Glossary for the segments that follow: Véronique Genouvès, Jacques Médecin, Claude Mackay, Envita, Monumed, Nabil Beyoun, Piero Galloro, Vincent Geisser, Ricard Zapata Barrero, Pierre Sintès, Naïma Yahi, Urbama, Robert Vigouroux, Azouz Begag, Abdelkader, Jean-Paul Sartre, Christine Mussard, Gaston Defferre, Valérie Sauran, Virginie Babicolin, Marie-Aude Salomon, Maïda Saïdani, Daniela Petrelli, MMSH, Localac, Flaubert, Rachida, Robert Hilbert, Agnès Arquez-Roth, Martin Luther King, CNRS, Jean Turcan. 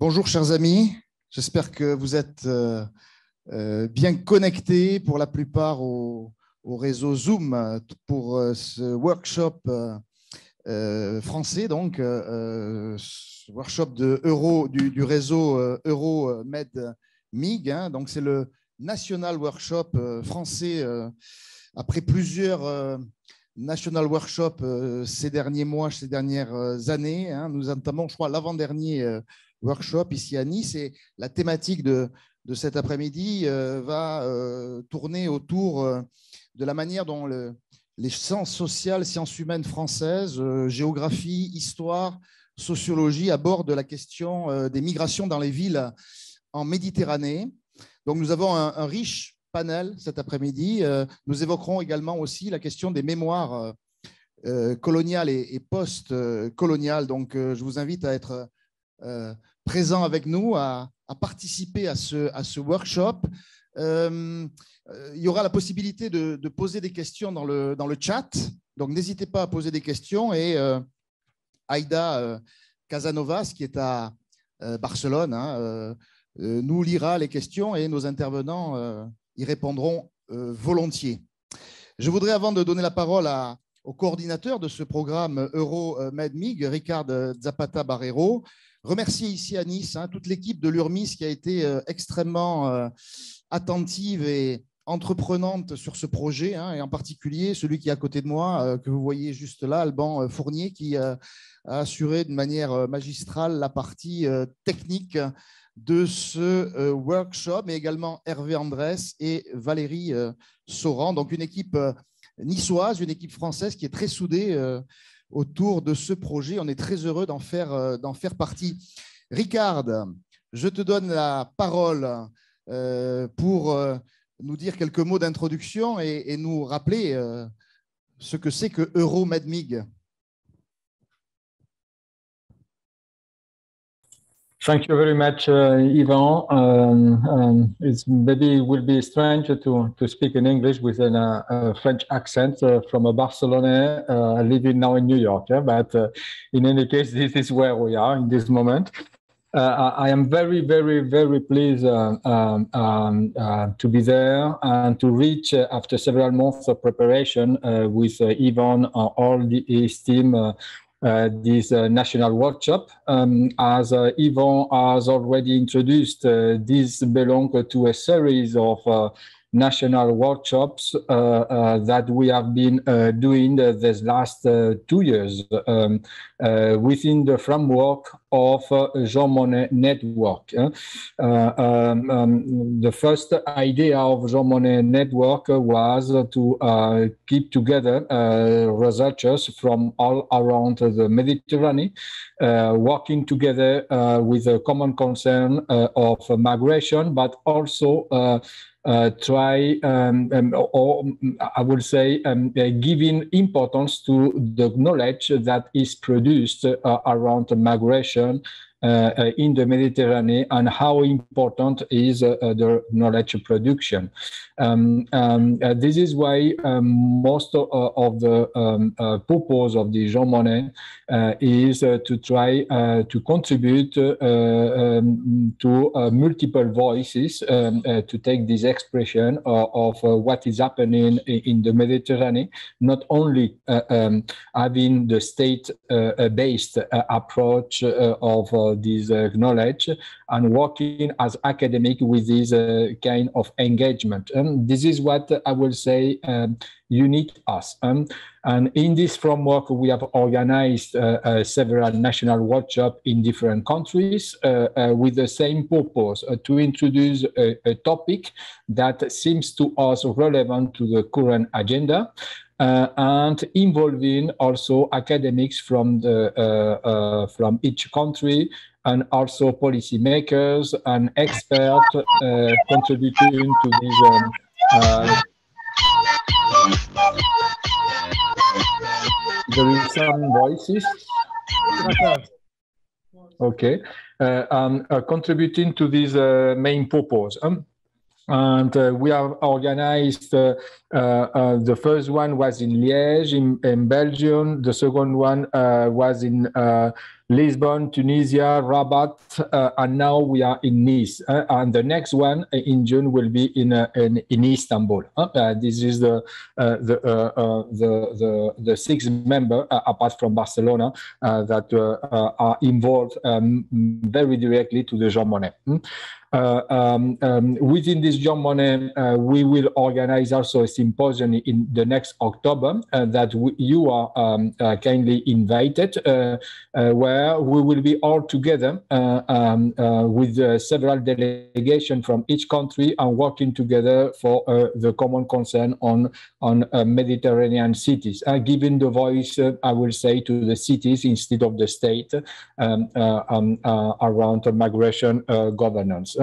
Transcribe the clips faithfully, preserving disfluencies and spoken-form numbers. Bonjour chers amis, j'espère que vous êtes euh, euh, bien connectés pour la plupart au, au réseau Zoom pour euh, ce workshop euh, euh, français, donc euh, ce workshop de Euro, du, du réseau euh, Euromed-MIG, hein, donc c'est le National Workshop euh, français euh, après plusieurs euh, National Workshop euh, ces derniers mois, ces dernières euh, années, hein, nous entamons je crois l'avant-dernier euh, workshop ici à Nice et la thématique de, de cet après-midi euh, va euh, tourner autour euh, de la manière dont le, les sciences sociales, sciences humaines françaises, euh, géographie, histoire, sociologie abordent la question euh, des migrations dans les villes en Méditerranée. Donc nous avons un, un riche panel cet après-midi. Euh, nous évoquerons également aussi la question des mémoires euh, euh, coloniales et, et post-coloniales. Donc euh, je vous invite à être Euh, présent avec nous, à, à participer à ce, à ce workshop. Euh, euh, il y aura la possibilité de, de poser des questions dans le, dans le chat, donc n'hésitez pas à poser des questions. Et euh, Aïda euh, Casanovas, qui est à euh, Barcelone, hein, euh, euh, nous lira les questions et nos intervenants euh, y répondront euh, volontiers. Je voudrais, avant de donner la parole à, au coordinateur de ce programme Euro-Med-MIG, Ricard Zapata Barrero, remercier ici à Nice hein, toute l'équipe de l'URMIS qui a été euh, extrêmement euh, attentive et entreprenante sur ce projet, hein, et en particulier celui qui est à côté de moi, euh, que vous voyez juste là, Alban Fournier, qui euh, a assuré de manière magistrale la partie euh, technique de ce euh, workshop, mais également Hervé Andresse et Valérie euh, Sauran, donc une équipe euh, niçoise, une équipe française qui est très soudée euh, autour de ce projet. On est très heureux d'en faire, d'en faire partie. Ricard, je te donne la parole pour nous dire quelques mots d'introduction et nous rappeler ce que c'est que Euro-Med-MIG. Thank you very much, uh, Yvan. Um, um, it's maybe it will be strange to to speak in English with an, uh, a French accent uh, from a Barcelona uh, living now in New York. Yeah? But uh, in any case, this is where we are in this moment. Uh, I, I am very, very, very pleased uh, um, um, uh, to be there and to reach, uh, after several months of preparation, uh, with uh, Yvan and all the, his team. Uh, Uh, this uh, national workshop. Um, as uh, Yvan has already introduced, uh, this belongs to a series of uh, national workshops uh, uh, that we have been uh, doing this last uh, two years um, uh, within the framework of uh, Jean Monnet Network. Uh, um, um, the first idea of Jean Monnet Network was to uh, keep together uh, researchers from all around the Mediterranean, uh, working together uh, with a common concern uh, of migration, but also uh, Uh, try, um, um, or I would say, um, uh, giving importance to the knowledge that is produced uh, around migration uh, in the Mediterranean and how important is uh, the knowledge production. Um, um, uh, this is why um, most of, uh, of the um, uh, purpose of the Jean Monnet uh, is uh, to try uh, to contribute uh, um, to uh, multiple voices um, uh, to take this expression uh, of uh, what is happening in the Mediterranean, not only uh, um, having the state-based uh, uh, approach uh, of uh, this uh, knowledge and working as academic with this uh, kind of engagement. Um, This is what I will say um, unique us. Um, and in this framework, we have organized uh, uh, several national workshops in different countries uh, uh, with the same purpose, uh, to introduce a, a topic that seems to us relevant to the current agenda. Uh, and involving also academics from the uh, uh, from each country, and also policymakers and experts uh, contributing to this. Um, uh, there is some voices. Okay, uh, um, uh, contributing to this uh, main purpose. Um, And uh, we have organized, uh, uh, uh, the first one was in Liège, in, in Belgium. The second one uh, was in uh, Lisbon, Tunisia, Rabat, uh, and now we are in Nice. Uh, and the next one in June will be in uh, in, in Istanbul. Uh, uh, this is the uh, the, uh, uh, the the the six member uh, apart from Barcelona uh, that uh, uh, are involved um, very directly to the Jean Monnet. Mm? Uh, um, um, within this Jean Monnet, uh, we will organize also a symposium in the next October uh, that we, you are um, uh, kindly invited, uh, uh, where we will be all together uh, um, uh, with uh, several delegations from each country and working together for uh, the common concern on on uh, Mediterranean cities, uh, giving the voice, uh, I will say, to the cities instead of the state um, uh, um, uh, around migration uh, governance.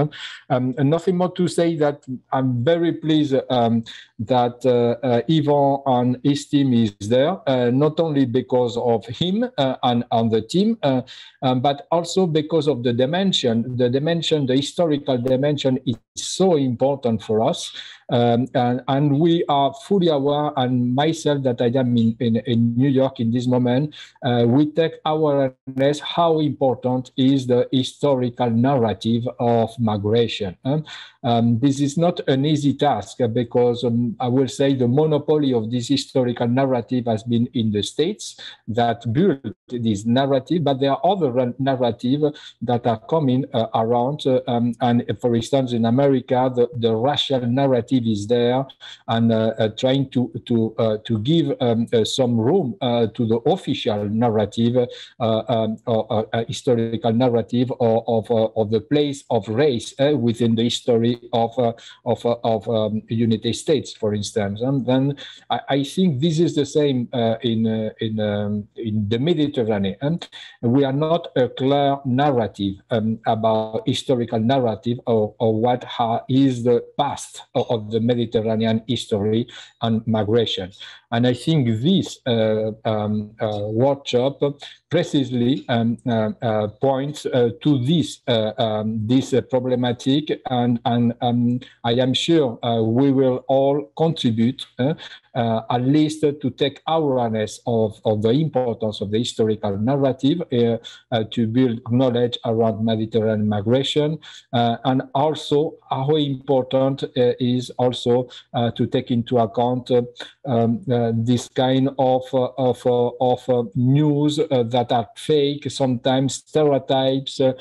Um, and nothing more to say that I'm very pleased um, that uh, uh, Yvan and his team is there, uh, not only because of him uh, and, and the team, uh, um, but also because of the dimension. The dimension, the historical dimension is so important for us. Um, and, and we are fully aware, and myself, that I am in, in, in New York in this moment, uh, we take our awareness how important is the historical narrative of migration. Um, um, this is not an easy task because um, I will say the monopoly of this historical narrative has been in the States that built this narrative, but there are other narratives that are coming uh, around. Uh, um, and for instance, in America, the, the Russian narrative is there, and uh, uh, trying to to uh, to give um, uh, some room uh, to the official narrative, uh, um, or, or, uh, historical narrative of of, uh, of the place of race uh, within the history of uh, of uh, of um, United States, for instance. And then I, I think this is the same uh, in uh, in um, in the Mediterranean. And we are not a clear narrative um, about historical narrative or, or what ha is the past of, of the Mediterranean history and migration. And I think this uh, um, uh, workshop precisely um, uh, uh, points uh, to this uh, um, this uh, problematic, and, and um, I am sure uh, we will all contribute uh, uh, at least uh, to take awareness of, of the importance of the historical narrative uh, uh, to build knowledge around Mediterranean migration, uh, and also how important uh, is also uh, to take into account uh, um, uh, this kind of, uh, of, uh, of uh, news uh, that are fake, sometimes stereotypes uh,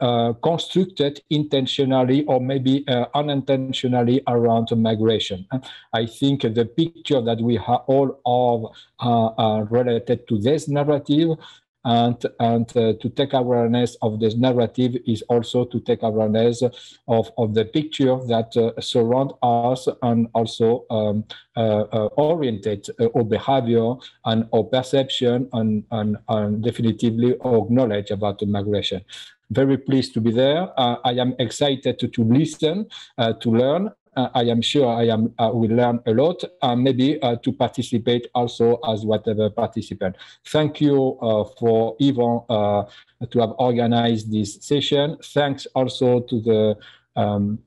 uh, constructed intentionally or maybe uh, unintentionally around migration. I think the picture that we have all of uh, are related to this narrative, and, and uh, to take awareness of this narrative is also to take awareness of, of the picture that uh, surround us, and also um, uh, uh, orientate uh, our behavior and our perception, and, and, and definitively our knowledge about the migration. Very pleased to be there. Uh, I am excited to, to listen, uh, to learn. Uh, I am sure I am uh, will learn a lot, and maybe uh, to participate also as whatever participant. Thank you uh, for Yvan uh, to have organized this session. Thanks also to the um,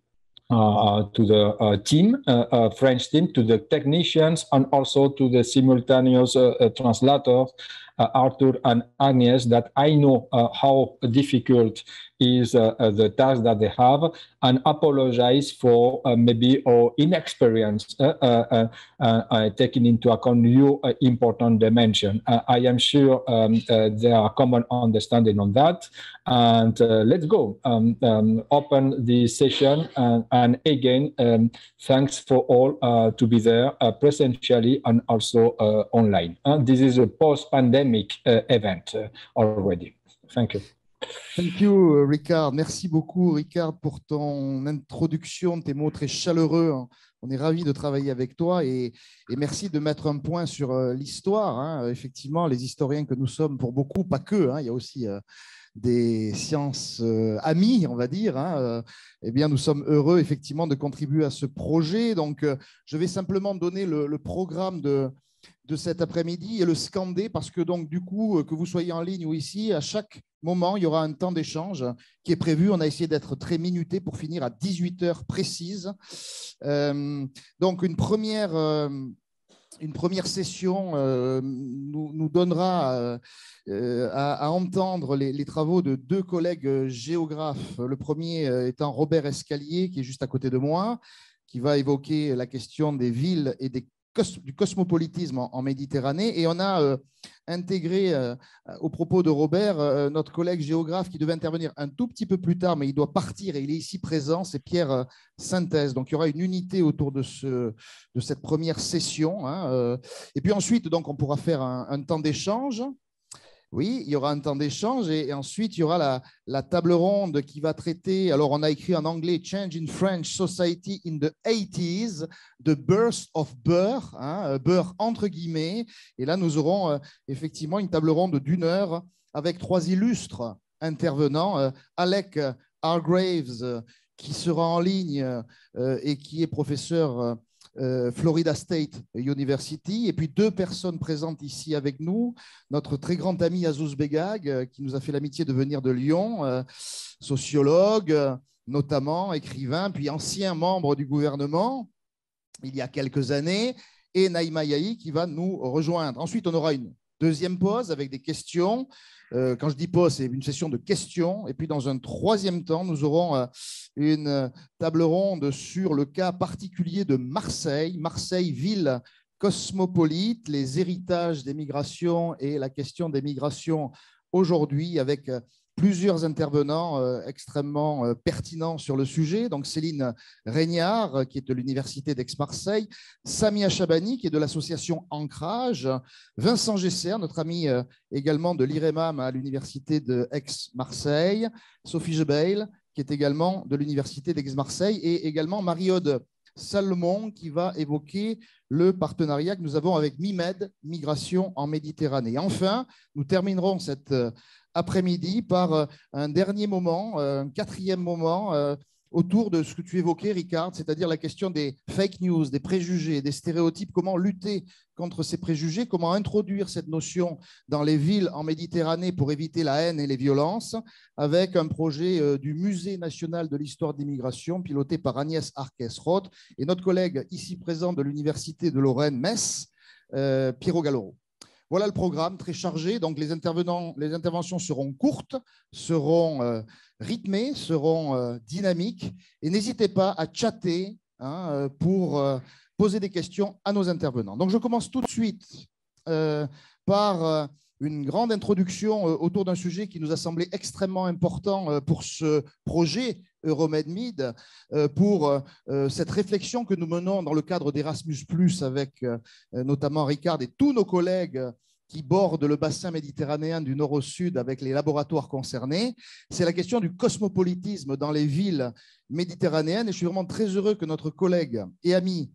Uh, to the uh, team, uh, uh, French team, to the technicians, and also to the simultaneous uh, uh, translators, uh, Arthur and Agnès, that I know uh, how difficult is uh, uh, the task that they have, and apologize for uh, maybe our inexperience, uh, uh, uh, uh, taking into account new uh, important dimension. Uh, I am sure um, uh, there are common understanding on that, and uh, let's go. Um, um, open the session, and, and again, um, thanks for all uh, to be there uh, presentially and also uh, online. Uh, this is a post-pandemic uh, event uh, already. Thank you. Thank you, Ricard. Merci beaucoup, Ricard, pour ton introduction, tes mots très chaleureux. On est ravis de travailler avec toi, et, et merci de mettre un point sur l'histoire. Hein. Effectivement, les historiens que nous sommes, pour beaucoup, pas que, hein, il y a aussi euh, des sciences euh, amies, on va dire. Hein, euh, eh bien, nous sommes heureux, effectivement, de contribuer à ce projet. Donc, euh, je vais simplement donner le, le programme de... de cet après-midi et le scander, parce que donc du coup, que vous soyez en ligne ou ici, à chaque moment, il y aura un temps d'échange qui est prévu. On a essayé d'être très minuté pour finir à dix-huit heures précises. Euh, donc, une première... Euh Une première session euh, nous, nous donnera euh, à, à entendre les, les travaux de deux collègues géographes. Le premier étant Robert Escalier, qui est juste à côté de moi, qui va évoquer la question des villes et des, du cosmopolitisme en, en Méditerranée. Et on a euh, intégré euh, au propos de Robert euh, notre collègue géographe qui devait intervenir un tout petit peu plus tard, mais il doit partir et il est ici présent, c'est Pierre Sintès. Donc il y aura une unité autour de, ce, de cette première session. Hein, euh, et puis ensuite, donc, on pourra faire un, un temps d'échange. Oui, il y aura un temps d'échange et, et ensuite il y aura la, la table ronde qui va traiter, alors on a écrit en anglais « Change in French Society in the eighties », « The Birth of Beurre hein, »,« Beurre » entre guillemets. Et là, nous aurons euh, effectivement une table ronde d'une heure avec trois illustres intervenants. Euh, Alec Hargreaves, euh, qui sera en ligne euh, et qui est professeur euh, Florida State University, et puis deux personnes présentes ici avec nous, notre très grand ami Azouz Begag, qui nous a fait l'amitié de venir de Lyon, euh, sociologue, notamment écrivain, puis ancien membre du gouvernement, il y a quelques années, et Naïma Yahi qui va nous rejoindre. Ensuite, on aura une deuxième pause avec des questions. Euh, quand je dis pause, c'est une session de questions. Et puis, dans un troisième temps, nous aurons euh, une table ronde sur le cas particulier de Marseille. Marseille, ville cosmopolite, les héritages des migrations et la question des migrations aujourd'hui avec euh, plusieurs intervenants euh, extrêmement euh, pertinents sur le sujet. Donc, Céline Régnard, euh, qui est de l'Université d'Aix-Marseille, Samia Chabani, qui est de l'association Ancrage, Vincent Geisser, notre ami euh, également de l'IREMAM à l'Université d'Aix-Marseille, Sophie Jebeil, qui est également de l'Université d'Aix-Marseille, et également Marie-Aude Salomon, qui va évoquer le partenariat que nous avons avec MIMED, Migration en Méditerranée. Et enfin, nous terminerons cette euh, après-midi par un dernier moment, un quatrième moment euh, autour de ce que tu évoquais, Ricard, c'est-à-dire la question des fake news, des préjugés, des stéréotypes, comment lutter contre ces préjugés, comment introduire cette notion dans les villes en Méditerranée pour éviter la haine et les violences, avec un projet euh, du Musée national de l'histoire des migrations, piloté par Agnès Arquez-Roth et notre collègue ici présent de l'Université de Lorraine-Metz, euh, Piero Galloro. Voilà le programme très chargé, donc les, intervenants, les interventions seront courtes, seront euh, rythmées, seront euh, dynamiques et n'hésitez pas à chatter hein, pour euh, poser des questions à nos intervenants. Donc je commence tout de suite euh, par euh, une grande introduction euh, autour d'un sujet qui nous a semblé extrêmement important euh, pour ce projet EuromedMid, pour cette réflexion que nous menons dans le cadre d'Erasmus plus, avec notamment Ricard et tous nos collègues qui bordent le bassin méditerranéen du nord au sud avec les laboratoires concernés. C'est la question du cosmopolitisme dans les villes méditerranéennes. Et je suis vraiment très heureux que notre collègue et ami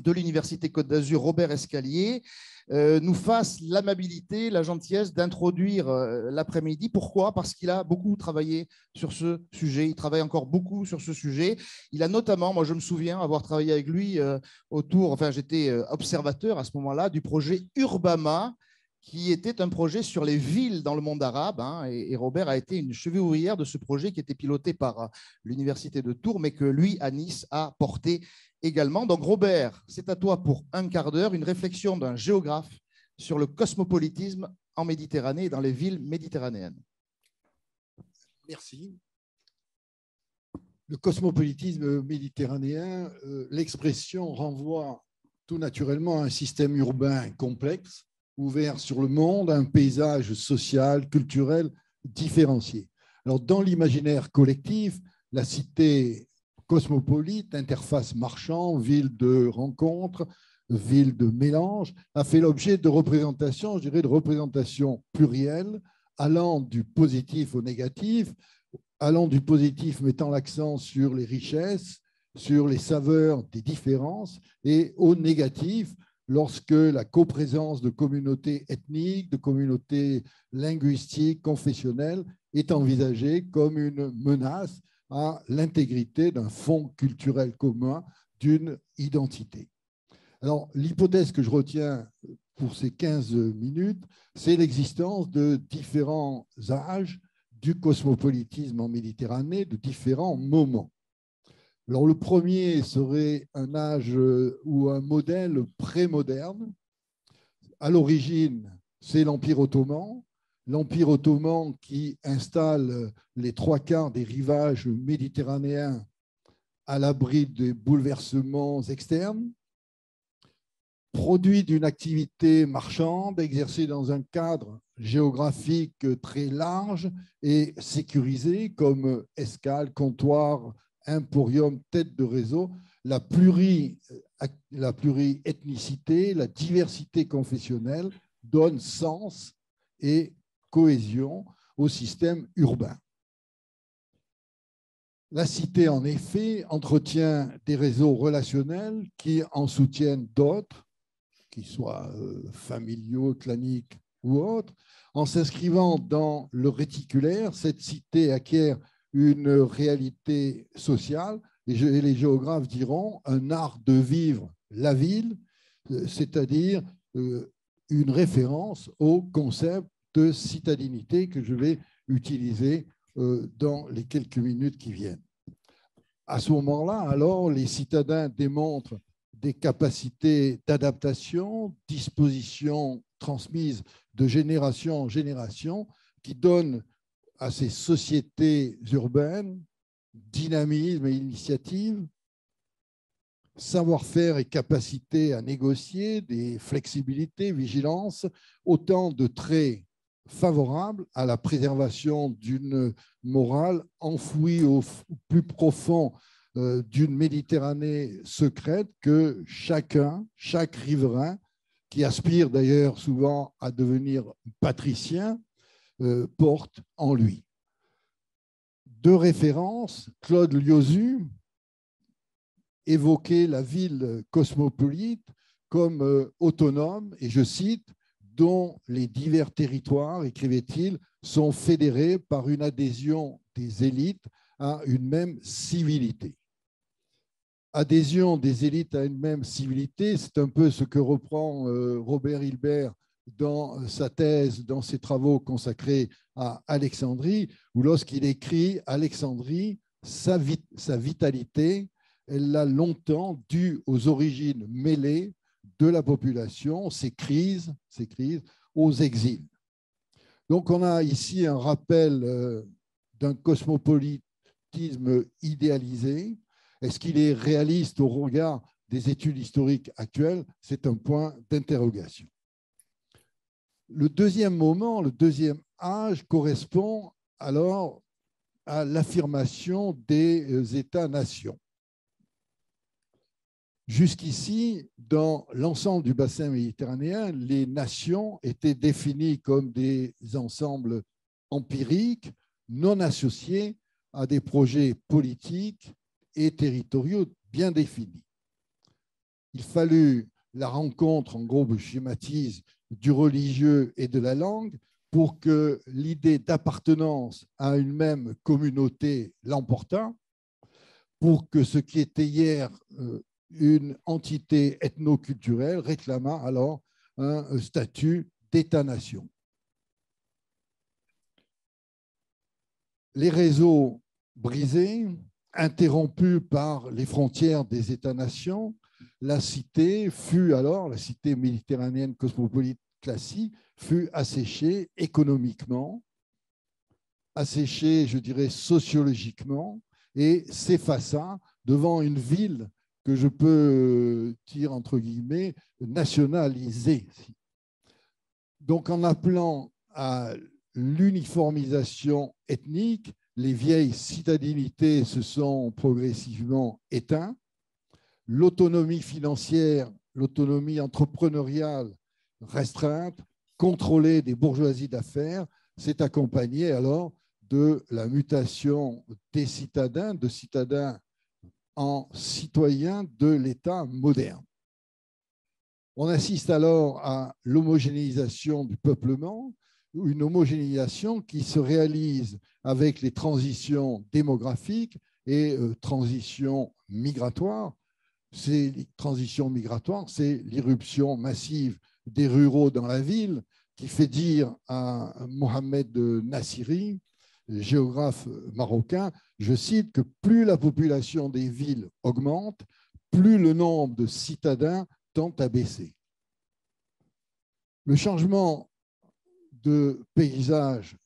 de l'Université Côte d'Azur, Robert Escalier, nous fasse l'amabilité, la gentillesse d'introduire l'après-midi. Pourquoi? Parce qu'il a beaucoup travaillé sur ce sujet. Il travaille encore beaucoup sur ce sujet. Il a notamment, moi je me souviens avoir travaillé avec lui autour, enfin j'étais observateur à ce moment-là, du projet Urbama, qui était un projet sur les villes dans le monde arabe. Hein, et, et Robert a été une cheville ouvrière de ce projet qui était piloté par l'Université de Tours, mais que lui, à Nice, a porté également. Donc Robert, c'est à toi pour un quart d'heure, une réflexion d'un géographe sur le cosmopolitisme en Méditerranée et dans les villes méditerranéennes. Merci. Le cosmopolitisme méditerranéen, euh, l'expression renvoie tout naturellement à un système urbain complexe, ouvert sur le monde, un paysage social, culturel, différencié. Alors, dans l'imaginaire collectif, la cité cosmopolite, interface marchand, ville de rencontre, ville de mélange, a fait l'objet de représentations, je dirais de représentations plurielles, allant du positif au négatif, allant du positif mettant l'accent sur les richesses, sur les saveurs des différences, et au négatif, lorsque la coprésence de communautés ethniques, de communautés linguistiques, confessionnelles est envisagée comme une menace à l'intégrité d'un fonds culturel commun, d'une identité. Alors, l'hypothèse que je retiens pour ces quinze minutes, c'est l'existence de différents âges du cosmopolitisme en Méditerranée, de différents moments. Alors, le premier serait un âge ou un modèle pré-moderne. À l'origine, c'est l'Empire ottoman. L'Empire ottoman qui installe les trois quarts des rivages méditerranéens à l'abri des bouleversements externes, produit d'une activité marchande exercée dans un cadre géographique très large et sécurisé comme escale, comptoir, emporium, tête de réseau. La pluri, la pluriethnicité, la diversité confessionnelle donne sens et cohésion au système urbain. La cité, en effet, entretient des réseaux relationnels qui en soutiennent d'autres, qu'ils soient familiaux, claniques ou autres. En s'inscrivant dans le réticulaire, cette cité acquiert une réalité sociale, et les géographes diront un art de vivre la ville, c'est-à-dire une référence au concept de citadinité que je vais utiliser dans les quelques minutes qui viennent. À ce moment-là, alors, les citadins démontrent des capacités d'adaptation, dispositions transmises de génération en génération, qui donnent à ces sociétés urbaines dynamisme et initiative, savoir-faire et capacité à négocier, des flexibilités, vigilance, autant de traits favorables à la préservation d'une morale enfouie au plus profond d'une Méditerranée secrète que chacun, chaque riverain, qui aspire d'ailleurs souvent à devenir patricien, porte en lui. De référence, Claude Liauzu évoquait la ville cosmopolite comme autonome, et je cite, dont les divers territoires, écrivait-il, sont fédérés par une adhésion des élites à une même civilité. Adhésion des élites à une même civilité, c'est un peu ce que reprend Robert Hilbert dans sa thèse, dans ses travaux consacrés à Alexandrie, où lorsqu'il écrit « Alexandrie, sa, vit sa vitalité, elle l'a longtemps due aux origines mêlées de la population, ses crises, ses crises aux exils. » Donc on a ici un rappel d'un cosmopolitisme idéalisé. Est-ce qu'il est réaliste au regard des études historiques actuelles? C'est un point d'interrogation. Le deuxième moment, le deuxième âge correspond alors à l'affirmation des États-nations. Jusqu'ici, dans l'ensemble du bassin méditerranéen, les nations étaient définies comme des ensembles empiriques, non associés à des projets politiques et territoriaux bien définis. Il fallut la rencontre, en gros, je schématise, du religieux et de la langue pour que l'idée d'appartenance à une même communauté l'emportât, pour que ce qui était hier une entité ethno-culturelle réclama alors un statut d'État-nation. Les réseaux brisés, interrompus par les frontières des États-nations, la cité fut alors, la cité méditerranéenne cosmopolite classique, fut asséchée économiquement, asséchée, je dirais, sociologiquement, et s'effaça devant une ville que je peux dire, entre guillemets, nationalisée. Donc, en appelant à l'uniformisation ethnique, les vieilles citadinités se sont progressivement éteintes. L'autonomie financière, l'autonomie entrepreneuriale restreinte, contrôlée des bourgeoisies d'affaires, s'est accompagnée alors de la mutation des citadins, de citadins en citoyens de l'État moderne. On assiste alors à l'homogénéisation du peuplement, une homogénéisation qui se réalise avec les transitions démographiques et euh, transitions migratoires. Ces transitions migratoires, c'est l'irruption massive des ruraux dans la ville qui fait dire à Mohamed Nassiri géographe marocain, je cite, que plus la population des villes augmente, plus le nombre de citadins tend à baisser. Le changement de paysage,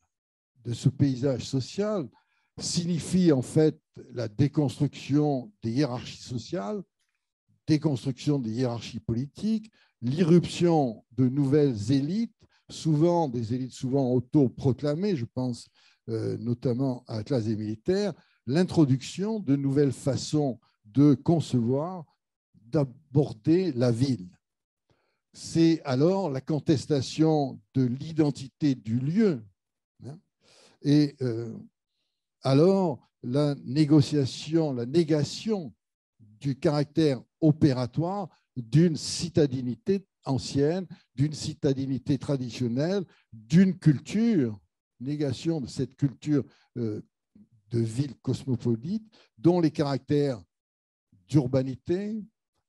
de ce paysage social, signifie en fait la déconstruction des hiérarchies sociales, déconstruction des hiérarchies politiques, l'irruption de nouvelles élites, souvent des élites souvent autoproclamées, je pense euh, notamment à la classe des militaires, l'introduction de nouvelles façons de concevoir, d'aborder la ville. C'est alors la contestation de l'identité du lieu, hein, et euh, alors la négociation, la négation du caractère opératoire d'une citadinité ancienne, d'une citadinité traditionnelle, d'une culture, négation de cette culture euh, de ville cosmopolite dont les caractères d'urbanité,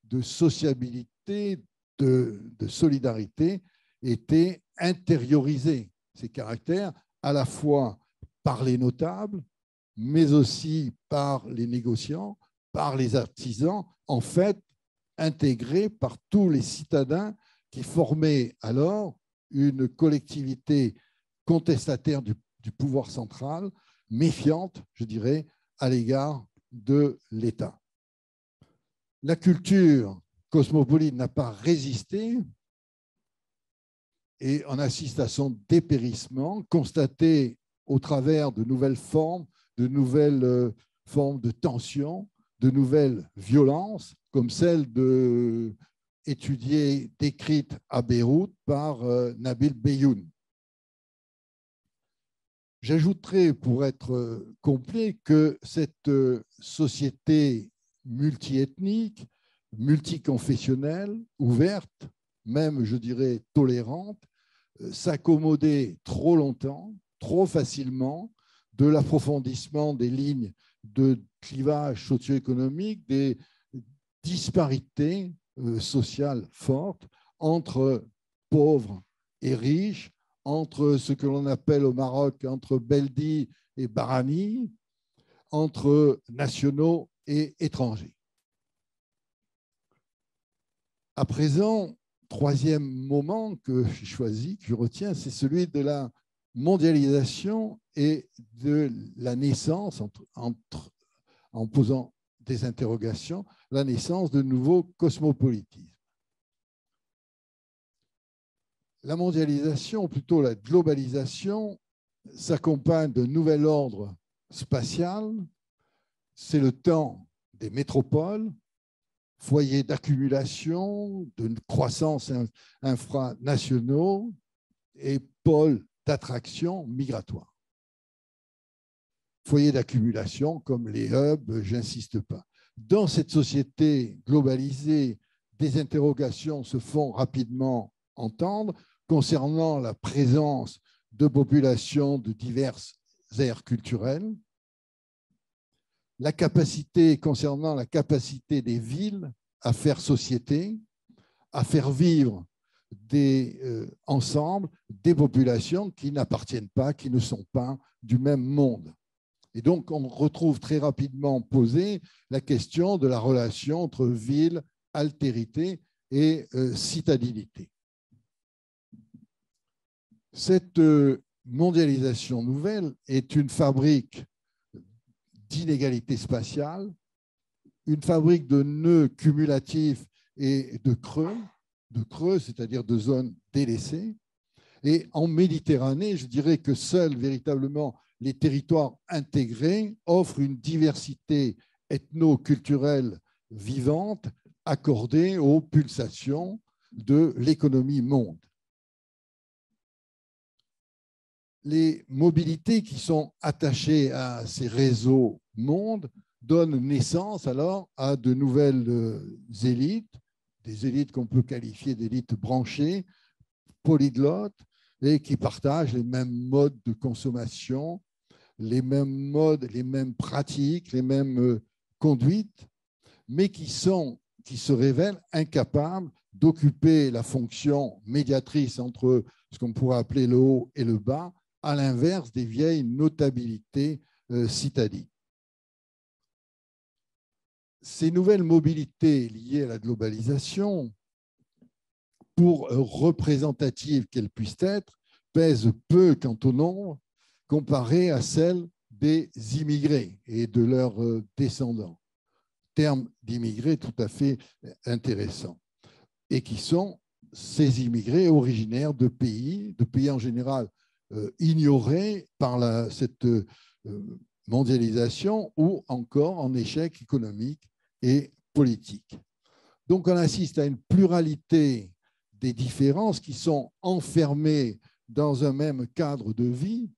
de sociabilité, de, de solidarité étaient intériorisés. Ces caractères, à la fois par les notables, mais aussi par les négociants, par les artisans, en fait intégrés par tous les citadins qui formaient alors une collectivité contestataire du, du pouvoir central, méfiante, je dirais, à l'égard de l'État. La culture cosmopolite n'a pas résisté et on assiste à son dépérissement, constaté au travers de nouvelles formes, de nouvelles formes de tensions, de nouvelles violences, comme celle de, étudiée, décrite à Beyrouth par euh, Nabil Beyoun. J'ajouterai, pour être complet, que cette société multiethnique, multiconfessionnelle, ouverte, même, je dirais, tolérante, euh, s'accommodait trop longtemps, trop facilement, de l'approfondissement des lignes de clivage socio-économique, des disparités euh, sociales fortes entre pauvres et riches, entre ce que l'on appelle au Maroc, entre Beldi et Barani, entre nationaux et étrangers. À présent, troisième moment que j'ai choisi, que je retiens, c'est celui de la mondialisation et de la naissance, entre, entre, en posant des interrogations, la naissance de nouveaux cosmopolitismes. La mondialisation, ou plutôt la globalisation, s'accompagne d'un nouvel ordre spatial. C'est le temps des métropoles, foyers d'accumulation, de croissance infranationaux et pôles d'attraction migratoire. Foyers d'accumulation comme les hubs, j'insiste pas. Dans cette société globalisée, des interrogations se font rapidement entendre concernant la présence de populations de diverses aires culturelles, la capacité concernant la capacité des villes à faire société, à faire vivre des euh, ensembles, des populations qui n'appartiennent pas, qui ne sont pas du même monde. Et donc, on retrouve très rapidement posée la question de la relation entre ville, altérité et euh, citadinité. Cette euh, mondialisation nouvelle est une fabrique d'inégalités spatiales, une fabrique de nœuds cumulatifs et de creux, de creux, c'est-à-dire de zones délaissées. Et en Méditerranée, je dirais que seuls véritablement les territoires intégrés offrent une diversité ethno-culturelle vivante accordée aux pulsations de l'économie monde. Les mobilités qui sont attachées à ces réseaux monde donnent naissance alors à de nouvelles élites, des élites qu'on peut qualifier d'élites branchées, polyglottes, et qui partagent les mêmes modes de consommation, les mêmes modes, les mêmes pratiques, les mêmes conduites, mais qui, sont, qui se révèlent incapables d'occuper la fonction médiatrice entre ce qu'on pourrait appeler le haut et le bas à l'inverse des vieilles notabilités euh, citadines. Ces nouvelles mobilités liées à la globalisation, pour représentatives qu'elles puissent être, pèsent peu quant au nombre comparé à celles des immigrés et de leurs descendants. Terme d'immigrés tout à fait intéressant. Et qui sont ces immigrés originaires de pays, de pays en général euh, ignorés par la, cette euh, mondialisation ou encore en échec économique et politique. Donc on assiste à une pluralité des différences qui sont enfermées dans un même cadre de vie,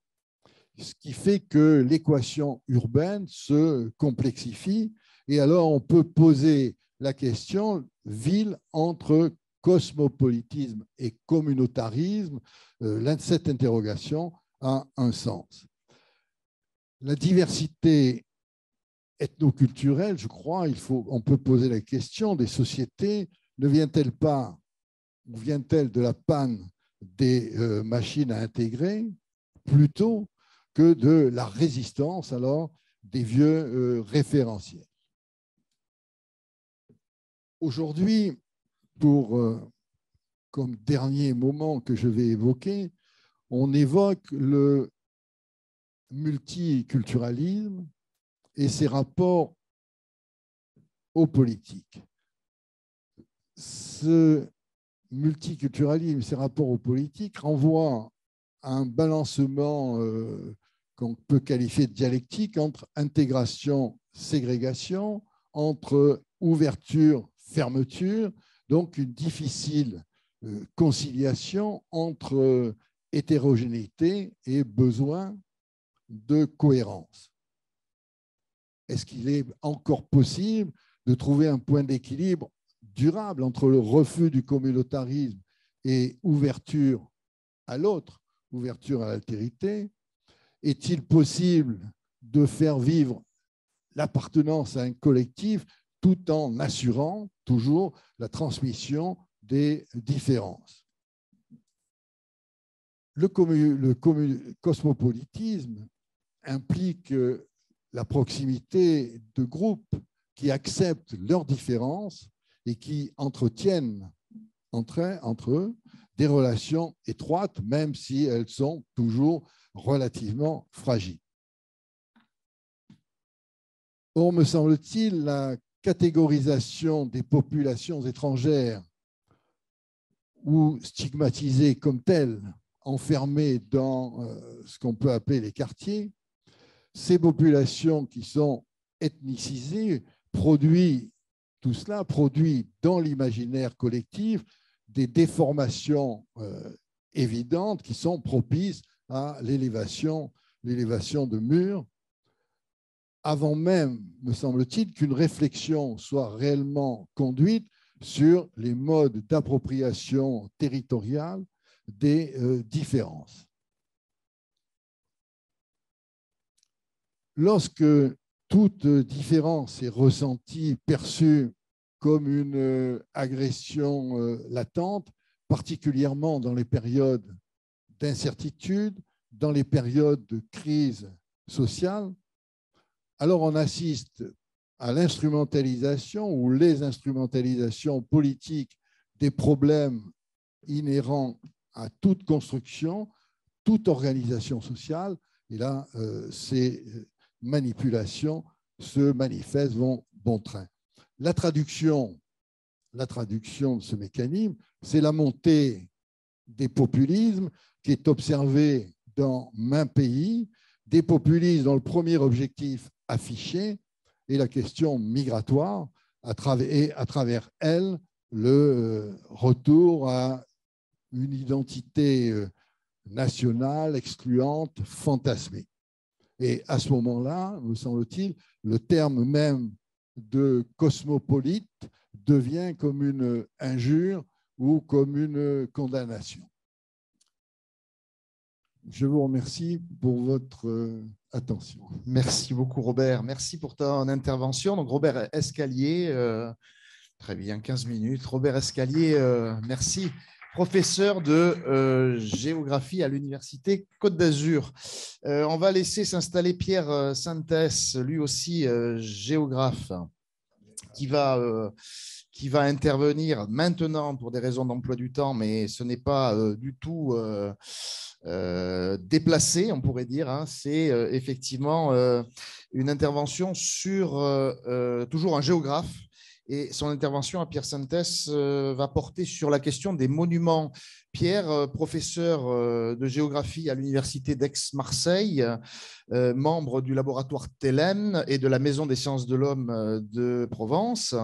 ce qui fait que l'équation urbaine se complexifie. Et alors, on peut poser la question ville entre cosmopolitisme et communautarisme. Cette interrogation a un sens. La diversité ethnoculturelle, je crois, il faut, on peut poser la question des sociétés, ne vient-elle pas ou vient-elle de la panne des euh, machines à intégrer plutôt que de la résistance alors des vieux euh, référentiels. Aujourd'hui, pour euh, comme dernier moment que je vais évoquer, on évoque le multiculturalisme et ses rapports aux politiques. Ce multiculturalisme, ses rapports aux politiques renvoient à un balancement euh, qu'on peut qualifier de dialectique entre intégration-ségrégation, entre ouverture-fermeture, donc une difficile euh, conciliation entre euh, hétérogénéité et besoin de cohérence. Est-ce qu'il est encore possible de trouver un point d'équilibre durable entre le refus du communautarisme et ouverture à l'autre, ouverture à l'altérité? Est-il possible de faire vivre l'appartenance à un collectif tout en assurant toujours la transmission des différences? Le, commun, le commun, cosmopolitisme implique la proximité de groupes qui acceptent leurs différences et qui entretiennent entre, entre eux des relations étroites, même si elles sont toujours relativement fragiles. Or, me semble-t-il, la catégorisation des populations étrangères ou stigmatisées comme telles, enfermées dans ce qu'on peut appeler les quartiers, ces populations qui sont ethnicisées produisent tout cela produit dans l'imaginaire collectif des déformations euh, évidentes qui sont propices à l'élévation de murs, avant même, me semble-t-il, qu'une réflexion soit réellement conduite sur les modes d'appropriation territoriale des euh, différences. Lorsque toute différence est ressentie, perçue comme une agression latente, particulièrement dans les périodes d'incertitude, dans les périodes de crise sociale. Alors on assiste à l'instrumentalisation ou les instrumentalisations politiques des problèmes inhérents à toute construction, toute organisation sociale. Et là, euh, c'est... manipulations se manifestent, vont bon train. La traduction, la traduction de ce mécanisme, c'est la montée des populismes qui est observée dans maints pays, des populismes dont le premier objectif affiché est la question migratoire à travers, et à travers elle, le retour à une identité nationale, excluante, fantasmée. Et à ce moment-là, me semble-t-il, le terme même de cosmopolite devient comme une injure ou comme une condamnation. Je vous remercie pour votre attention. Merci beaucoup, Robert. Merci pour ton intervention. Donc, Robert Escalier, euh, très bien, quinze minutes. Robert Escalier, euh, merci. professeur de euh, géographie à l'université Côte d'Azur. Euh, on va laisser s'installer Pierre Sintès, lui aussi euh, géographe, qui va, euh, qui va intervenir maintenant pour des raisons d'emploi du temps, mais ce n'est pas euh, du tout euh, euh, déplacé, on pourrait dire. Hein. C'est euh, effectivement euh, une intervention sur euh, euh, toujours un géographe. Et son intervention à Pierre Sintès va porter sur la question des monuments. Pierre, professeur de géographie à l'université d'Aix-Marseille, membre du laboratoire T E L E M et de la Maison des sciences de l'homme de Provence,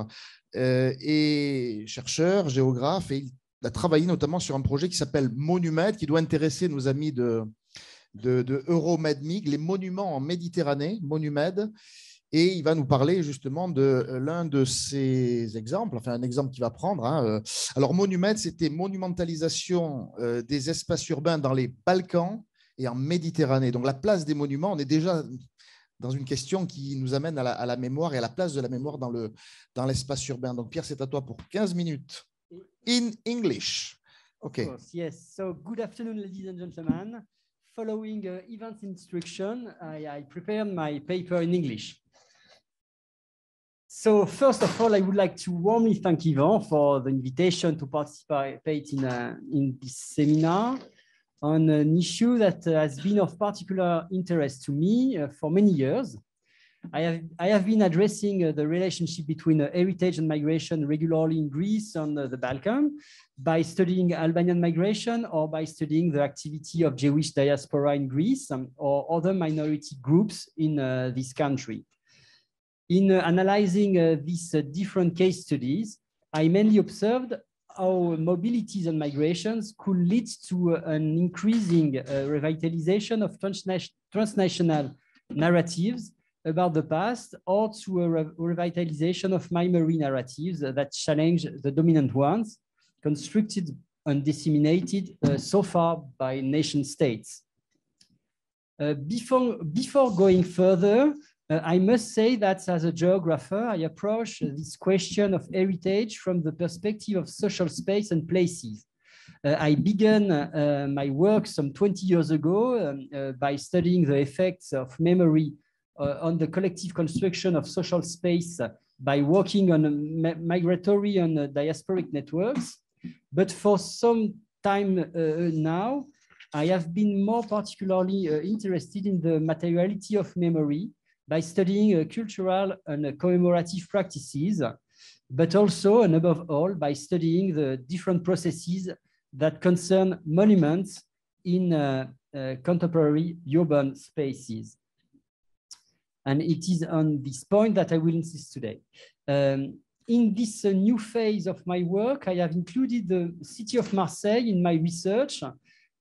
et chercheur, géographe, et il a travaillé notamment sur un projet qui s'appelle Monumètre, qui doit intéresser nos amis de, de, de EuroMedMig, les monuments en Méditerranée, Monumed. Et il va nous parler justement de l'un de ces exemples, enfin un exemple qu'il va prendre. Hein. Alors, Monumed, c'était monumentalisation des espaces urbains dans les Balkans et en Méditerranée. Donc, la place des monuments, on est déjà dans une question qui nous amène à la, à la mémoire et à la place de la mémoire dans le, dans l'espace urbain. Donc, Pierre, c'est à toi pour quinze minutes. In English. OK. Of course, yes. So, good afternoon, ladies and gentlemen. Following uh, Yvan's instruction, I, I prepared my paper in English. So first of all, I would like to warmly thank Yvan for the invitation to participate in, uh, in this seminar on an issue that uh, has been of particular interest to me uh, for many years. I have, I have been addressing uh, the relationship between uh, heritage and migration regularly in Greece and uh, the Balkans by studying Albanian migration or by studying the activity of Jewish diaspora in Greece um, or other minority groups in uh, this country. In uh, analyzing uh, these uh, different case studies, I mainly observed how mobilities and migrations could lead to uh, an increasing uh, revitalization of transna- transnational narratives about the past or to a re revitalization of memory narratives that challenge the dominant ones constructed and disseminated uh, so far by nation states. Uh, before, before going further, Uh, I must say that as a geographer, I approach this question of heritage from the perspective of social space and places. Uh, I began uh, my work some twenty years ago um, uh, by studying the effects of memory uh, on the collective construction of social space uh, by working on uh, migratory and uh, diasporic networks. But for some time uh, now, I have been more particularly uh, interested in the materiality of memory by studying uh, cultural and uh, commemorative practices, but also and above all by studying the different processes that concern monuments in uh, uh, contemporary urban spaces. And it is on this point that I will insist today. Um, in this uh, new phase of my work, I have included the city of Marseille in my research,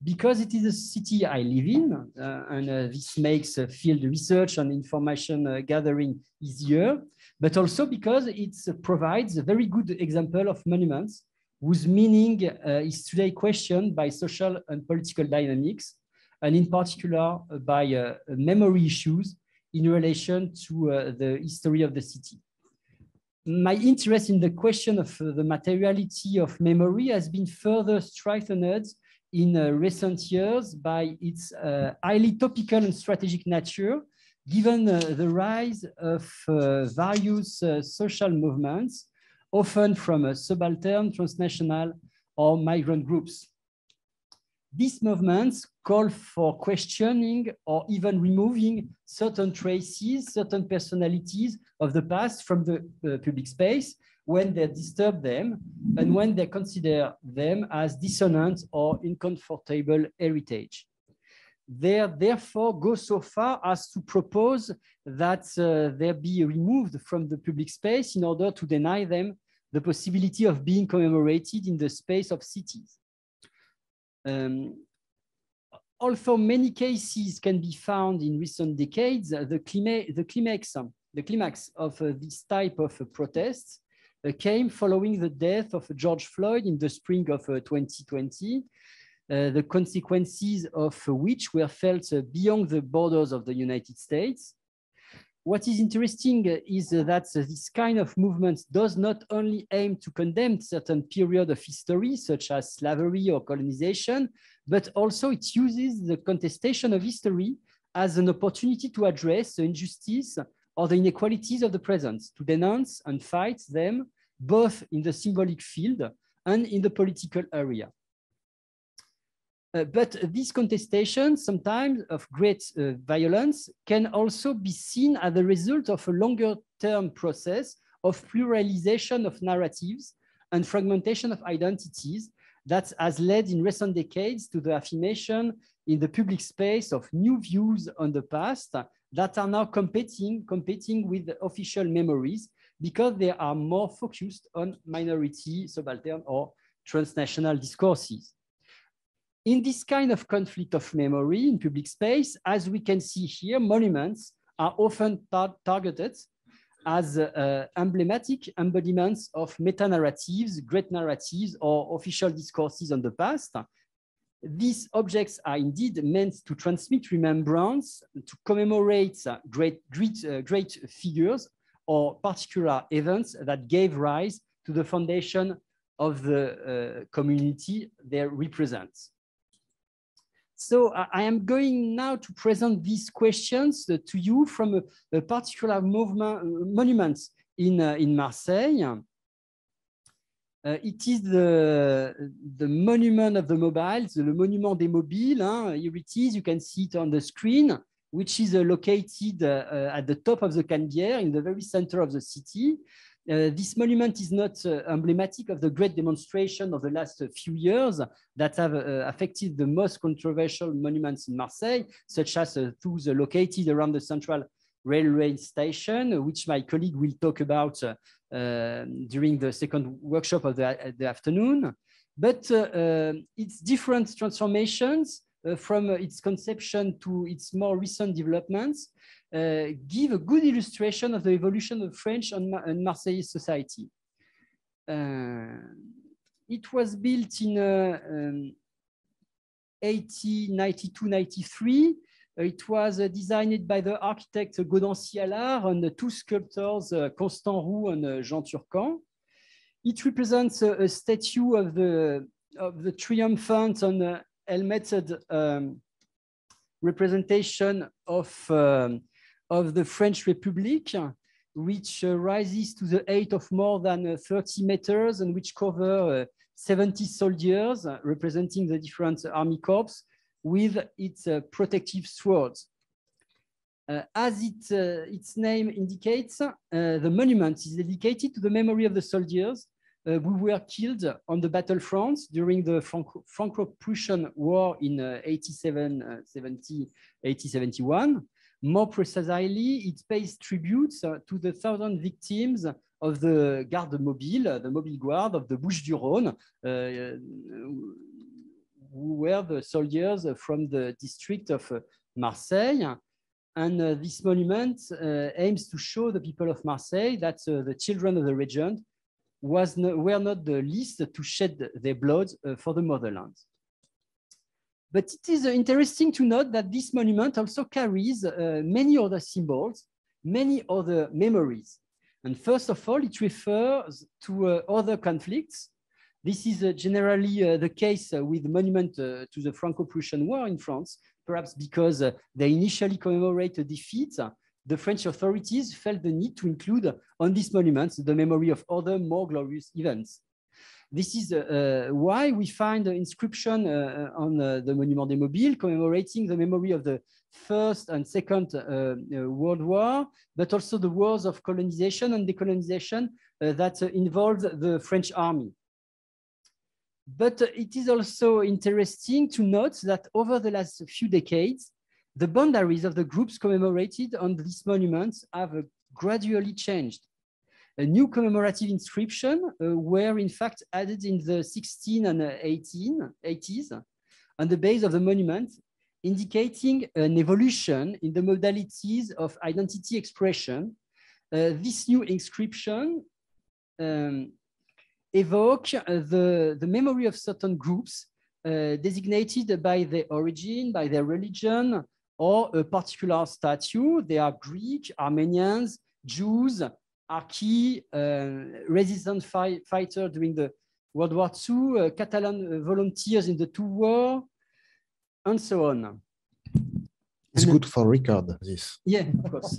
because it is a city I live in, uh, and uh, this makes uh, field research and information uh, gathering easier, but also because it uh, provides a very good example of monuments whose meaning uh, is today questioned by social and political dynamics, and in particular uh, by uh, memory issues in relation to uh, the history of the city. My interest in the question of uh, the materiality of memory has been further strengthened in uh, recent years by its uh, highly topical and strategic nature, given uh, the rise of uh, various uh, social movements, often from uh, subaltern, transnational, or migrant groups. These movements call for questioning or even removing certain traces, certain personalities of the past from the uh, public space, when they disturb them and when they consider them as dissonant or uncomfortable heritage. They therefore go so far as to propose that uh, they be removed from the public space in order to deny them the possibility of being commemorated in the space of cities. Um, although many cases can be found in recent decades, the, clima the, climax, the climax of uh, this type of uh, protests Uh, came following the death of George Floyd in the spring of uh, twenty twenty, uh, the consequences of which were felt uh, beyond the borders of the United States. What is interesting is that this kind of movement does not only aim to condemn certain periods of history, such as slavery or colonization, but also it uses the contestation of history as an opportunity to address the injustice or the inequalities of the present, to denounce and fight them, both in the symbolic field and in the political area. Uh, but this contestation, sometimes of great uh, violence, can also be seen as the result of a longer-term process of pluralization of narratives and fragmentation of identities that has led in recent decades to the affirmation in the public space of new views on the past that are now competing, competing with the official memories because they are more focused on minority, subaltern, or transnational discourses. In this kind of conflict of memory in public space, as we can see here, monuments are often tar targeted as uh, emblematic embodiments of meta-narratives, great narratives, or official discourses on the past. These objects are indeed meant to transmit remembrance, to commemorate great, great, uh, great figures or particular events that gave rise to the foundation of the uh, community they represent. So I am going now to present these questions to you from a, a particular movement, monument in, uh, in Marseille. Uh, it is the, the monument of the mobile, the monument des mobiles. Hein? Here it is, you can see it on the screen, which is uh, located uh, uh, at the top of the Canebière in the very center of the city. Uh, this monument is not uh, emblematic of the great demonstration of the last uh, few years that have uh, affected the most controversial monuments in Marseille, such as uh, those uh, located around the central railway station, which my colleague will talk about uh, uh, during the second workshop of the, uh, the afternoon. But uh, uh, its different transformations uh, from uh, its conception to its more recent developments Uh, give a good illustration of the evolution of French and, Mar and Marseillais society. Uh, it was built in uh, um, eighteen ninety-two ninety-three. Uh, it was uh, designed by the architect Godon Cialard and the two sculptors uh, Constant Roux and uh, Jean Turcan. It represents uh, a statue of the, of the triumphant and uh, helmeted um, representation of um, of the French Republic, which uh, rises to the height of more than uh, thirty meters and which cover uh, seventy soldiers uh, representing the different army corps with its uh, protective swords. Uh, as it, uh, its name indicates, uh, the monument is dedicated to the memory of the soldiers uh, who were killed on the battlefront during the Franco- Franco-Prussian War in uh, eighty-seven, seventy, eighty, seventy-one. More precisely, it pays tributes uh, to the thousand victims of the Garde Mobile, the Mobile Guard of the Bouches du Rhône, uh, who were the soldiers from the district of uh, Marseille. And uh, this monument uh, aims to show the people of Marseille that uh, the children of the regent was no, were not the least to shed their blood uh, for the motherland. But it is interesting to note that this monument also carries uh, many other symbols, many other memories. And first of all, it refers to uh, other conflicts. This is uh, generally uh, the case uh, with monument uh, to the Franco-Prussian War in France, perhaps because uh, they initially commemorate a defeat. The French authorities felt the need to include on this monument the memory of other more glorious events. This is uh, why we find an inscription uh, on uh, the Monument des Mobiles commemorating the memory of the First and Second uh, World War, but also the wars of colonization and decolonization uh, that uh, involved the French army. But uh, it is also interesting to note that over the last few decades, the boundaries of the groups commemorated on these monuments have uh, gradually changed. A new commemorative inscription uh, were in fact added in the sixteen and eighteen eighties on the base of the monument, indicating an evolution in the modalities of identity expression. Uh, this new inscription um, evoke uh, the, the memory of certain groups uh, designated by their origin, by their religion, or a particular statue. They are Greek, Armenians, Jews, Archi, uh, resistance fi fighter during the World War Two, uh, Catalan uh, volunteers in the two war, and so on. It's and, good for Ricard, this. Yeah, of course.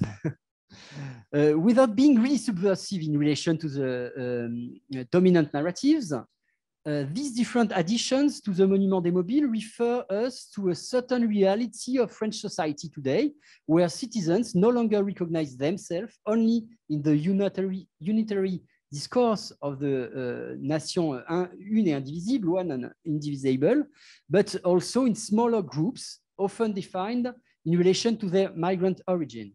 uh, without being really subversive in relation to the um, dominant narratives, uh, these different additions to the Monument des Mobiles refer us to a certain reality of French society today, where citizens no longer recognize themselves only in the unitary, unitary discourse of the uh, nation un, une et indivisible, one and indivisible, but also in smaller groups, often defined in relation to their migrant origin.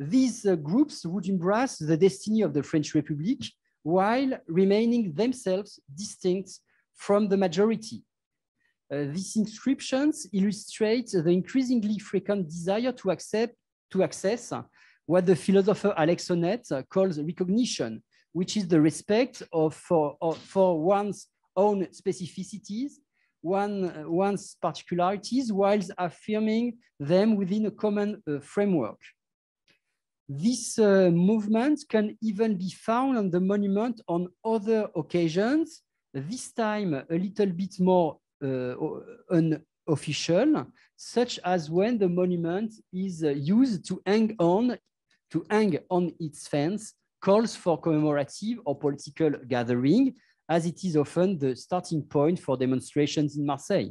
These uh, groups would embrace the destiny of the French Republic while remaining themselves distinct from the majority. Uh, these inscriptions illustrate the increasingly frequent desire to, accept, to access what the philosopher Alex Honnet calls recognition, which is the respect of, for, of, for one's own specificities, one, one's particularities, whilst affirming them within a common uh, framework. This uh, movement can even be found on the monument on other occasions, this time a little bit more uh, unofficial, such as when the monument is uh, used to hang on, to hang on its fence calls for commemorative or political gathering, as it is often the starting point for demonstrations in Marseille.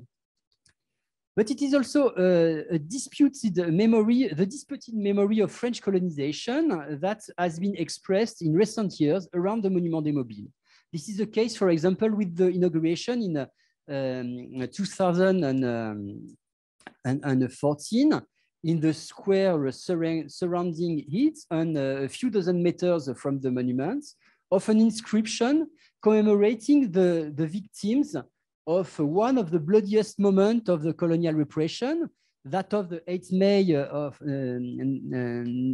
But it is also a, a disputed memory, the disputed memory of French colonization that has been expressed in recent years around the Monument des Mobiles. This is the case, for example, with the inauguration in um, two thousand fourteen, in the square surrounding it, and a few dozen meters from the monument, of an inscription commemorating the, the victims of one of the bloodiest moments of the colonial repression, that of the eighth of May of uh,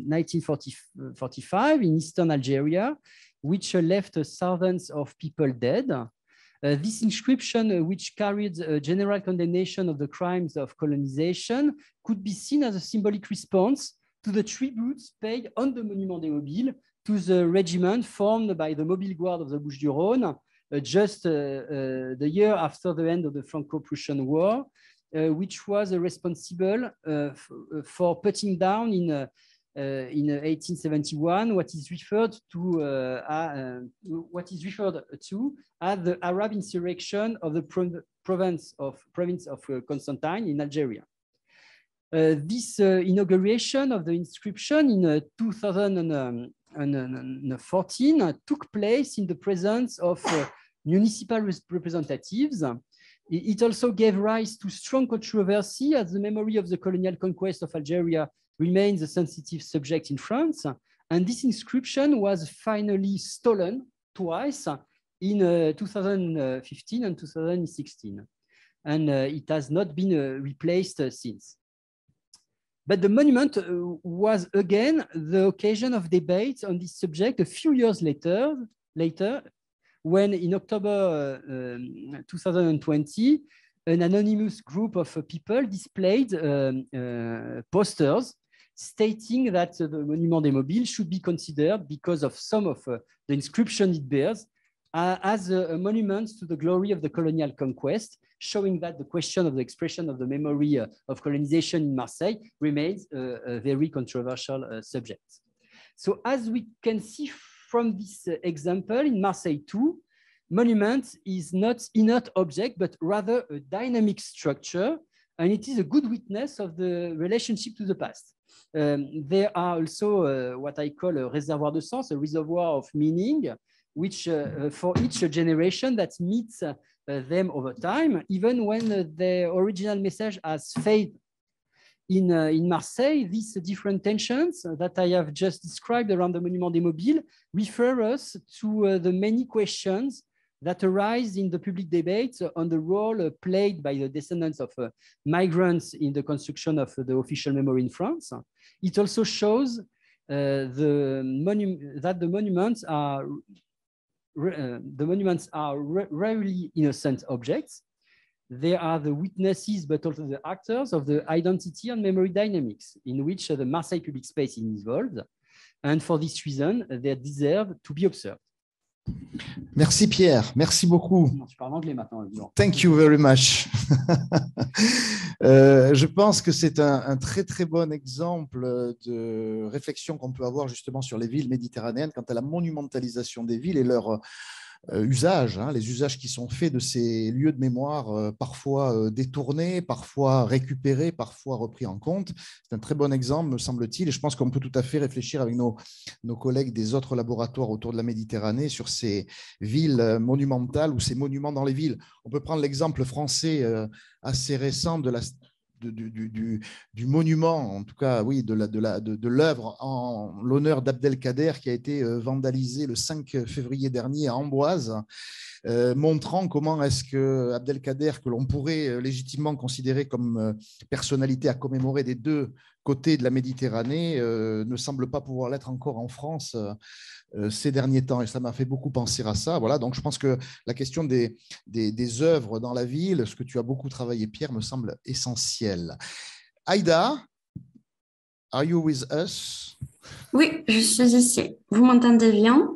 nineteen forty-five in eastern Algeria, which left thousands of people dead. Uh, this inscription, uh, which carried a general condemnation of the crimes of colonization, could be seen as a symbolic response to the tributes paid on the Monument des Mobiles to the regiment formed by the Mobile Guard of the Bouches-du-Rhône, uh, just uh, uh, the year after the end of the Franco-Prussian War, uh, which was uh, responsible uh, for putting down in uh, uh, in eighteen seventy-one what is referred to uh, uh, what is referred to as the Arab insurrection of the pro province of province of uh, Constantine in Algeria. Uh, this uh, inauguration of the inscription in uh, two thousand fourteen uh, took place in the presence of uh, municipal representatives. It also gave rise to strong controversy, as the memory of the colonial conquest of Algeria remains a sensitive subject in France. And this inscription was finally stolen twice, in uh, two thousand fifteen and two thousand sixteen. And uh, it has not been uh, replaced uh, since. But the monument was again the occasion of debate on this subject a few years later, later when in October uh, um, two thousand twenty, an anonymous group of people displayed um, uh, posters stating that the Monument des Mobiles should be considered, because of some of uh, the inscription it bears, uh, as a, a monument to the glory of the colonial conquest, showing that the question of the expression of the memory uh, of colonization in Marseille remains uh, a very controversial uh, subject. So as we can see from this uh, example, in Marseille too, monument is not inert object, but rather a dynamic structure, and it is a good witness of the relationship to the past. Um, there are also uh, what I call a réservoir de sens, a reservoir of meaning, which uh, for each generation that meets uh, them over time, even when uh, the original message has faded. In, uh, in Marseille, these different tensions that I have just described around the Monument des Mobiles refer us to uh, the many questions that arise in the public debate on the role uh, played by the descendants of uh, migrants in the construction of uh, the official memory in France. It also shows uh, the monu- that the monuments are Uh, the monuments are rarely innocent objects. They are the witnesses, but also the actors of the identity and memory dynamics in which the Marseille public space is involved. And for this reason, they deserve to be observed. Merci Pierre, merci beaucoup. Je parle anglais maintenant. Thank you very much. euh, je pense que c'est un, un très très bon exemple de réflexion qu'on peut avoir justement sur les villes méditerranéennes quant à la monumentalisation des villes et leur usage, hein, les usages qui sont faits de ces lieux de mémoire, euh, parfois euh, détournés, parfois récupérés, parfois repris en compte. C'est un très bon exemple, me semble-t-il, et je pense qu'on peut tout à fait réfléchir avec nos, nos collègues des autres laboratoires autour de la Méditerranée sur ces villes monumentales ou ces monuments dans les villes. On peut prendre l'exemple français euh, assez récent de la... Du, du, du, du monument, en tout cas, oui, de l'œuvre la, de la, de, de en l'honneur d'Abdelkader qui a été vandalisé le cinq février dernier à Amboise, euh, montrant comment est-ce que Abdelkader, que l'on pourrait légitimement considérer comme personnalité à commémorer des deux côtés de la Méditerranée, euh, ne semble pas pouvoir l'être encore en France euh, ces derniers temps. Et ça m'a fait beaucoup penser à ça. Voilà, donc je pense que la question des, des, des œuvres dans la ville, ce que tu as beaucoup travaillé, Pierre, me semble essentiel. Aïda, are you with us? Oui, je suis ici. Vous m'entendez bien?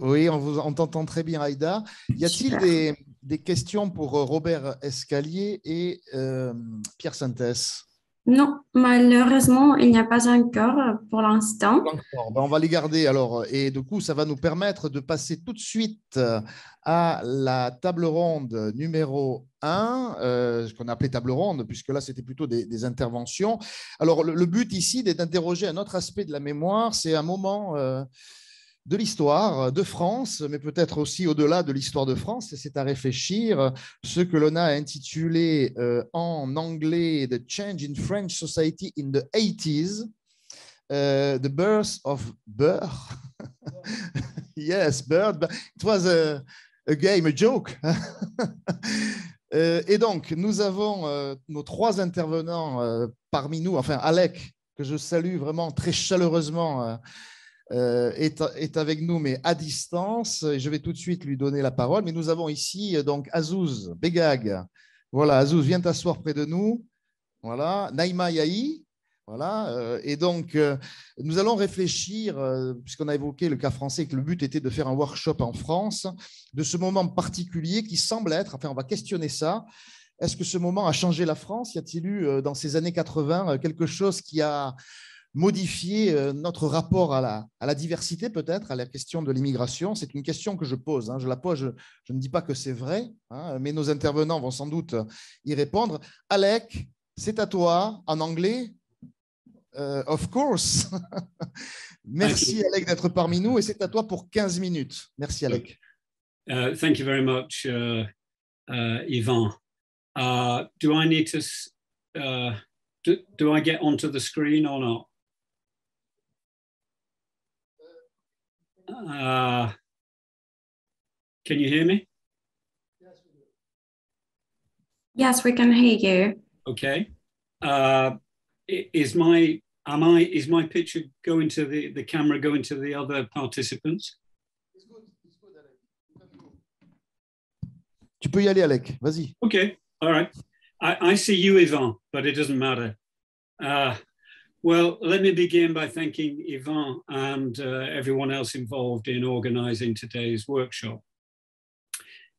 Oui, on, vous, on t'entend très bien, Aïda. Y a-t-il des, des questions pour Robert Escalier et euh, Pierre Sintès? Non, malheureusement, il n'y a pas encore pour l'instant. On va les garder alors. Et du coup, ça va nous permettre de passer tout de suite à la table ronde numéro un, euh, ce qu'on appelait table ronde, puisque là, c'était plutôt des, des interventions. Alors, le, le but ici, c'est d'interroger un autre aspect de la mémoire. C'est un moment... Euh, de l'histoire de France, mais peut-être aussi au-delà de l'histoire de France, c'est à réfléchir, ce que l'on a intitulé euh, en anglais « The Change in French Society in the eighties euh, »,« The Birth of Bird ». Yes, Bird, but it was a, a game, a joke. Et donc, nous avons euh, nos trois intervenants euh, parmi nous, enfin Alec, que je salue vraiment très chaleureusement, euh, Euh, est, est avec nous, mais à distance. Je vais tout de suite lui donner la parole. Mais nous avons ici donc Azouz Begag. Voilà, Azouz, viens t'asseoir près de nous. Voilà, Naïma Yahi. Voilà, euh, et donc euh, nous allons réfléchir, euh, puisqu'on a évoqué le cas français, que le but était de faire un workshop en France, de ce moment particulier qui semble être, enfin on va questionner ça, est-ce que ce moment a changé la France? Y a-t-il eu euh, dans ces années quatre-vingts quelque chose qui a... modifier notre rapport à la, à la diversité, peut-être, à la question de l'immigration. C'est une question que je pose. Hein. Je la pose, je, je ne dis pas que c'est vrai, hein, mais nos intervenants vont sans doute y répondre. Alec, c'est à toi, en anglais. Uh, of course. Merci, Alec, d'être parmi nous. Et c'est à toi pour quinze minutes. Merci, Alec. Uh, thank you very much, uh, uh, Yvan. Uh, do I need to... Uh, do, do I get onto the screen or not? Uh, can you hear me? Yes, we do. Yes, we can hear you. Okay. Uh, is my am I is my picture going to the the camera going to the other participants? It's good. It's good, Alec. You can go. Tu peux y aller, Alec. Vas-y. Okay. All right. I, I see you, Yvan, but it doesn't matter. Uh, Well, let me begin by thanking Yvan and uh, everyone else involved in organising today's workshop.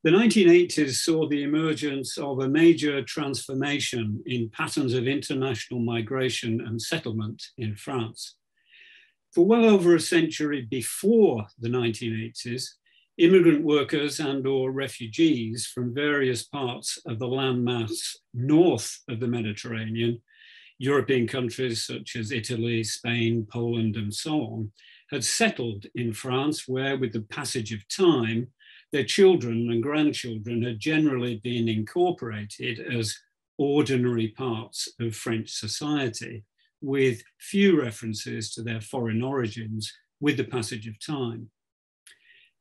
The nineteen eighties saw the emergence of a major transformation in patterns of international migration and settlement in France. For well over a century before the nineteen eighties, immigrant workers and or refugees from various parts of the landmass north of the Mediterranean, European countries such as Italy, Spain, Poland, and so on, had settled in France where, with the passage of time, their children and grandchildren had generally been incorporated as ordinary parts of French society, with few references to their foreign origins with the passage of time.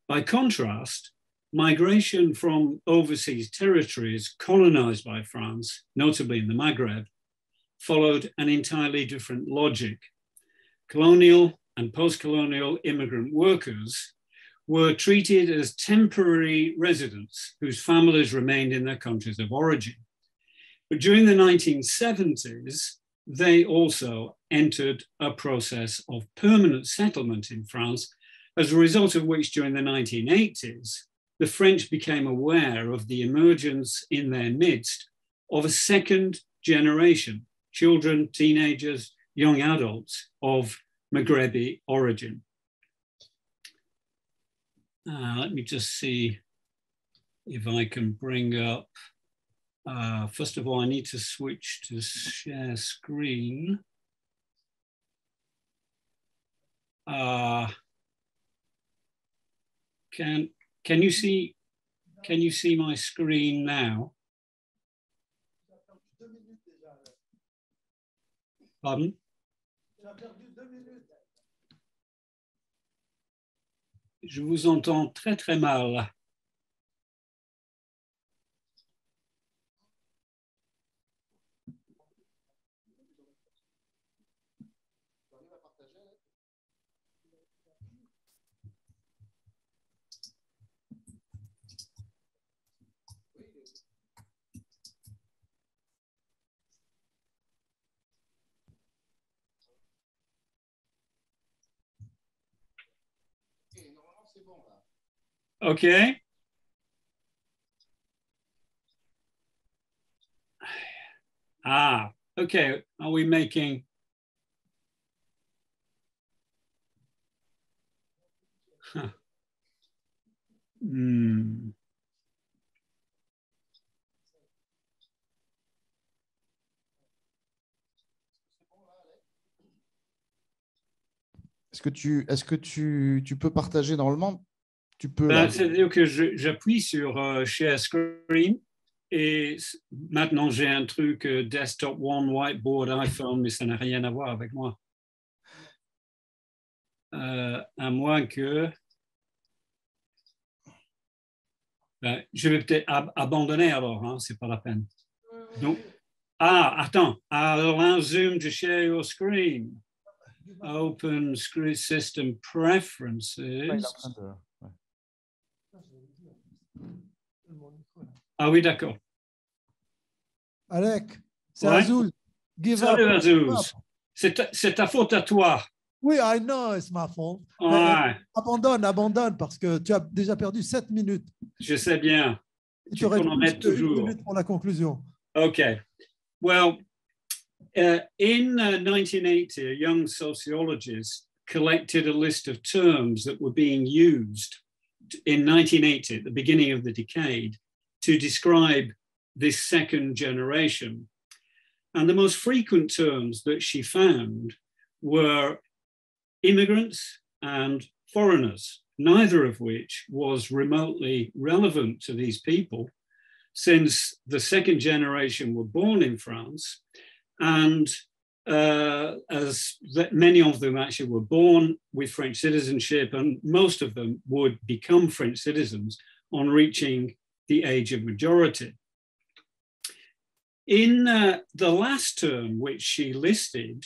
By contrast, migration from overseas territories colonized by France, notably in the Maghreb, followed an entirely different logic. Colonial and post-colonial immigrant workers were treated as temporary residents whose families remained in their countries of origin. But during the nineteen seventies, they also entered a process of permanent settlement in France, as a result of which during the nineteen eighties, the French became aware of the emergence in their midst of a second generation, children, teenagers, young adults of Maghrebi origin. Uh, let me just see if I can bring up, uh, first of all, I need to switch to share screen. Uh, can, can you see, can you see my screen now? Pardon? Je vous entends très, très mal. OK. Ah, OK. Are we making... Huh. Hmm. Est-ce que tu, est-ce que tu, tu peux partager normalement? Tu peux... Ben, c'est-à-dire que j'appuie sur euh, Share Screen et maintenant j'ai un truc euh, Desktop One, Whiteboard, iPhone, mais ça n'a rien à voir avec moi. Euh, à moins que... Ben, je vais peut-être ab abandonner alors, hein, c'est pas la peine. Donc... Ah, attends. Alors, un Zoom to share your screen. Open Screen System Preferences. Ouais, ah oui, d'accord. Alec, c'est ouais. Azouz. Give Salut up. Azouz. C'est ta, ta faute à toi. Oui, I know, it's my fault. Ouais. Abandonne, abandonne, parce que tu as déjà perdu sept minutes. Je sais bien. Et tu aurais en mettre toujours. Une minute pour la conclusion. OK. Well, uh, in uh, nineteen eighty, a young sociologist collected a list of terms that were being used in nineteen eighty, at the beginning of the decade, to describe this second generation. And the most frequent terms that she found were immigrants and foreigners, neither of which was remotely relevant to these people, since the second generation were born in France, and Uh, as that many of them actually were born with French citizenship, and most of them would become French citizens on reaching the age of majority. In uh, the last term, which she listed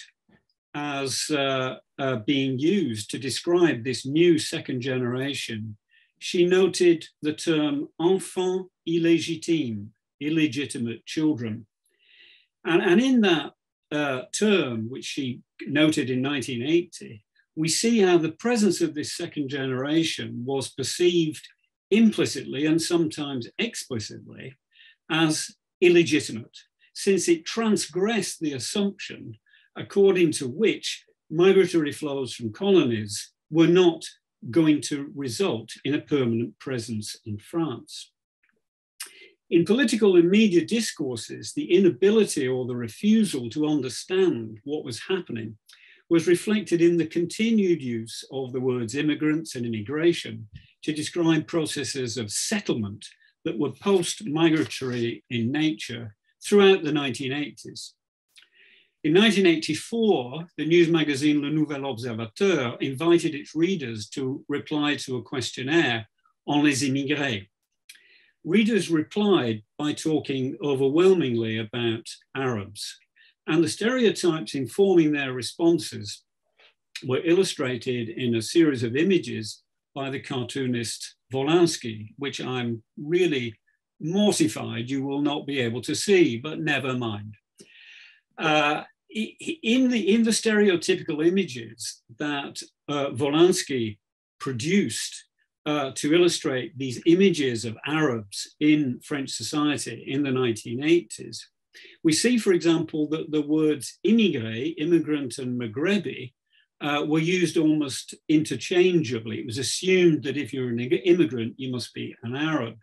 as uh, uh, being used to describe this new second generation, she noted the term enfants illégitimes, illegitimate children. And, and in that Uh, term, which she noted in nineteen eighty, we see how the presence of this second generation was perceived implicitly and sometimes explicitly as illegitimate, since it transgressed the assumption according to which migratory flows from colonies were not going to result in a permanent presence in France. In political and media discourses, the inability or the refusal to understand what was happening was reflected in the continued use of the words immigrants and immigration to describe processes of settlement that were post-migratory in nature throughout the nineteen eighties. In nineteen eighty-four, the news magazine Le Nouvel Observateur invited its readers to reply to a questionnaire on les immigrés. Readers replied by talking overwhelmingly about Arabs, and the stereotypes informing their responses were illustrated in a series of images by the cartoonist Volansky, which I'm really mortified you will not be able to see, but never mind. Uh, in, the, in the stereotypical images that uh, Volansky produced uh, to illustrate these images of Arabs in French society in the nineteen eighties, we see, for example, that the words immigré, immigrant, and Maghrebi uh, were used almost interchangeably. It was assumed that if you're an immigrant, you must be an Arab.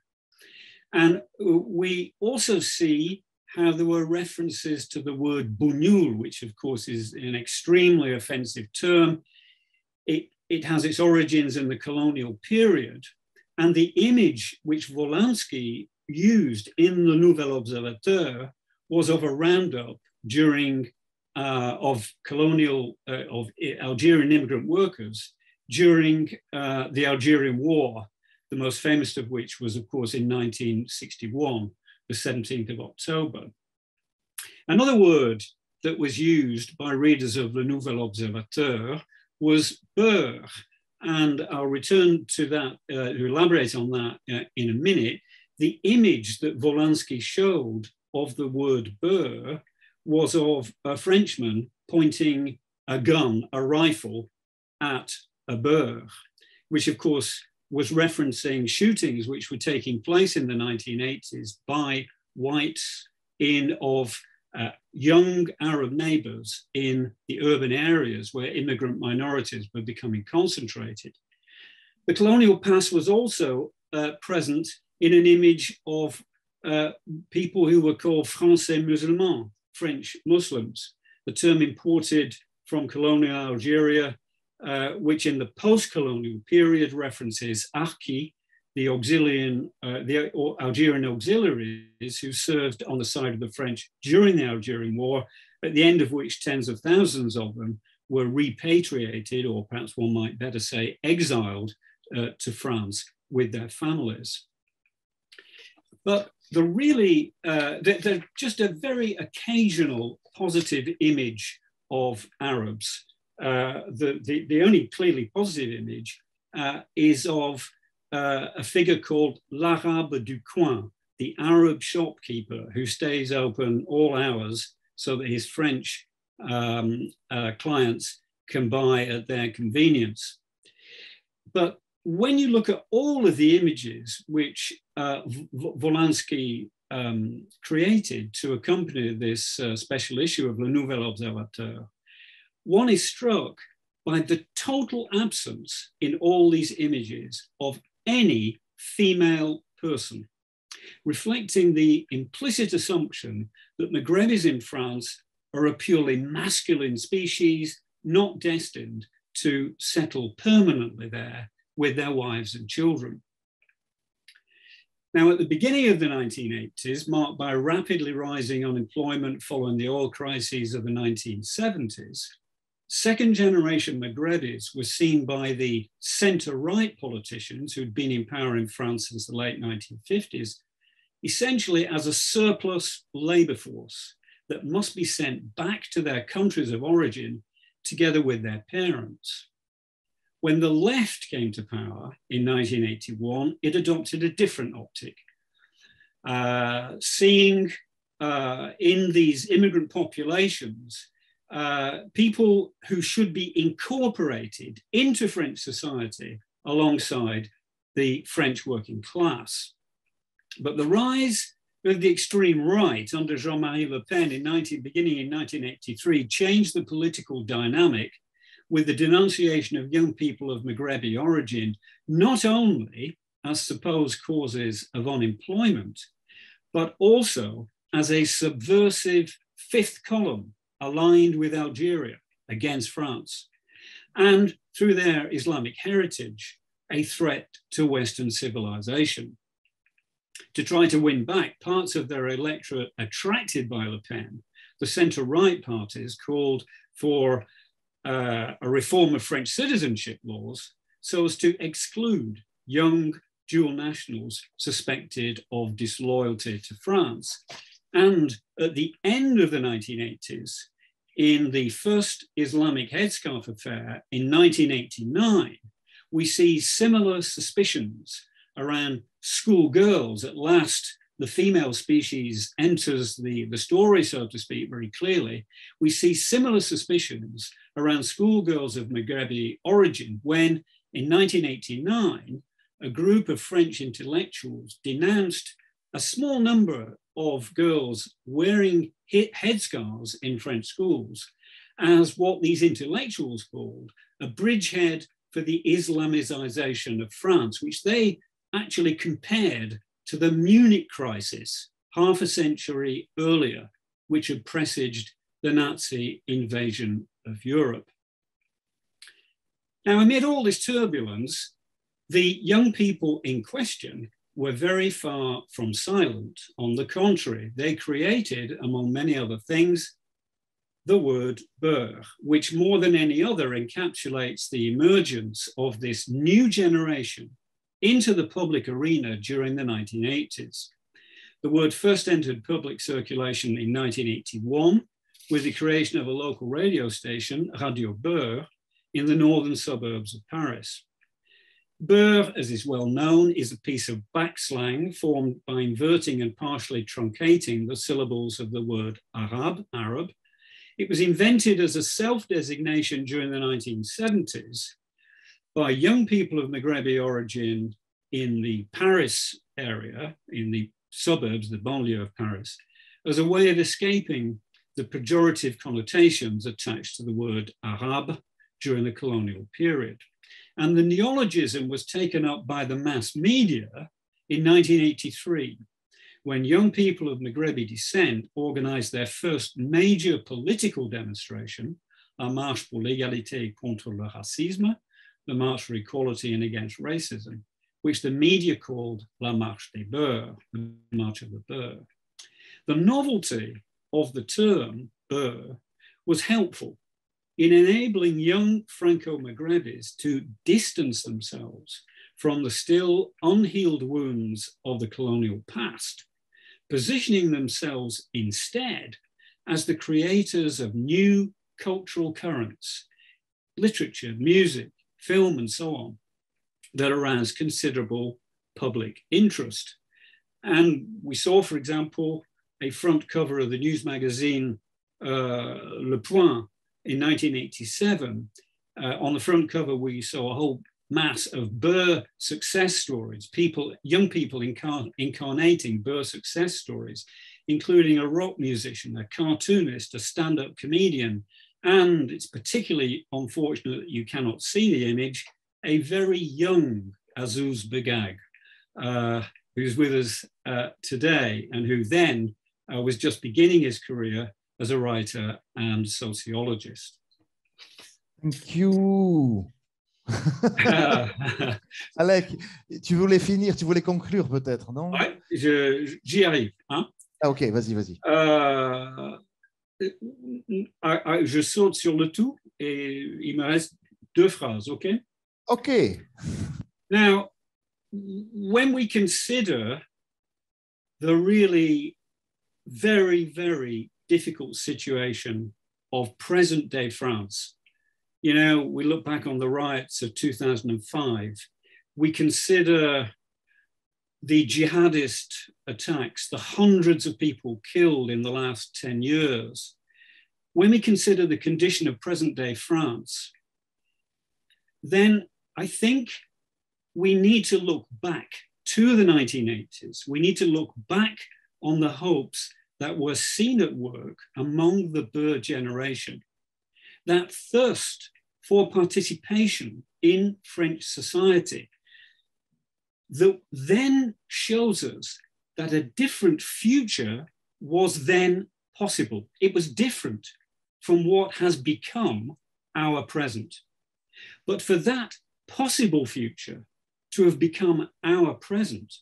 And we also see how there were references to the word bougnoul, which of course is an extremely offensive term. It, it has its origins in the colonial period. And the image which Volansky used in the Nouvel Observateur was of a roundup during uh, of colonial, uh, of Algerian immigrant workers during uh, the Algerian War, the most famous of which was, of course, in nineteen sixty-one, the seventeenth of October. Another word that was used by readers of Le Nouvel Observateur was beurre, and I'll return to that, uh, to elaborate on that uh, in a minute. The image that Volansky showed of the word beurre was of a Frenchman pointing a gun, a rifle, at a beurre, which of course was referencing shootings which were taking place in the nineteen eighties by whites in of uh, young Arab neighbors in the urban areas where immigrant minorities were becoming concentrated. The colonial past was also uh, present in an image of Uh, people who were called Français musulmans, French Muslims, the term imported from colonial Algeria, uh, which in the post-colonial period references Arki, the, auxilian, uh, the Algerian auxiliaries who served on the side of the French during the Algerian War, at the end of which tens of thousands of them were repatriated, or perhaps one might better say exiled uh, to France with their families. But the really, uh, they're, they're just a very occasional positive image of Arabs. Uh, the, the, the only clearly positive image uh, is of uh, a figure called l'Arabe du coin, the Arab shopkeeper who stays open all hours so that his French um, uh, clients can buy at their convenience. But when you look at all of the images which uh, Volansky um, created to accompany this uh, special issue of Le Nouvel Observateur, one is struck by the total absence in all these images of any female person, reflecting the implicit assumption that Maghrebis in France are a purely masculine species, not destined to settle permanently there with their wives and children. Now, at the beginning of the nineteen eighties, marked by rapidly rising unemployment following the oil crises of the nineteen seventies, second-generation Maghrebis were seen by the centre-right politicians who'd been in power in France since the late nineteen fifties, essentially as a surplus labour force that must be sent back to their countries of origin together with their parents. When the left came to power in nineteen eighty-one, it adopted a different optic, uh, seeing uh, in these immigrant populations, uh, people who should be incorporated into French society alongside the French working class. But the rise of the extreme right under Jean-Marie Le Pen in nineteen, beginning in nineteen eighty-three changed the political dynamic, with the denunciation of young people of Maghrebi origin, not only as supposed causes of unemployment, but also as a subversive fifth column aligned with Algeria against France, and through their Islamic heritage, a threat to Western civilization. To try to win back parts of their electorate attracted by Le Pen, the centre-right parties called for Uh, a reform of French citizenship laws so as to exclude young dual nationals suspected of disloyalty to France. And at the end of the nineteen eighties, in the first Islamic headscarf affair in nineteen eighty-nine, we see similar suspicions around schoolgirls. At last, the female species enters the, the story, so to speak, very clearly. We see similar suspicions around schoolgirls of Maghrebi origin when, in nineteen eighty-nine, a group of French intellectuals denounced a small number of girls wearing headscarves in French schools as what these intellectuals called a bridgehead for the Islamization of France, which they actually compared to the Munich crisis half a century earlier, which had presaged the Nazi invasion of Europe. Now, amid all this turbulence, the young people in question were very far from silent. On the contrary, they created, among many other things, the word beurre, which more than any other encapsulates the emergence of this new generation into the public arena during the nineteen eighties. The word first entered public circulation in nineteen eighty-one with the creation of a local radio station, Radio Beurre, in the northern suburbs of Paris. Beurre, as is well known, is a piece of backslang formed by inverting and partially truncating the syllables of the word Arab, Arab. It was invented as a self-designation during the nineteen seventies by young people of Maghrebi origin in the Paris area, in the suburbs, the banlieue of Paris, as a way of escaping the pejorative connotations attached to the word Arab during the colonial period. And the neologism was taken up by the mass media in nineteen eighty-three, when young people of Maghrebi descent organized their first major political demonstration, a marche pour l'égalité contre le racisme, the march for equality and against racism, which the media called La Marche des Beurs, the March of the Beurs. The novelty of the term Beurs was helpful in enabling young Franco-Maghrebis to distance themselves from the still unhealed wounds of the colonial past, positioning themselves instead as the creators of new cultural currents, literature, music, film, and so on, that aroused considerable public interest. And we saw, for example, a front cover of the news magazine uh, Le Point in nineteen eighty-seven. Uh, on the front cover, we saw a whole mass of Beurre success stories, people, young people incar incarnating Beurre success stories, including a rock musician, a cartoonist, a stand-up comedian, and it's particularly unfortunate that you cannot see the image, a very young Azouz Begag, uh, who's with us uh, today and who then uh, was just beginning his career as a writer and sociologist. Thank you. uh, Alec, tu voulais finir, tu voulais conclure peut-être, non? Ouais, j'y arrive. Hein? Ah, ok, vas-y, vas-y. Uh, Je saute sur le tout et il me reste deux phrases, OK? OK. Now, when we consider the really very, very difficult situation of present-day France, you know, we look back on the riots of two thousand five, we consider the jihadist attacks, the hundreds of people killed in the last ten years. When we consider the condition of present-day France, then I think we need to look back to the nineteen eighties. We need to look back on the hopes that were seen at work among the Beurre generation. That thirst for participation in French society that then shows us that a different future was then possible. It was different from what has become our present. But for that possible future to have become our present,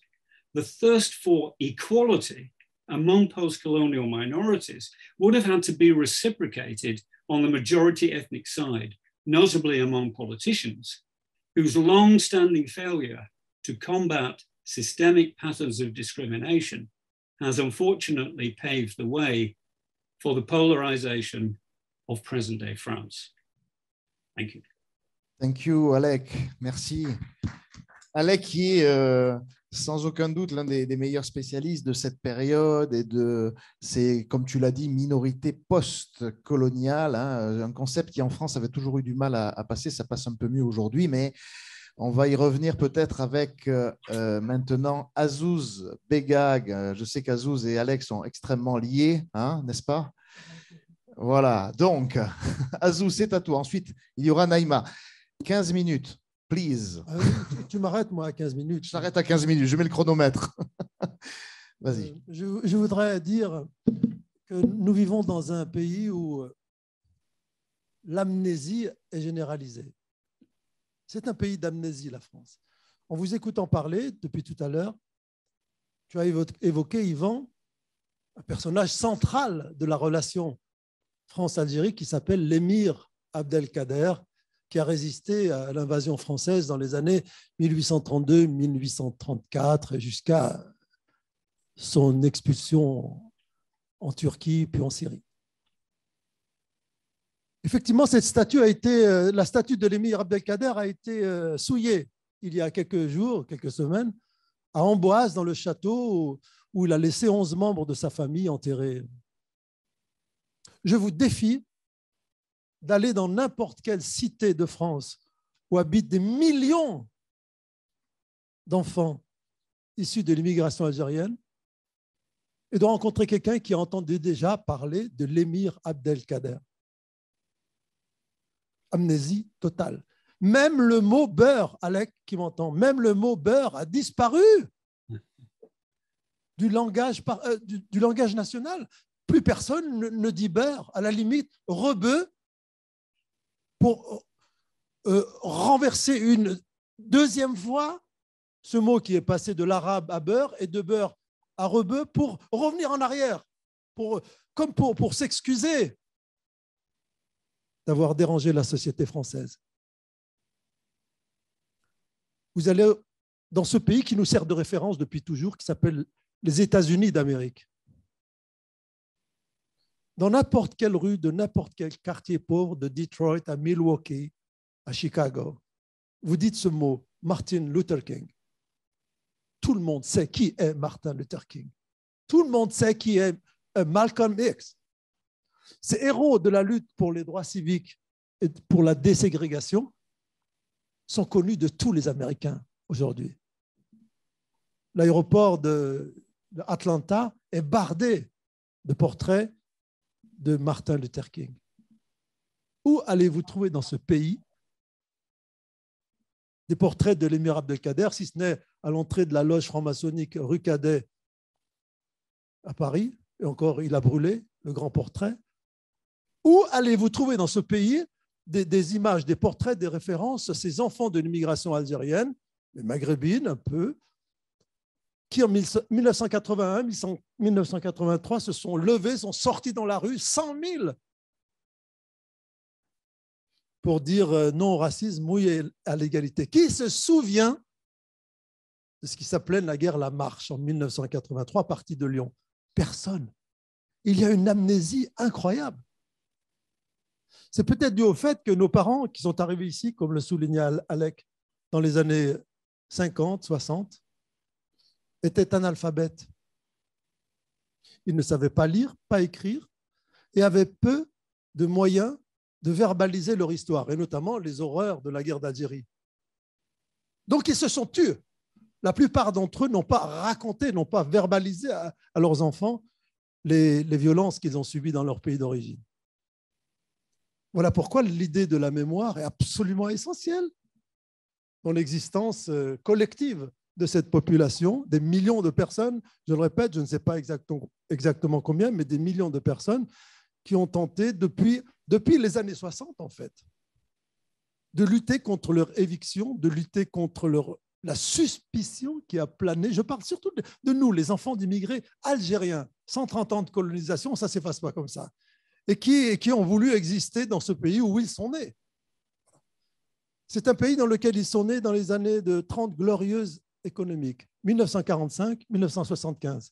the thirst for equality among post-colonial minorities would have had to be reciprocated on the majority ethnic side, notably among politicians, whose long-standing failure to combat systemic patterns of discrimination has unfortunately paved the way for the polarization of present-day France. Thank you. Thank you, Alec. Merci. Alec qui est euh, sans aucun doute l'un des, des meilleurs spécialistes de cette période et de ces, comme tu l'as dit, minorités post-coloniales, hein, un concept qui en France avait toujours eu du mal à, à passer, ça passe un peu mieux aujourd'hui, mais on va y revenir peut-être avec euh, maintenant Azouz Begag. Je sais qu'Azouz et Alec sont extrêmement liés, hein, n'est-ce pas? Voilà, donc Azouz, c'est à toi. Ensuite, il y aura Naïma. quinze minutes. Please. Euh, tu tu m'arrêtes, moi, à quinze minutes. Je t'arrête à quinze minutes, je mets le chronomètre. Vas-y. Euh, je, je voudrais dire que nous vivons dans un pays où l'amnésie est généralisée. C'est un pays d'amnésie, la France. En vous écoutant parler depuis tout à l'heure, tu as évoqué, Yvan, un personnage central de la relation France-Algérie qui s'appelle l'émir Abdelkader, qui a résisté à l'invasion française dans les années mille huit cent trente-deux mille huit cent trente-quatre jusqu'à son expulsion en Turquie puis en Syrie. Effectivement, cette statue a été, la statue de l'émir Abdelkader a été souillée il y a quelques jours, quelques semaines, à Amboise, dans le château où il a laissé onze membres de sa famille enterrés. Je vous défie d'aller dans n'importe quelle cité de France où habitent des millions d'enfants issus de l'immigration algérienne et de rencontrer quelqu'un qui a entendu déjà parler de l'émir Abdelkader. Amnésie totale. Même le mot beurre, Alec qui m'entend, même le mot beurre a disparu du langage, par, euh, du, du langage national. Plus personne ne, ne dit beurre. À la limite, rebeu, pour euh, renverser une deuxième fois ce mot qui est passé de l'arabe à beurre et de beurre à rebeu pour revenir en arrière, pour, comme pour, pour s'excuser d'avoir dérangé la société française. Vous allez dans ce pays qui nous sert de référence depuis toujours, qui s'appelle les États-Unis d'Amérique. Dans n'importe quelle rue, de n'importe quel quartier pauvre, de Detroit à Milwaukee, à Chicago, vous dites ce mot, Martin Luther King. Tout le monde sait qui est Martin Luther King. Tout le monde sait qui est Malcolm X. Ces héros de la lutte pour les droits civiques et pour la déségrégation sont connus de tous les Américains aujourd'hui. L'aéroport d'Atlanta est bardé de portraits de Martin Luther King. Où allez-vous trouver dans ce pays des portraits de l'émir Abdelkader, si ce n'est à l'entrée de la loge franc-maçonnique rue Cadet à Paris, et encore il a brûlé le grand portrait? Où allez-vous trouver dans ce pays des, des images, des portraits, des références à ces enfants de l'immigration algérienne, les maghrébines un peu, qui en mille neuf cent quatre-vingt-un, mille neuf cent quatre-vingt-trois se sont levés, sont sortis dans la rue, cent mille, pour dire non au racisme, oui à l'égalité. Qui se souvient de ce qui s'appelait la guerre La Marche en mille neuf cent quatre-vingt-trois, partie de Lyon? Personne. Il y a une amnésie incroyable. C'est peut-être dû au fait que nos parents, qui sont arrivés ici, comme le soulignait Alec, dans les années cinquante, soixante, étaient analphabètes. Ils ne savaient pas lire, pas écrire, et avaient peu de moyens de verbaliser leur histoire, et notamment les horreurs de la guerre d'Algérie. Donc ils se sont tués. La plupart d'entre eux n'ont pas raconté, n'ont pas verbalisé à, à leurs enfants les, les violences qu'ils ont subies dans leur pays d'origine. Voilà pourquoi l'idée de la mémoire est absolument essentielle dans l'existence collective de cette population, des millions de personnes, je le répète, je ne sais pas exactement, exactement combien, mais des millions de personnes qui ont tenté depuis, depuis les années soixante, en fait, de lutter contre leur éviction, de lutter contre leur, la suspicion qui a plané. Je parle surtout de, de nous, les enfants d'immigrés algériens, cent trente ans de colonisation, ça ne s'efface pas comme ça, et qui, et qui ont voulu exister dans ce pays où ils sont nés. C'est un pays dans lequel ils sont nés dans les années de trente glorieuses économique, mille neuf cent quarante-cinq mille neuf cent soixante-quinze.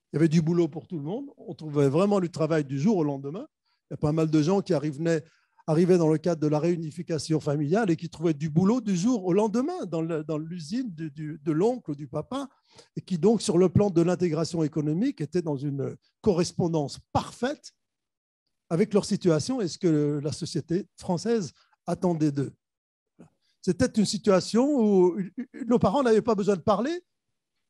Il y avait du boulot pour tout le monde, on trouvait vraiment du travail du jour au lendemain. Il y a pas mal de gens qui arrivaient arrivés dans le cadre de la réunification familiale et qui trouvaient du boulot du jour au lendemain dans l'usine de l'oncle ou du papa, et qui donc, sur le plan de l'intégration économique, étaient dans une correspondance parfaite avec leur situation et ce que la société française attendait d'eux. C'était une situation où nos parents n'avaient pas besoin de parler,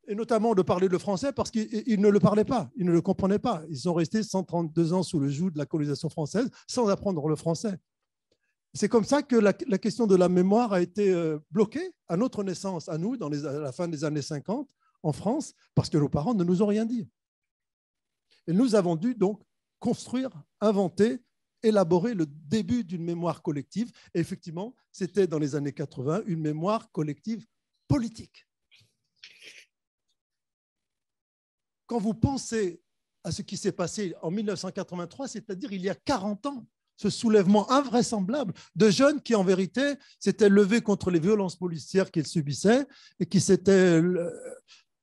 et notamment de parler le français, parce qu'ils ne le parlaient pas, ils ne le comprenaient pas. Ils sont restés cent trente-deux ans sous le joug de la colonisation française sans apprendre le français. C'est comme ça que la, la question de la mémoire a été bloquée à notre naissance, à nous, dans les, à la fin des années cinquante, en France, parce que nos parents ne nous ont rien dit. Et nous avons dû donc construire, inventer, élaborer le début d'une mémoire collective. Et effectivement, c'était dans les années quatre-vingt une mémoire collective politique. Quand vous pensez à ce qui s'est passé en mille neuf cent quatre-vingt-trois, c'est-à-dire il y a quarante ans, ce soulèvement invraisemblable de jeunes qui, en vérité, s'étaient levés contre les violences policières qu'ils subissaient et qui s'étaient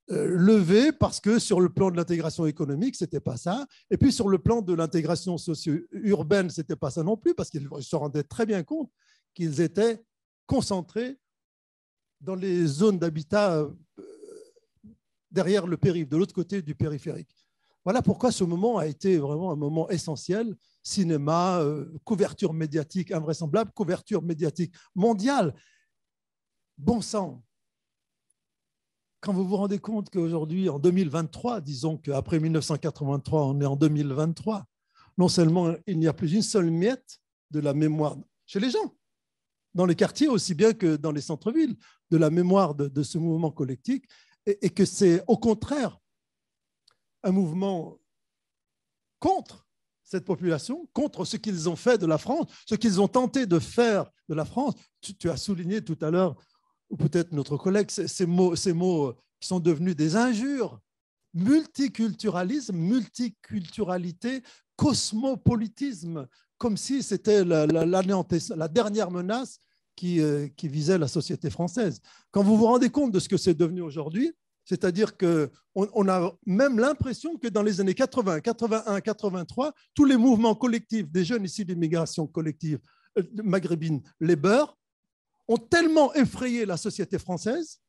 levés parce que sur le plan de l'intégration économique, ce n'était pas ça. Et puis sur le plan de l'intégration socio-urbaine, ce n'était pas ça non plus, parce qu'ils se rendaient très bien compte qu'ils étaient concentrés dans les zones d'habitat derrière le périph', de l'autre côté du périphérique. Voilà pourquoi ce moment a été vraiment un moment essentiel. Cinéma, euh, couverture médiatique invraisemblable, couverture médiatique mondiale. Bon sang. Quand vous vous rendez compte qu'aujourd'hui, en deux mille vingt-trois, disons qu'après mille neuf cent quatre-vingt-trois, on est en deux mille vingt-trois, non seulement il n'y a plus une seule miette de la mémoire chez les gens, dans les quartiers aussi bien que dans les centres-villes, de la mémoire de, de ce mouvement collectif, et que c'est au contraire un mouvement contre cette population, contre ce qu'ils ont fait de la France, ce qu'ils ont tenté de faire de la France. Tu, tu as souligné tout à l'heure, ou peut-être notre collègue, ces, ces, mots, ces mots qui sont devenus des injures. Multiculturalisme, multiculturalité, cosmopolitisme, comme si c'était la, la, la dernière menace Qui, euh, qui visait la société française. Quand vous vous rendez compte de ce que c'est devenu aujourd'hui, c'est-à-dire qu'on on a même l'impression que dans les années quatre-vingt, quatre-vingt-un, quatre-vingt-trois, tous les mouvements collectifs des jeunes ici d'immigration collective euh, maghrébine, les beurs, ont tellement effrayé la société française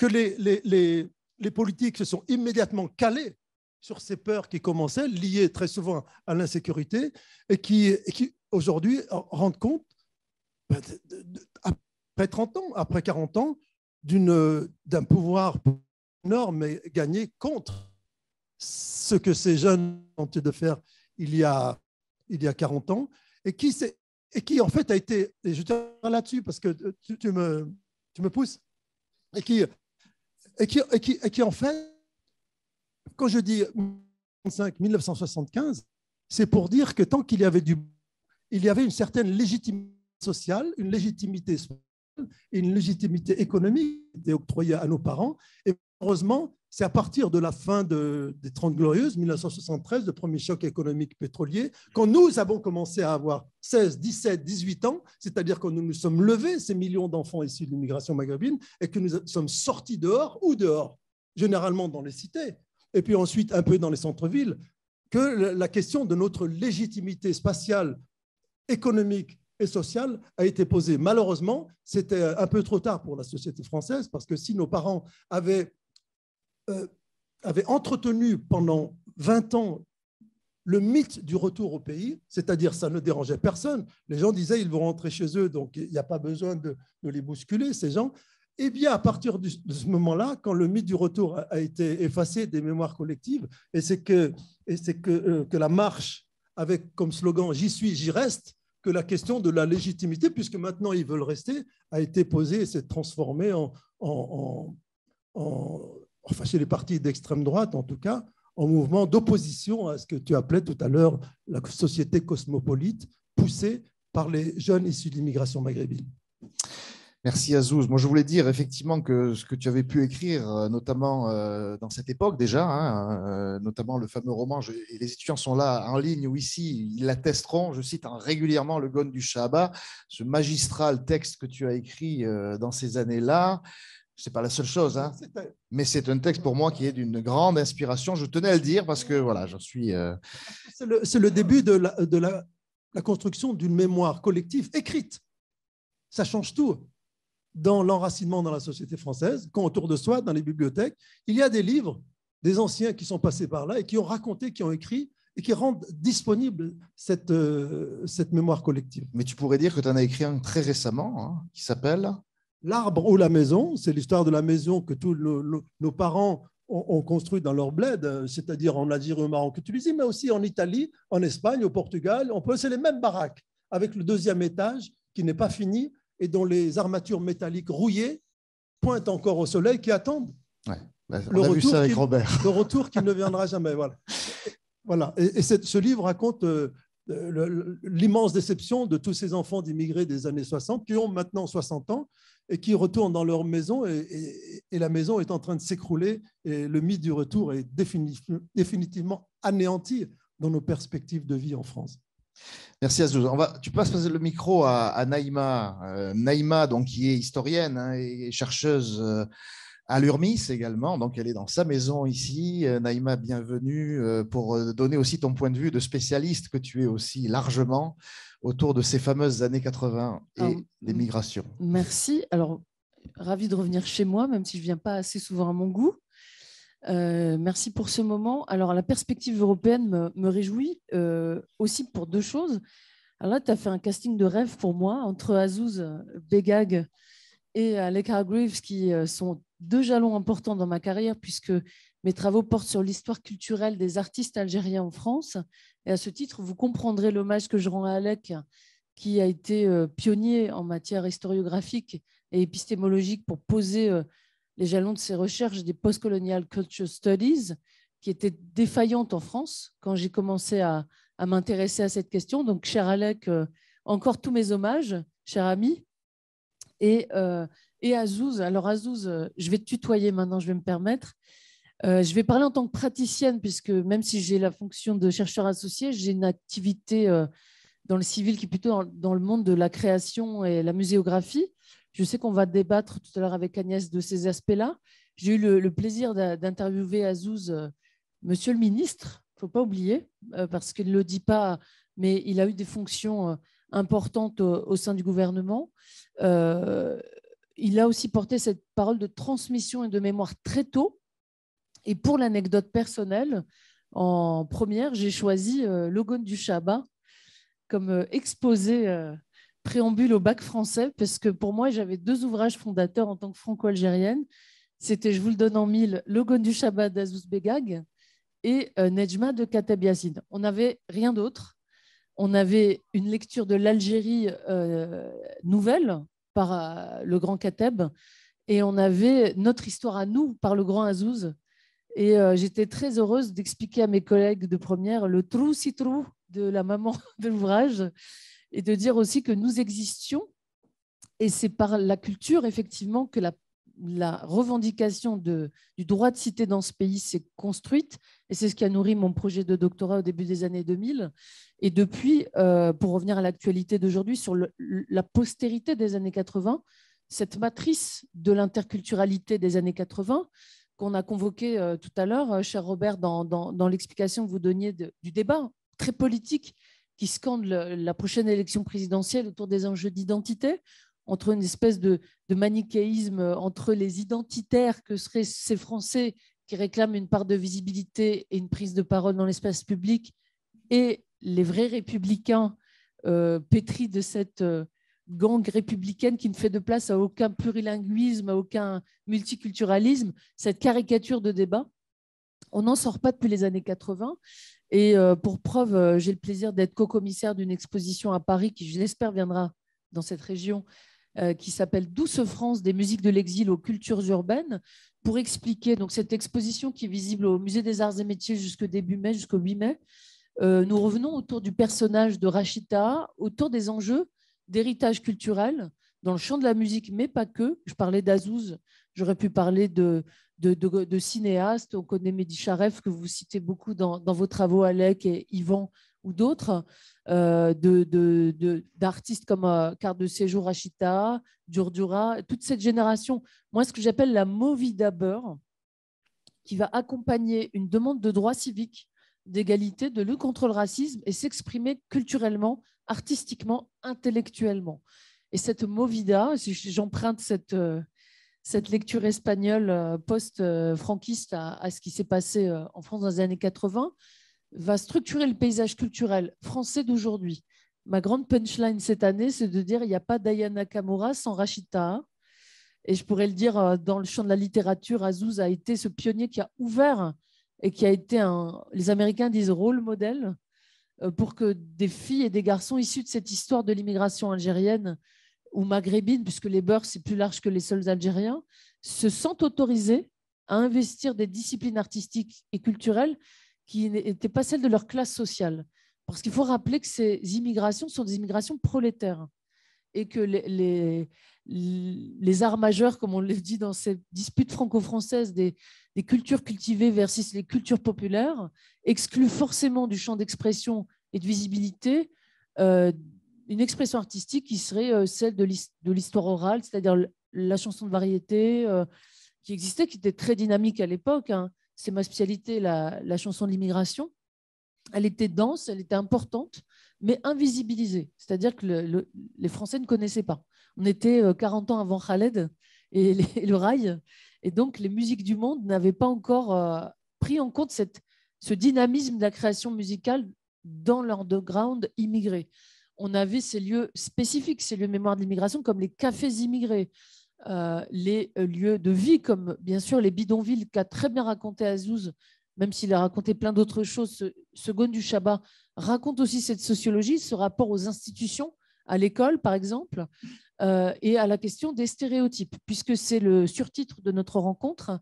que les, les, les, les politiques se sont immédiatement calés sur ces peurs qui commençaient, liées très souvent à l'insécurité, et qui, et qui aujourd'hui rendent compte après trente ans, après quarante ans, d'un pouvoir énorme et gagné contre ce que ces jeunes ont tenté de faire il y a, il y a quarante ans, et qui, et qui en fait a été, et je tiens là-dessus parce que tu, tu, me, tu me pousses, et qui, et, qui, et, qui, et qui en fait, quand je dis mille neuf cent soixante-quinze, c'est pour dire que tant qu'il y avait du il y avait une certaine légitimité sociale, une légitimité sociale et une légitimité économique qui était octroyée à nos parents. Et heureusement, c'est à partir de la fin de, des trente glorieuses, mille neuf cent soixante-treize, le premier choc économique pétrolier, quand nous avons commencé à avoir seize, dix-sept, dix-huit ans, c'est-à-dire que nous nous sommes levés, ces millions d'enfants issus de l'immigration maghrébine, et que nous sommes sortis dehors ou dehors, généralement dans les cités, et puis ensuite un peu dans les centres-villes, que la question de notre légitimité spatiale, économique, et sociale a été posée. Malheureusement, c'était un peu trop tard pour la société française, parce que si nos parents avaient, euh, avaient entretenu pendant vingt ans le mythe du retour au pays, c'est-à-dire ça ne dérangeait personne, les gens disaient ils vont rentrer chez eux, donc il n'y a pas besoin de, de les bousculer, ces gens, et bien à partir de ce moment-là, quand le mythe du retour a été effacé des mémoires collectives, et c'est que, et c'est que, euh, que la marche avec comme slogan « j'y suis, j'y reste », que la question de la légitimité, puisque maintenant ils veulent rester, a été posée et s'est transformée en, en, en, en, enfin chez les partis d'extrême droite en tout cas, en mouvement d'opposition à ce que tu appelais tout à l'heure la société cosmopolite, poussée par les jeunes issus de l'immigration maghrébine. Merci Azouz. Moi, je voulais dire effectivement que ce que tu avais pu écrire, notamment euh, dans cette époque déjà, hein, euh, notamment le fameux roman, je, et les étudiants sont là en ligne ou ici, ils l'attesteront, je cite régulièrement le Godon du Shahaba, ce magistral texte que tu as écrit euh, dans ces années-là. Ce n'est pas la seule chose, hein, mais c'est un texte pour moi qui est d'une grande inspiration. Je tenais à le dire parce que voilà, j'en suis… Euh... C'est le, le début de la… De la... la construction d'une mémoire collective écrite. Ça change tout dans l'enracinement dans la société française, quand autour de soi, dans les bibliothèques, il y a des livres des anciens qui sont passés par là et qui ont raconté, qui ont écrit et qui rendent disponible cette, euh, cette mémoire collective. Mais tu pourrais dire que tu en as écrit un très récemment, hein, qui s'appelle « L'arbre ou la maison ». C'est l'histoire de la maison que tous nos, nos, nos parents ont, ont construit dans leur bled, c'est-à-dire en Algérie, au Maroc, en Tunisie, mais aussi en Italie, en Espagne, au Portugal. On peut, c'est les mêmes baraques, avec le deuxième étage qui n'est pas fini et dont les armatures métalliques rouillées pointent encore au soleil, qui attendent. Ouais, bah, on a vu ça avec Robert. Le retour qui ne viendra jamais, voilà. Voilà. Et, et ce livre raconte euh, l'immense déception de tous ces enfants d'immigrés des années soixante qui ont maintenant soixante ans et qui retournent dans leur maison et, et, et la maison est en train de s'écrouler et le mythe du retour est définitivement anéanti dans nos perspectives de vie en France. Merci Azouz. On va, tu passes le micro à, à Naïma. Euh, Naïma, donc, qui est historienne hein, et chercheuse euh, à l'U R M I S également, donc elle est dans sa maison ici. Naïma, bienvenue pour donner aussi ton point de vue de spécialiste que tu es aussi largement autour de ces fameuses années quatre-vingts et ah, des migrations. Merci. Alors, ravi de revenir chez moi, même si je ne viens pas assez souvent à mon goût. Euh, merci pour ce moment. Alors, la perspective européenne me, me réjouit euh, aussi pour deux choses. Alors là, tu as fait un casting de rêve pour moi entre Azouz Begag et Alec Hargreaves qui sont deux jalons importants dans ma carrière puisque mes travaux portent sur l'histoire culturelle des artistes algériens en France. Et à ce titre, vous comprendrez l'hommage que je rends à Alec, qui a été pionnier en matière historiographique et épistémologique pour poser les jalons de ses recherches des post-colonial culture studies, qui étaient défaillantes en France quand j'ai commencé à, à m'intéresser à cette question. Donc, cher Alec, encore tous mes hommages, cher ami. Et... Euh, Et Azouz, alors Azouz, je vais te tutoyer maintenant, je vais me permettre. Euh, je vais parler en tant que praticienne, puisque même si j'ai la fonction de chercheur associé, j'ai une activité euh, dans le civil qui est plutôt dans, dans le monde de la création et la muséographie. Je sais qu'on va débattre tout à l'heure avec Agnès de ces aspects-là. J'ai eu le, le plaisir d'interviewer Azouz, euh, monsieur le ministre, il ne faut pas oublier, euh, parce qu'il ne le dit pas, mais il a eu des fonctions euh, importantes au, au sein du gouvernement. Euh, Il a aussi porté cette parole de transmission et de mémoire très tôt. Et pour l'anecdote personnelle, en première, j'ai choisi euh, l'Ogone du Shabbat comme euh, exposé euh, préambule au bac français, parce que pour moi, j'avais deux ouvrages fondateurs en tant que franco-algérienne. C'était, je vous le donne en mille, l'Ogone du Shabbat d'Azouz Begag et euh, Nejma de Kateb Yazid. On n'avait rien d'autre. On avait une lecture de l'Algérie euh, nouvelle, par le grand Kateb, et on avait notre histoire à nous par le grand Azouz. Et euh, j'étais très heureuse d'expliquer à mes collègues de première le trou si trou de la maman de l'ouvrage et de dire aussi que nous existions. Et c'est par la culture, effectivement, que la, la revendication de, du droit de cité dans ce pays s'est construite. Et c'est ce qui a nourri mon projet de doctorat au début des années deux mille. Et depuis, euh, pour revenir à l'actualité d'aujourd'hui, sur le, la postérité des années quatre-vingts, cette matrice de l'interculturalité des années quatre-vingts qu'on a convoquée euh, tout à l'heure, euh, cher Robert, dans, dans, dans l'explication que vous donniez de, du débat très politique qui scande le, la prochaine élection présidentielle autour des enjeux d'identité, entre une espèce de, de manichéisme entre les identitaires que seraient ces Français qui réclament une part de visibilité et une prise de parole dans l'espace public et les vrais républicains euh, pétris de cette euh, gang républicaine qui ne fait de place à aucun plurilinguisme, à aucun multiculturalisme, cette caricature de débat. On n'en sort pas depuis les années quatre-vingts. Et euh, pour preuve, euh, j'ai le plaisir d'être co-commissaire d'une exposition à Paris qui, je l'espère, viendra dans cette région, euh, qui s'appelle « Douce France, des musiques de l'exil aux cultures urbaines » pour expliquer donc, cette exposition qui est visible au Musée des Arts et Métiers jusqu'au début mai, jusqu'au huit mai. Euh, nous revenons autour du personnage de Rachida, autour des enjeux d'héritage culturel dans le champ de la musique, mais pas que. Je parlais d'Azouz, j'aurais pu parler de, de, de, de cinéastes. On connaît Mehdi Charef, que vous citez beaucoup dans, dans vos travaux, Alec et Yvan, ou d'autres, euh, d'artistes comme euh, Quart de Séjour, Rachida, Durdura, toute cette génération. Moi, ce que j'appelle la Movida Beurre, qui va accompagner une demande de droit civique d'égalité, de lutte contre le racisme et s'exprimer culturellement, artistiquement, intellectuellement. Et cette movida, si j'emprunte cette, cette lecture espagnole post-franquiste à, à ce qui s'est passé en France dans les années quatre-vingt, va structurer le paysage culturel français d'aujourd'hui. Ma grande punchline cette année, c'est de dire il n'y a pas d'Aya Nakamura sans Rachid Taha. Et je pourrais le dire, dans le champ de la littérature, Azouz a été ce pionnier qui a ouvert et qui a été, un, les Américains disent, rôle modèle pour que des filles et des garçons issus de cette histoire de l'immigration algérienne ou maghrébine, puisque les beurs, c'est plus large que les seuls Algériens, se sentent autorisés à investir des disciplines artistiques et culturelles qui n'étaient pas celles de leur classe sociale. Parce qu'il faut rappeler que ces immigrations sont des immigrations prolétaires et que les, les, les arts majeurs, comme on le dit dans ces disputes franco-françaises, des, des cultures cultivées versus les cultures populaires, excluent forcément du champ d'expression et de visibilité euh, une expression artistique qui serait celle de l'histoire orale, c'est-à-dire la chanson de variété euh, qui existait, qui était très dynamique à l'époque, hein. C'est ma spécialité, la, la chanson de l'immigration. Elle était dense, elle était importante, mais invisibilisée. C'est-à-dire que le, le, les Français ne connaissaient pas. On était quarante ans avant Khaled et, les, et le rail. Et donc, les musiques du monde n'avaient pas encore euh, pris en compte cette, ce dynamisme de la création musicale dans l'underground immigré. On avait ces lieux spécifiques, ces lieux mémoire de l'immigration, comme les cafés immigrés, euh, les lieux de vie, comme bien sûr les bidonvilles qu'a très bien raconté Azouz, même s'il a raconté plein d'autres choses. Ce, ce Gaune du Chabat raconte aussi cette sociologie, ce rapport aux institutions, à l'école par exemple, euh, et à la question des stéréotypes, puisque c'est le surtitre de notre rencontre,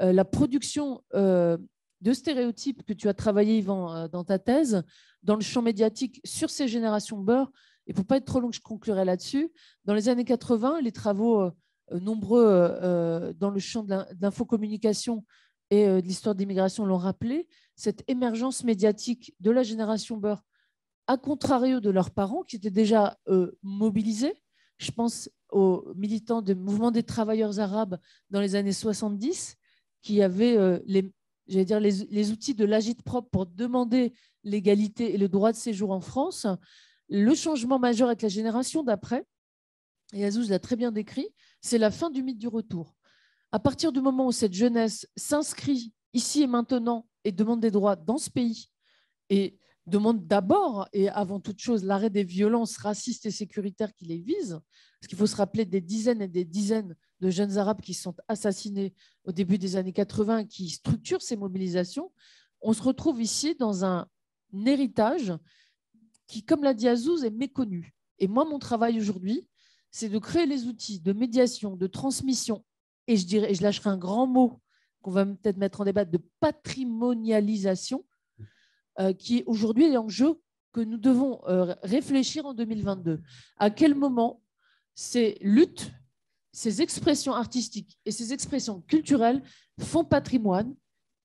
euh, la production euh, de stéréotypes que tu as travaillé, Yvan, euh, dans ta thèse, dans le champ médiatique sur ces générations beurre. Et pour ne pas être trop long, je conclurai là-dessus. Dans les années quatre-vingt, les travaux euh, nombreux euh, dans le champ de l'infocommunication et de l'histoire de l'immigration l'ont rappelé, cette émergence médiatique de la génération beurre, à contrario de leurs parents, qui étaient déjà euh, mobilisés. Je pense aux militants du mouvement des travailleurs arabes dans les années soixante-dix, qui avaient euh, les, j'allais dire, les, les outils de l'agit-prop pour demander l'égalité et le droit de séjour en France. Le changement majeur avec la génération d'après, et Azouz l'a très bien décrit, c'est la fin du mythe du retour. À partir du moment où cette jeunesse s'inscrit ici et maintenant et demande des droits dans ce pays, et demande d'abord et avant toute chose l'arrêt des violences racistes et sécuritaires qui les visent, parce qu'il faut se rappeler des dizaines et des dizaines de jeunes Arabes qui sont assassinés au début des années quatre-vingt, qui structurent ces mobilisations, on se retrouve ici dans un héritage qui, comme l'a dit Azouz, est méconnu. Et moi, mon travail aujourd'hui, c'est de créer les outils de médiation, de transmission, et je dirais, je lâcherai un grand mot qu'on va peut-être mettre en débat, de patrimonialisation, euh, qui est aujourd'hui l'enjeu que nous devons euh, réfléchir en deux mille vingt-deux. À quel moment ces luttes, ces expressions artistiques et ces expressions culturelles font patrimoine,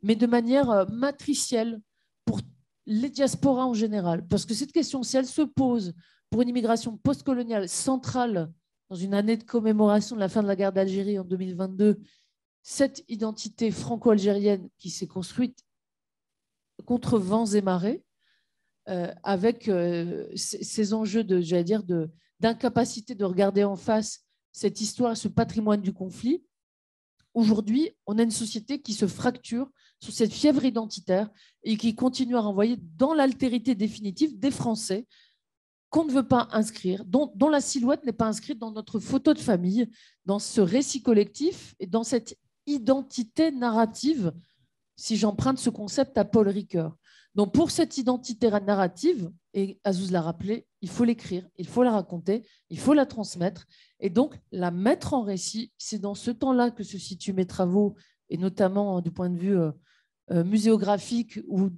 mais de manière euh, matricielle pour les diasporas en général? Parce que cette question, si elle se pose pour une immigration postcoloniale centrale, dans une année de commémoration de la fin de la guerre d'Algérie en deux mille vingt-deux, cette identité franco-algérienne qui s'est construite contre vents et marées, euh, avec euh, ces enjeux de, j'allais dire, de, d'incapacité de regarder en face cette histoire, ce patrimoine du conflit. Aujourd'hui, on a une société qui se fracture sur cette fièvre identitaire et qui continue à renvoyer dans l'altérité définitive des Français qu'on ne veut pas inscrire, dont, dont la silhouette n'est pas inscrite dans notre photo de famille, dans ce récit collectif et dans cette identité narrative, si j'emprunte ce concept à Paul Ricoeur. Donc, pour cette identité narrative, et Azouz l'a rappelé, il faut l'écrire, il faut la raconter, il faut la transmettre, et donc la mettre en récit. C'est dans ce temps-là que se situent mes travaux, et notamment du point de vue euh, euh, muséographique ou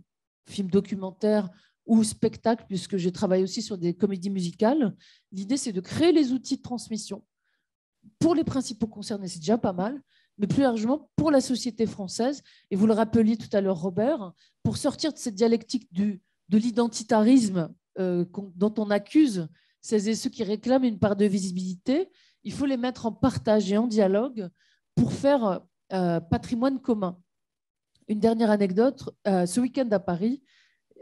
film documentaire, ou spectacle, puisque je travaille aussi sur des comédies musicales. L'idée, c'est de créer les outils de transmission pour les principaux concernés, c'est déjà pas mal, mais plus largement pour la société française. Et vous le rappeliez tout à l'heure, Robert, pour sortir de cette dialectique du, de l'identitarisme euh, dont on accuse celles et ceux qui réclament une part de visibilité, il faut les mettre en partage et en dialogue pour faire euh, patrimoine commun. Une dernière anecdote, euh, ce week-end à Paris,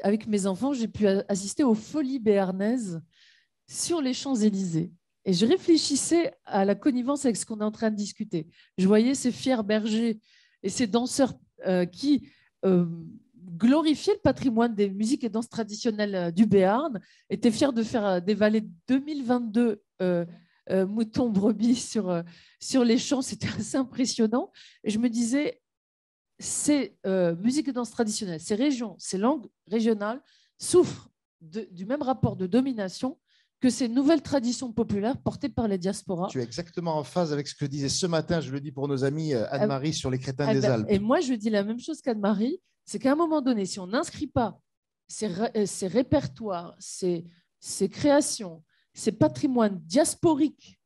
avec mes enfants, j'ai pu assister aux folies béarnaises sur les Champs-Élysées. Et je réfléchissais à la connivence avec ce qu'on est en train de discuter. Je voyais ces fiers bergers et ces danseurs euh, qui euh, glorifiaient le patrimoine des musiques et danses traditionnelles du Béarn, étaient fiers de faire dévaler deux mille vingt-deux euh, euh, moutons, brebis sur, euh, sur les champs. C'était assez impressionnant. Et je me disais, ces euh, musiques et danses traditionnelles, ces régions, ces langues régionales souffrent de, du même rapport de domination que ces nouvelles traditions populaires portées par les diasporas. Tu es exactement en phase avec ce que disait ce matin, je le dis pour nos amis, Anne-Marie sur les crétins ah, des ben, Alpes. Et moi, je dis la même chose qu'Anne-Marie, c'est qu'à un moment donné, si on n'inscrit pas ces, ces répertoires, ces, ces créations, ces patrimoines diasporiques,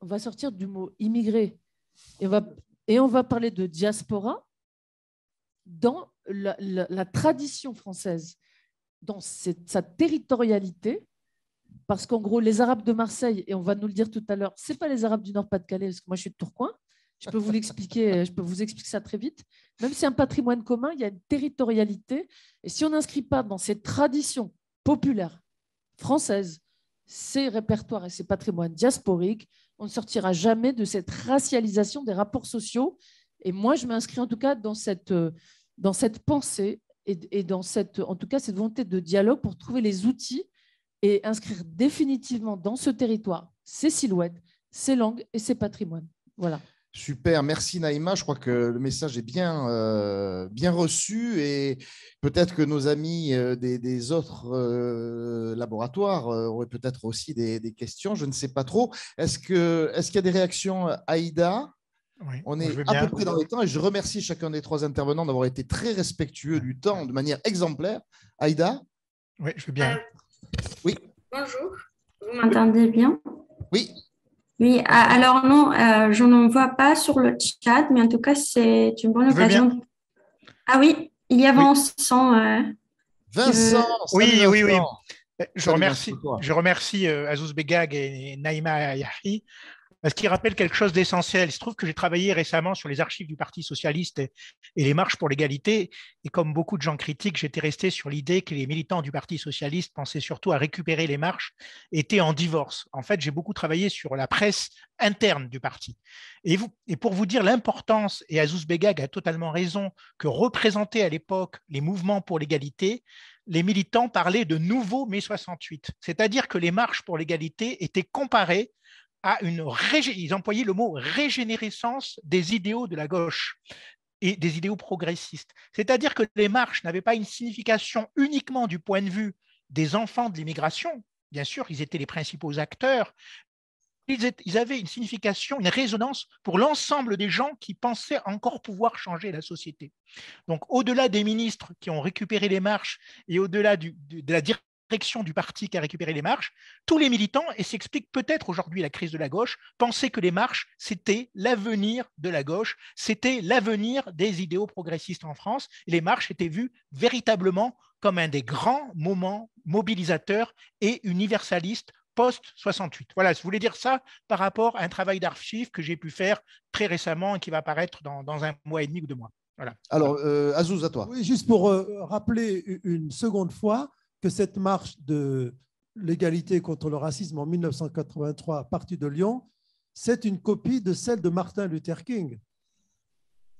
on va sortir du mot immigré, et on va, et on va parler de diaspora dans la, la, la tradition française, dans cette, sa territorialité. Parce qu'en gros, les Arabes de Marseille, et on va nous le dire tout à l'heure, ce n'est pas les Arabes du Nord-Pas-de-Calais, parce que moi, je suis de Tourcoing. Je peux vous l'expliquer, je peux vous expliquer ça très vite. Même si c'est un patrimoine commun, il y a une territorialité. Et si on n'inscrit pas dans ces traditions populaires françaises, ces répertoires et ces patrimoines diasporiques, on ne sortira jamais de cette racialisation des rapports sociaux. Et moi, je m'inscris en tout cas dans cette, dans cette pensée et, et dans cette, en tout cas, cette volonté de dialogue pour trouver les outils et inscrire définitivement dans ce territoire ces silhouettes, ces langues et ces patrimoines. Voilà. Super, merci Naïma. Je crois que le message est bien, euh, bien reçu et peut-être que nos amis euh, des, des autres euh, laboratoires euh, auraient peut-être aussi des, des questions, je ne sais pas trop. Est-ce que, est-ce qu'il y a des réactions, Aïda ? Oui, on est à peu près dans les temps et je remercie chacun des trois intervenants d'avoir été très respectueux du temps de manière exemplaire. Aïda ? Oui, je veux bien. Euh... Oui. Bonjour, vous m'entendez bien? Oui. Oui, alors non, euh, je n'en vois pas sur le chat, mais en tout cas, c'est une bonne occasion. De... Ah oui, il y a Vincent. Oui, euh, Vincent euh... oui, oui, oui. Je remercie, je remercie euh, Azouz Begag et Naïma Yahi, parce qu'ils rappellent quelque chose d'essentiel. Il se trouve que j'ai travaillé récemment sur les archives du Parti socialiste et, et les marches pour l'égalité. Et comme beaucoup de gens critiques, j'étais resté sur l'idée que les militants du Parti socialiste pensaient surtout à récupérer les marches, étaient en divorce. En fait, j'ai beaucoup travaillé sur la presse interne du parti. Et, vous, et pour vous dire l'importance, et Azouz Begag a totalement raison, que représentaient à l'époque les mouvements pour l'égalité, les militants parlaient de nouveau mai soixante-huit. C'est-à-dire que les marches pour l'égalité étaient comparées à une rég... ils employaient le mot régénérescence des idéaux de la gauche et des idéaux progressistes. C'est-à-dire que les marches n'avaient pas une signification uniquement du point de vue des enfants de l'immigration. Bien sûr, ils étaient les principaux acteurs. Ils, étaient... ils avaient une signification, une résonance pour l'ensemble des gens qui pensaient encore pouvoir changer la société. Donc, au-delà des ministres qui ont récupéré les marches et au-delà du... de la direction, direction du parti qui a récupéré les marches, tous les militants, et s'explique peut-être aujourd'hui la crise de la gauche, pensaient que les marches, c'était l'avenir de la gauche, c'était l'avenir des idéaux progressistes en France. Et les marches étaient vues véritablement comme un des grands moments mobilisateurs et universalistes post soixante-huit. Voilà, je voulais dire ça par rapport à un travail d'archives que j'ai pu faire très récemment et qui va apparaître dans, dans un mois et demi ou deux mois. Voilà. Alors, euh, Azouz, à toi. Oui, juste pour euh, rappeler une seconde fois que cette marche de l'égalité contre le racisme en mille neuf cent quatre-vingt-trois, partie de Lyon, c'est une copie de celle de Martin Luther King.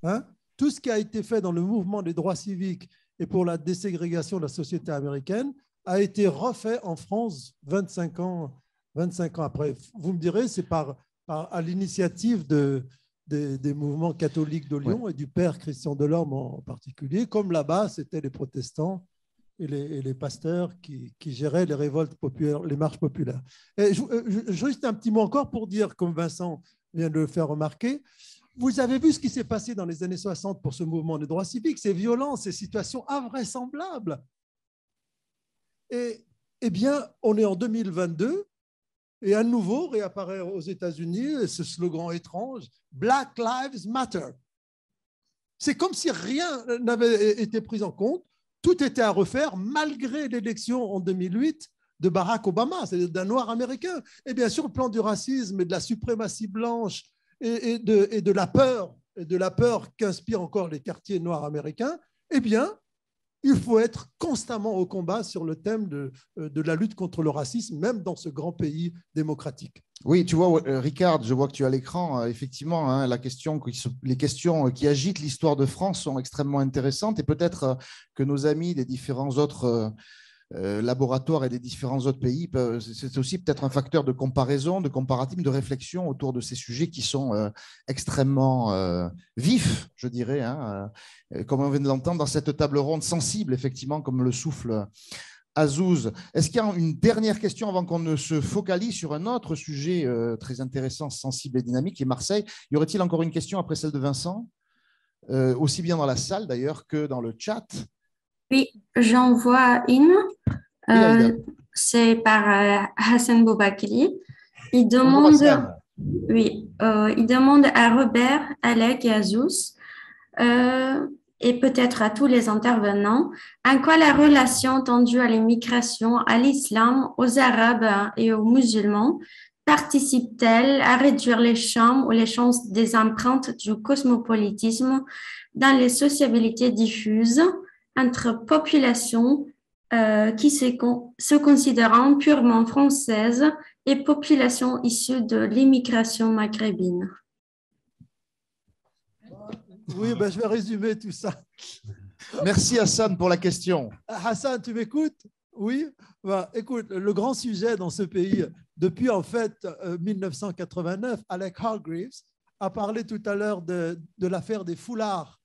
Hein? Tout ce qui a été fait dans le mouvement des droits civiques et pour la déségrégation de la société américaine a été refait en France vingt-cinq ans, vingt-cinq ans après. Vous me direz, c'est par, par, à l'initiative de, des, des mouvements catholiques de Lyon, ouais, et du père Christian Delorme en particulier, comme là-bas, c'était les protestants et les, et les pasteurs qui, qui géraient les révoltes populaires, les marches populaires. Et je, je, juste un petit mot encore pour dire, comme Vincent vient de le faire remarquer, vous avez vu ce qui s'est passé dans les années soixante pour ce mouvement des droits civiques, ces violences, ces situations invraisemblables. Et eh bien, on est en deux mille vingt-deux et à nouveau réapparaît aux États-Unis ce slogan étrange « Black Lives Matter ». C'est comme si rien n'avait été pris en compte. Tout était à refaire malgré l'élection en deux mille huit de Barack Obama, c'est-à-dire d'un noir américain. Et bien sûr, le plan du racisme et de la suprématie blanche et, et, de, et de la peur, et de la peur qu'inspirent encore les quartiers noirs américains, eh bien, il faut être constamment au combat sur le thème de, de la lutte contre le racisme, même dans ce grand pays démocratique. Oui, tu vois, Ricard, je vois que tu as l'écran. Effectivement, hein, la question, les questions qui agitent l'histoire de France sont extrêmement intéressantes, et peut-être que nos amis des différents autres euh, laboratoires et des différents autres pays, c'est aussi peut-être un facteur de comparaison, de comparatif, de réflexion autour de ces sujets qui sont euh, extrêmement euh, vifs, je dirais, hein, euh, comme on vient de l'entendre dans cette table ronde sensible, effectivement, comme le souffle Azouz. Est-ce qu'il y a une dernière question avant qu'on ne se focalise sur un autre sujet très intéressant, sensible et dynamique, qui est Marseille? Y aurait-il encore une question après celle de Vincent, euh, aussi bien dans la salle d'ailleurs que dans le chat? Oui, j'en vois une. Euh, C'est par euh, Hassan Boubakili. Il demande, oui, euh, il demande à Robert, Alec et Azouz, euh, et peut-être à tous les intervenants, en quoi la relation tendue à l'immigration, à l'islam, aux Arabes et aux musulmans participe-t-elle à réduire les champs ou les chances des empreintes du cosmopolitisme dans les sociabilités diffuses entre populations euh, qui se, con se considérant purement françaises et populations issues de l'immigration maghrébine? Oui, ben, je vais résumer tout ça. Merci Hassan pour la question. Hassan, tu m'écoutes? Oui, ben, écoute, le grand sujet dans ce pays, depuis en fait mille neuf cent quatre-vingt-neuf, Alec Hargreaves a parlé tout à l'heure de, de l'affaire des foulards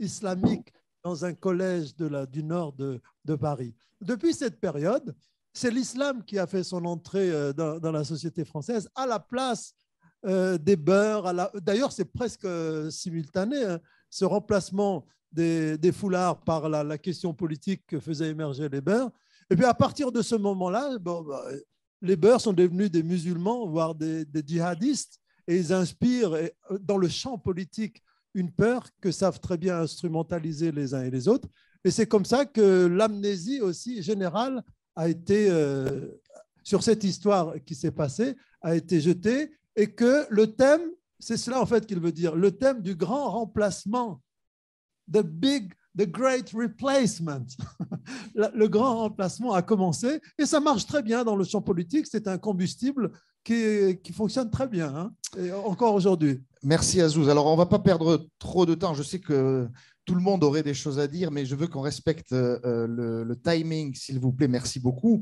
islamiques dans un collège de la, du nord de, de Paris. Depuis cette période, c'est l'islam qui a fait son entrée dans, dans la société française à la place Euh, des beurs, la... d'ailleurs c'est presque euh, simultané, hein, ce remplacement des, des foulards par la, la question politique que faisaient émerger les beurs. Et puis à partir de ce moment-là, bon, bah, les beurs sont devenus des musulmans, voire des, des djihadistes, et ils inspirent et, dans le champ politique une peur que savent très bien instrumentaliser les uns et les autres. Et c'est comme ça que l'amnésie aussi générale a été, euh, sur cette histoire qui s'est passée, a été jetée. Et que le thème, c'est cela en fait qu'il veut dire, le thème du grand remplacement, the big, the great replacement, le grand remplacement a commencé, et ça marche très bien dans le champ politique, c'est un combustible qui, qui fonctionne très bien, hein, et encore aujourd'hui. Merci Azouz. Alors on ne va pas perdre trop de temps, je sais que tout le monde aurait des choses à dire, mais je veux qu'on respecte euh, le, le timing, s'il vous plaît. Merci beaucoup.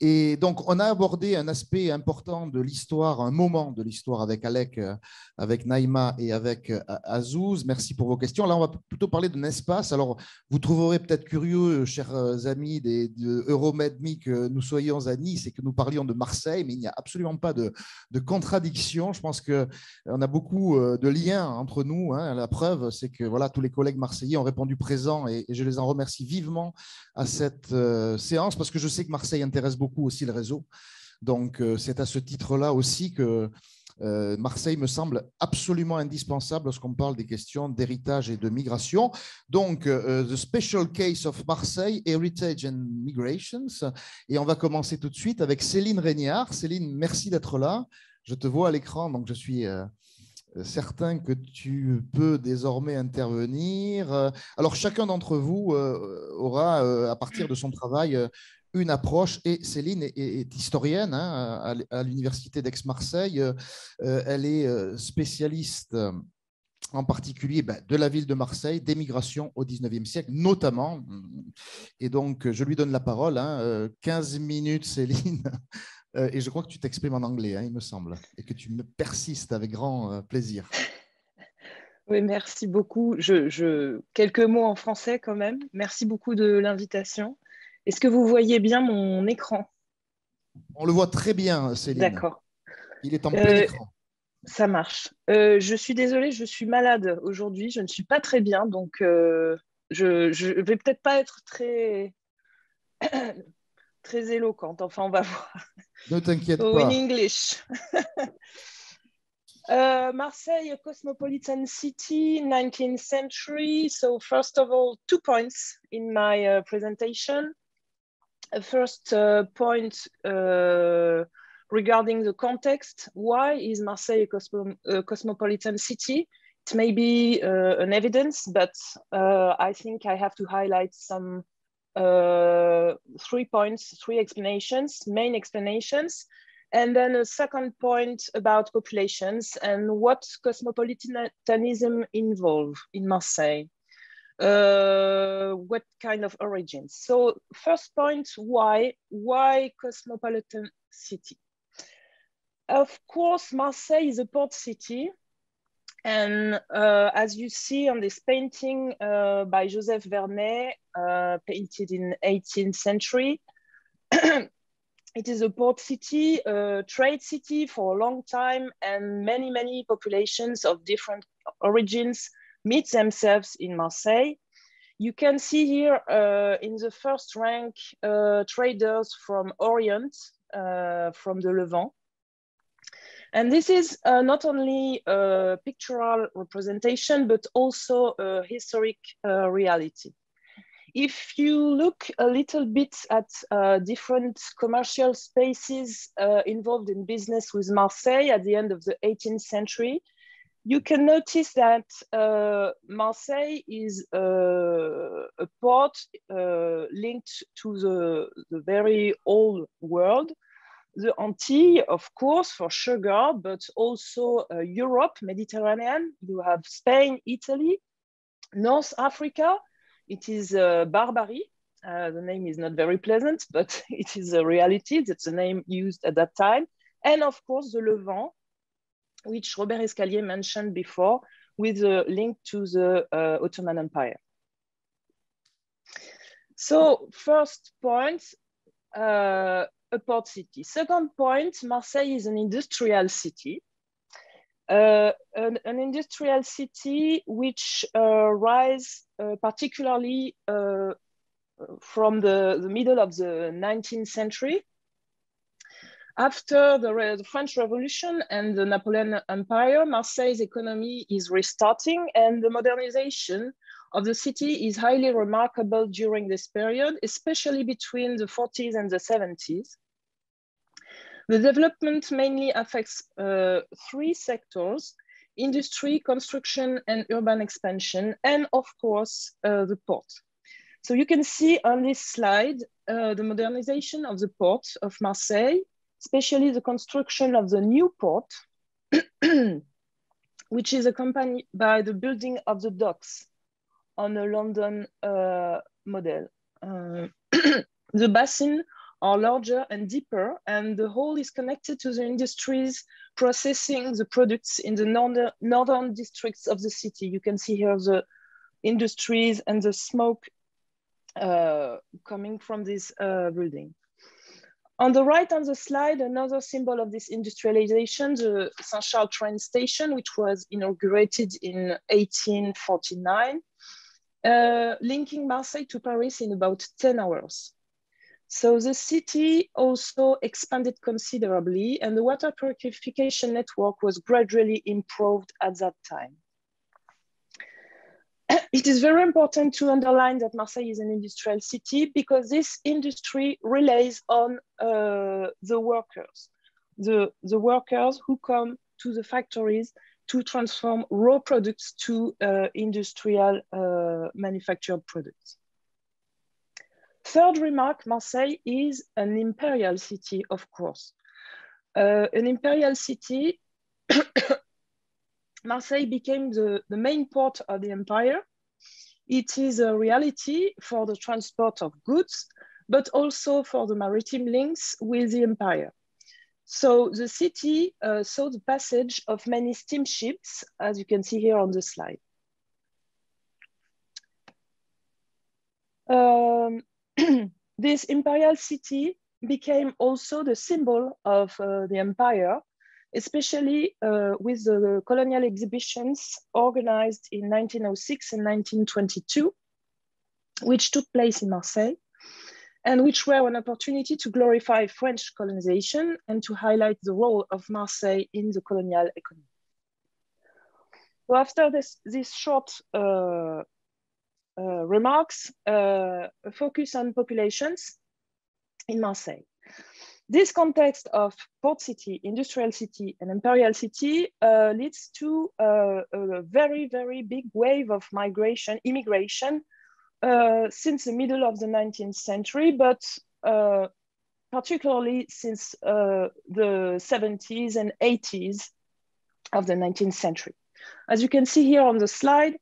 Et donc, on a abordé un aspect important de l'histoire, un moment de l'histoire avec Alec, euh, avec Naïma et avec euh, Azouz. Merci pour vos questions. Là, on va plutôt parler d'un espace. Alors, vous trouverez peut-être curieux, chers amis des, de Euromedmi, que nous soyons à Nice et que nous parlions de Marseille, mais il n'y a absolument pas de, de contradiction. Je pense qu'on a beaucoup de liens entre nous, hein. La preuve, c'est que voilà, tous les collègues marseillais ont répondu présent, et je les en remercie vivement à cette euh, séance, parce que je sais que Marseille intéresse beaucoup aussi le réseau. Donc euh, c'est à ce titre-là aussi que euh, Marseille me semble absolument indispensable lorsqu'on parle des questions d'héritage et de migration. Donc euh, The Special Case of Marseille, Heritage and Migrations. Et on va commencer tout de suite avec Céline Régnard. Céline, merci d'être là. Je te vois à l'écran, donc je suis... Euh, certain que tu peux désormais intervenir. Alors, chacun d'entre vous aura, à partir de son travail, une approche. Et Céline est historienne hein, à l'université d'Aix-Marseille. Elle est spécialiste en particulier de la ville de Marseille, des migrations au dix-neuvième siècle, notamment. Et donc, je lui donne la parole. Hein. quinze minutes, Céline. Et je crois que tu t'exprimes en anglais, hein, il me semble, et que tu me persistes avec grand plaisir. Oui, merci beaucoup. Je, je... Quelques mots en français quand même. Merci beaucoup de l'invitation. Est-ce que vous voyez bien mon écran? On le voit très bien, Céline. D'accord. Il est en plein euh, écran. Ça marche. Euh, je suis désolée, je suis malade aujourd'hui. Je ne suis pas très bien, donc euh, je ne vais peut-être pas être très... très éloquente, enfin on va voir. Ne t'inquiète pas. In English. uh, Marseille, a cosmopolitan city, nineteenth century. So first of all, two points in my uh, presentation. A first uh, point uh, regarding the context. Why is Marseille a, cosmo a cosmopolitan city? It may be uh, an evidence, but uh, I think I have to highlight some uh, three points, three explanations, main explanations, and then a second point about populations and what cosmopolitanism involved in Marseille, uh, what kind of origins. So first point, why? Why cosmopolitan city? Of course, Marseille is a port city. And uh, as you see on this painting uh, by Joseph Vernet, uh, painted in eighteenth century, it is a port city, a trade city for a long time, and many, many populations of different origins meet themselves in Marseille. You can see here uh, in the first rank uh, traders from Orient, uh, from the Levant. And this is uh, not only a pictorial representation, but also a historic uh, reality. If you look a little bit at uh, different commercial spaces uh, involved in business with Marseille at the end of the eighteenth century, you can notice that uh, Marseille is uh, a port uh, linked to the, the very old world. The Antilles, of course, for sugar, but also uh, Europe, Mediterranean. You have Spain, Italy, North Africa. It is uh, Barbary. Uh, the name is not very pleasant, but it is a reality. That's the name used at that time. And of course, the Levant, which Robert Escalier mentioned before, with a link to the uh, Ottoman Empire. So first point, uh, a port city. Second point, Marseille is an industrial city, uh, an, an industrial city which uh, rise uh, particularly uh, from the, the middle of the nineteenth century. After the, Re the French Revolution and the Napoleon Empire, Marseille's economy is restarting, and the modernization of the city is highly remarkable during this period, especially between the forties and the seventies. The development mainly affects uh, three sectors: industry, construction, and urban expansion, and of course, uh, the port. So you can see on this slide, uh, the modernization of the port of Marseille, especially the construction of the new port, which is accompanied by the building of the docks on a London uh, model. Uh, the bassins are larger and deeper, and the whole is connected to the industries processing the products in the northern, northern districts of the city. You can see here the industries and the smoke uh, coming from this uh, building. On the right on the slide, another symbol of this industrialization, the Saint-Charles train station, which was inaugurated in eighteen forty-nine. Uh, linking Marseille to Paris in about ten hours. So the city also expanded considerably, and the water purification network was gradually improved at that time. It is very important to underline that Marseille is an industrial city because this industry relies on uh, the workers, the, the workers who come to the factories to transform raw products to uh, industrial uh, manufactured products. Third remark, Marseille is an imperial city, of course. Uh, an imperial city, Marseille became the, the main port of the empire. It is a reality for the transport of goods, but also for the maritime links with the empire. So the city uh, saw the passage of many steamships, as you can see here on the slide. Um, this imperial city became also the symbol of uh, the empire, especially uh, with the colonial exhibitions organized in nineteen oh six and nineteen twenty-two, which took place in Marseille, and which were an opportunity to glorify French colonization and to highlight the role of Marseille in the colonial economy. So after this, this short uh, uh, remarks, uh, a focus on populations in Marseille. This context of port city, industrial city, and imperial city uh, leads to uh, a very, very big wave of migration, immigration, uh, since the middle of the nineteenth century, but uh, particularly since uh, the seventies and eighties of the nineteenth century. As you can see here on the slide,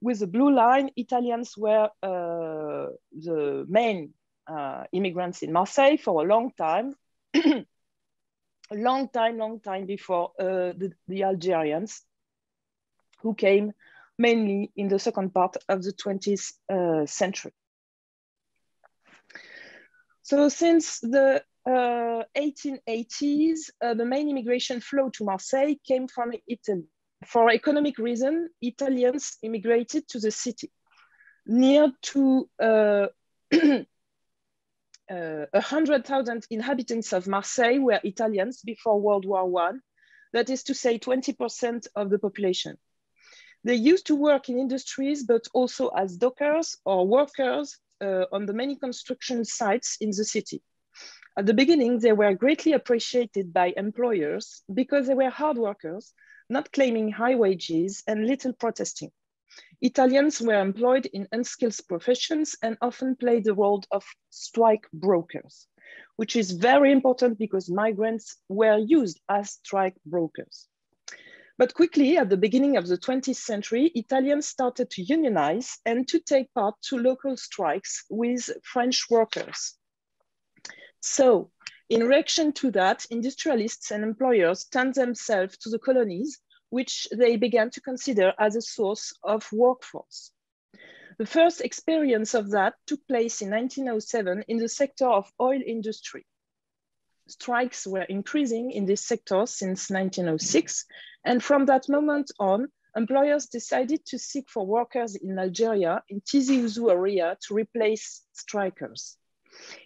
with the blue line, Italians were uh, the main uh, immigrants in Marseille for a long time, a long time, long time before uh, the, the Algerians, who came mainly in the second part of the twentieth uh, century. So since the uh, eighteen eighties, uh, the main immigration flow to Marseille came from Italy. For economic reason, Italians immigrated to the city, near to uh, uh, one hundred thousand inhabitants of Marseille were Italians before World War One, that is to say twenty percent of the population. They used to work in industries, but also as dockers or workers uh, on the many construction sites in the city. At the beginning, they were greatly appreciated by employers because they were hard workers, not claiming high wages and little protesting. Italians were employed in unskilled professions and often played the role of strike brokers, which is very important because migrants were used as strike brokers. But quickly, at the beginning of the twentieth century, Italians started to unionize and to take part to local strikes with French workers. So, in reaction to that, industrialists and employers turned themselves to the colonies, which they began to consider as a source of workforce. The first experience of that took place in nineteen oh seven in the sector of oil industry. Strikes were increasing in this sector since nineteen oh six, and from that moment on, employers decided to seek for workers in Algeria, in Tizi Ouzou area, to replace strikers.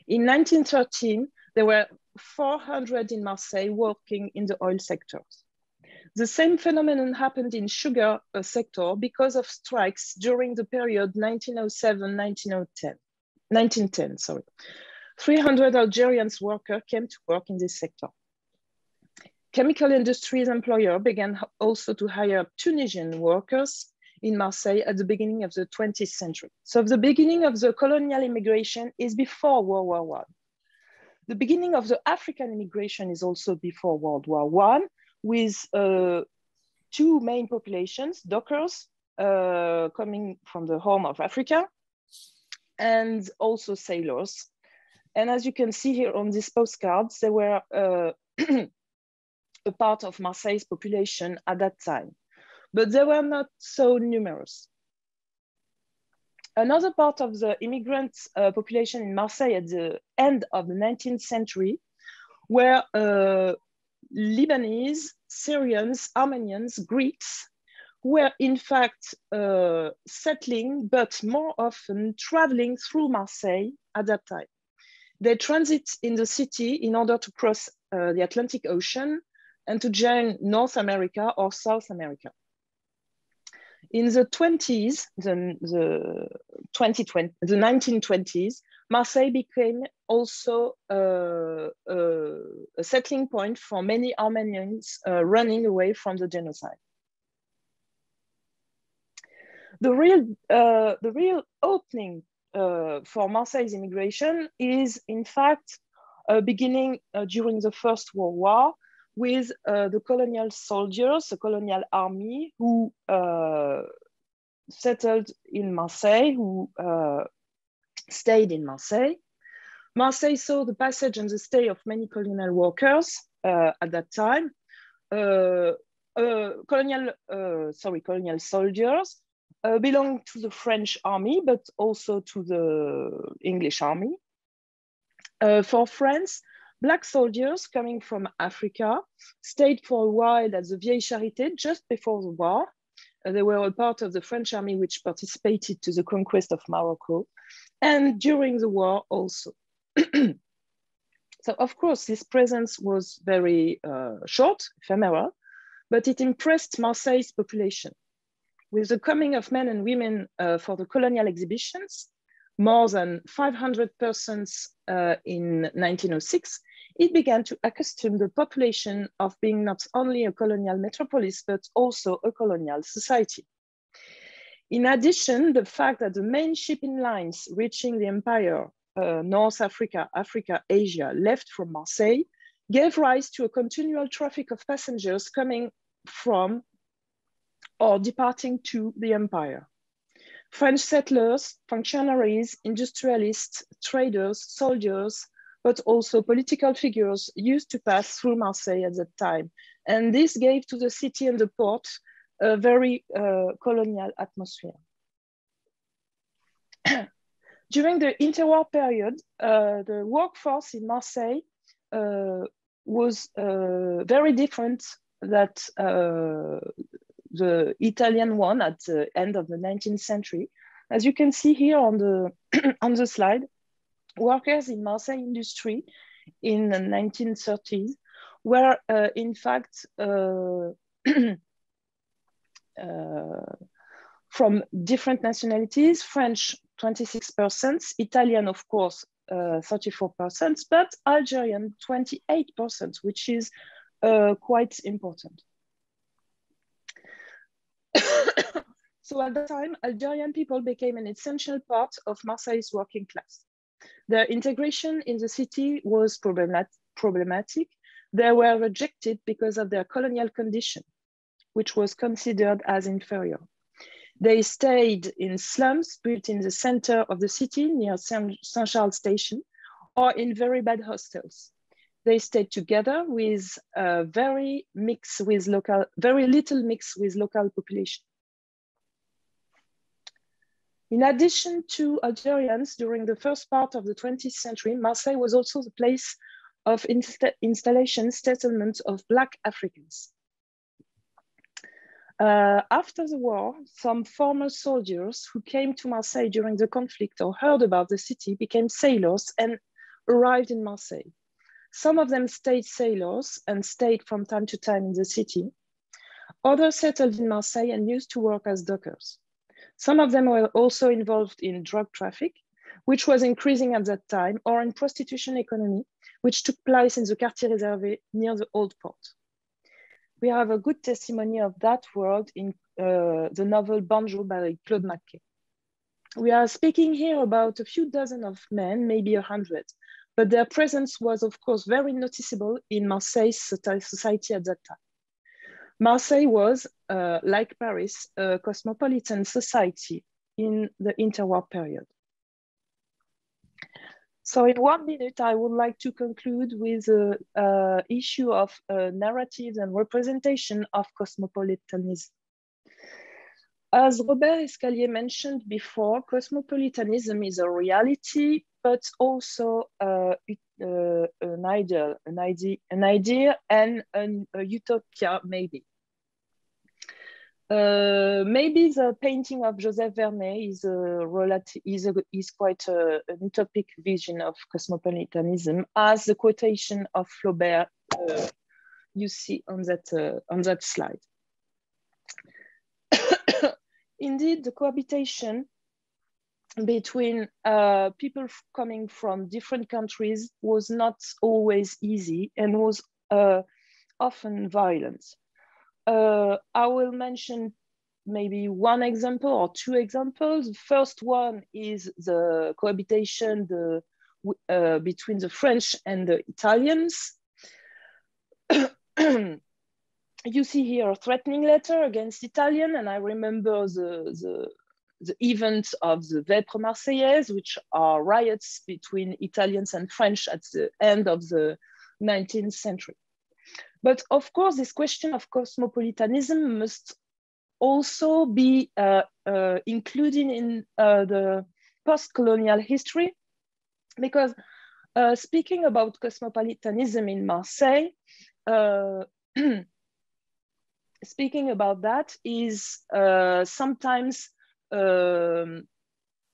In nineteen thirteen, there were four hundred in Marseille working in the oil sectors. The same phenomenon happened in sugar sector because of strikes during the period nineteen oh seven to nineteen ten, sorry. three hundred Algerians workers came to work in this sector. Chemical industries employers began also to hire Tunisian workers in Marseille at the beginning of the twentieth century. So the beginning of the colonial immigration is before World War One. The beginning of the African immigration is also before World War One, with uh, two main populations, dockers uh, coming from the Horn of Africa, and also sailors. And as you can see here on these postcards, they were uh, a part of Marseille's population at that time, but they were not so numerous. Another part of the immigrant uh, population in Marseille at the end of the nineteenth century were uh, Lebanese, Syrians, Armenians, Greeks, who were in fact uh, settling, but more often traveling through Marseille at that time. They transit in the city in order to cross uh, the Atlantic Ocean and to join North America or South America. In the twenties, the, the, twenty, the nineteen twenties, Marseille became also uh, uh, a settling point for many Armenians uh, running away from the genocide. The real, uh, the real opening Uh, for Marseille's immigration is in fact uh, beginning uh, during the First World War with uh, the colonial soldiers, the colonial army who uh, settled in Marseille, who uh, stayed in Marseille. Marseille saw the passage and the stay of many colonial workers uh, at that time, uh, uh, colonial, uh, sorry, colonial soldiers, Uh, belonged to the French army, but also to the English army. Uh, for France, black soldiers coming from Africa stayed for a while at the Vieille Charité just before the war. Uh, they were a part of the French army which participated to the conquest of Morocco and during the war also. So of course, this presence was very uh, short, ephemeral, but it impressed Marseille's population. With the coming of men and women uh, for the colonial exhibitions, more than five hundred persons uh, in nineteen oh six, it began to accustom the population of being not only a colonial metropolis, but also a colonial society. In addition, the fact that the main shipping lines reaching the empire, uh, North Africa, Africa, Asia, left from Marseille, gave rise to a continual traffic of passengers coming from or departing to the empire. French settlers, functionaries, industrialists, traders, soldiers, but also political figures used to pass through Marseille at that time. And this gave to the city and the port a very uh, colonial atmosphere. During the interwar period, uh, the workforce in Marseille uh, was uh, very different than uh, the Italian one at the end of the nineteenth century. As you can see here on the, on the slide, workers in Marseille industry in the nineteen thirties were uh, in fact uh, Uh, from different nationalities, French twenty-six percent, Italian of course uh, thirty-four percent, but Algerian twenty-eight percent, which is uh, quite important. So at the time, Algerian people became an essential part of Marseille's working class. Their integration in the city was problemat problematic. They were rejected because of their colonial condition, which was considered as inferior. They stayed in slums built in the center of the city near Saint-Charles Station or in very bad hostels. They stayed together with uh, very mix with local, very little mix with local population. In addition to Algerians, during the first part of the twentieth century, Marseille was also the place of insta installation settlement of Black Africans. Uh, after the war, some former soldiers who came to Marseille during the conflict or heard about the city became sailors and arrived in Marseille. Some of them stayed sailors and stayed from time to time in the city. Others settled in Marseille and used to work as dockers. Some of them were also involved in drug traffic, which was increasing at that time, or in prostitution economy, which took place in the Quartier Réservé near the Old Port. We have a good testimony of that world in uh, the novel Banjo by Claude Mackay. We are speaking here about a few dozen of men, maybe a hundred, but their presence was of course very noticeable in Marseille's society at that time. Marseille was, uh, like Paris, a cosmopolitan society in the interwar period. So in one minute, I would like to conclude with the uh, uh, issue of uh, narratives and representation of cosmopolitanism. As Robert Escalier mentioned before, cosmopolitanism is a reality, but also uh, it, uh, an ideal, an idea, an idea and an, a utopia, maybe. Uh, maybe the painting of Joseph Vernet is, a, is, a, is quite a, an utopic vision of cosmopolitanism, as the quotation of Flaubert uh, you see on that, uh, on that slide. Indeed, the cohabitation between uh, people coming from different countries was not always easy and was uh, often violent. Uh, I will mention maybe one example or two examples. The first one is the cohabitation the, uh, between the French and the Italians. You see here a threatening letter against Italian, and I remember the, the, the events of the Vêpres Marseillaise, which are riots between Italians and French at the end of the nineteenth century. But of course, this question of cosmopolitanism must also be uh, uh, included in uh, the post-colonial history, because uh, speaking about cosmopolitanism in Marseille, uh, speaking about that is uh, sometimes um,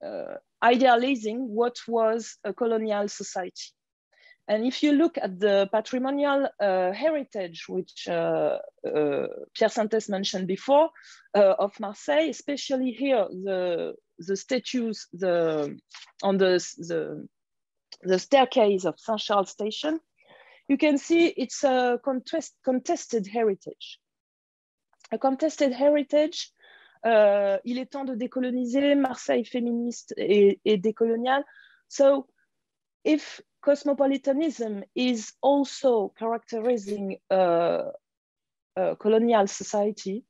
uh, idealizing what was a colonial society. And if you look at the patrimonial uh, heritage, which uh, uh, Pierre Sintès mentioned before, uh, of Marseille, especially here, the, the statues the, on the, the, the staircase of Saint-Charles Station, you can see it's a contest, contested heritage. A contested heritage Uh, il est temps de décoloniser Marseille féministe et, et décoloniale. So, if cosmopolitanism is also characterizing uh, a colonial society,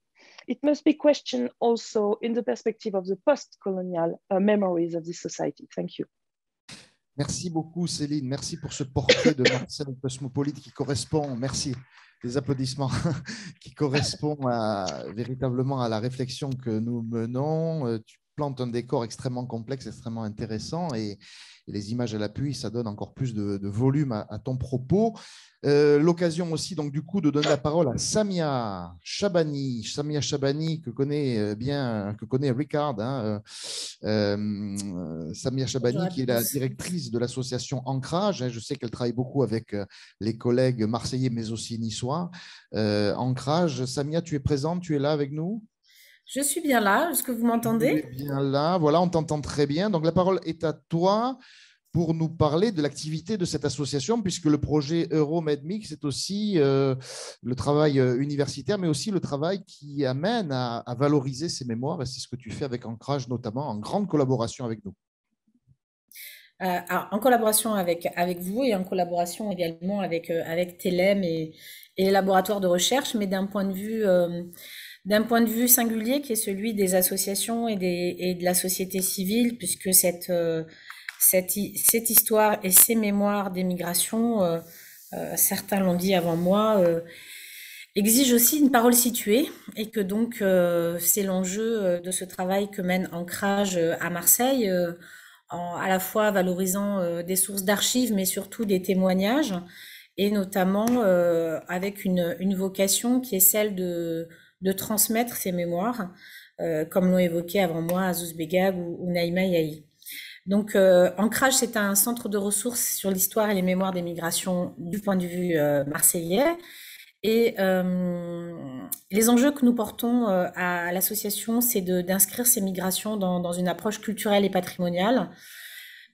it must be questioned also in the perspective of the post-colonial uh, memories of this society. Thank you. Merci beaucoup, Céline. Merci pour ce portrait de Marseille cosmopolite qui correspond. Merci. Des applaudissements qui correspondent à, véritablement à la réflexion que nous menons. Tu plantes un décor extrêmement complexe, extrêmement intéressant, et, et les images à l'appui, ça donne encore plus de, de volume à, à ton propos. Euh, L'occasion aussi, donc, du coup, de donner la parole à Samia Chabani, Samia Chabani que connaît bien, que connaît Ricard. Hein, euh, euh, Samia Chabani, qui est la directrice de l'association Ancrage. Hein, je sais qu'elle travaille beaucoup avec les collègues marseillais, mais aussi niçois. Euh, Ancrage, Samia, tu es présente, tu es là avec nous? Je suis bien là. Est-ce que vous m'entendez? Bien là. Voilà, on t'entend très bien. Donc, la parole est à toi pour nous parler de l'activité de cette association, puisque le projet EuroMedMix, c'est aussi euh, le travail universitaire, mais aussi le travail qui amène à, à valoriser ces mémoires. C'est ce que tu fais avec Ancrage, notamment, en grande collaboration avec nous. Euh, alors, en collaboration avec, avec vous et en collaboration également avec, euh, avec T L M et, et les laboratoires de recherche, mais d'un point de vue... Euh, d'un point de vue singulier qui est celui des associations et, des, et de la société civile, puisque cette, cette, cette histoire et ces mémoires des migrations, euh, euh, certains l'ont dit avant moi, euh, exigent aussi une parole située, et que donc euh, c'est l'enjeu de ce travail que mène Ancrage à Marseille, euh, en à la fois valorisant euh, des sources d'archives, mais surtout des témoignages, et notamment euh, avec une, une vocation qui est celle de... de transmettre ces mémoires, euh, comme l'ont évoqué avant moi Azouz Begag ou, ou Naïma Yahi. Donc, euh, Ancrage, c'est un centre de ressources sur l'histoire et les mémoires des migrations du point de vue euh, marseillais. Et euh, les enjeux que nous portons euh, à l'association, c'est d'inscrire ces migrations dans, dans une approche culturelle et patrimoniale,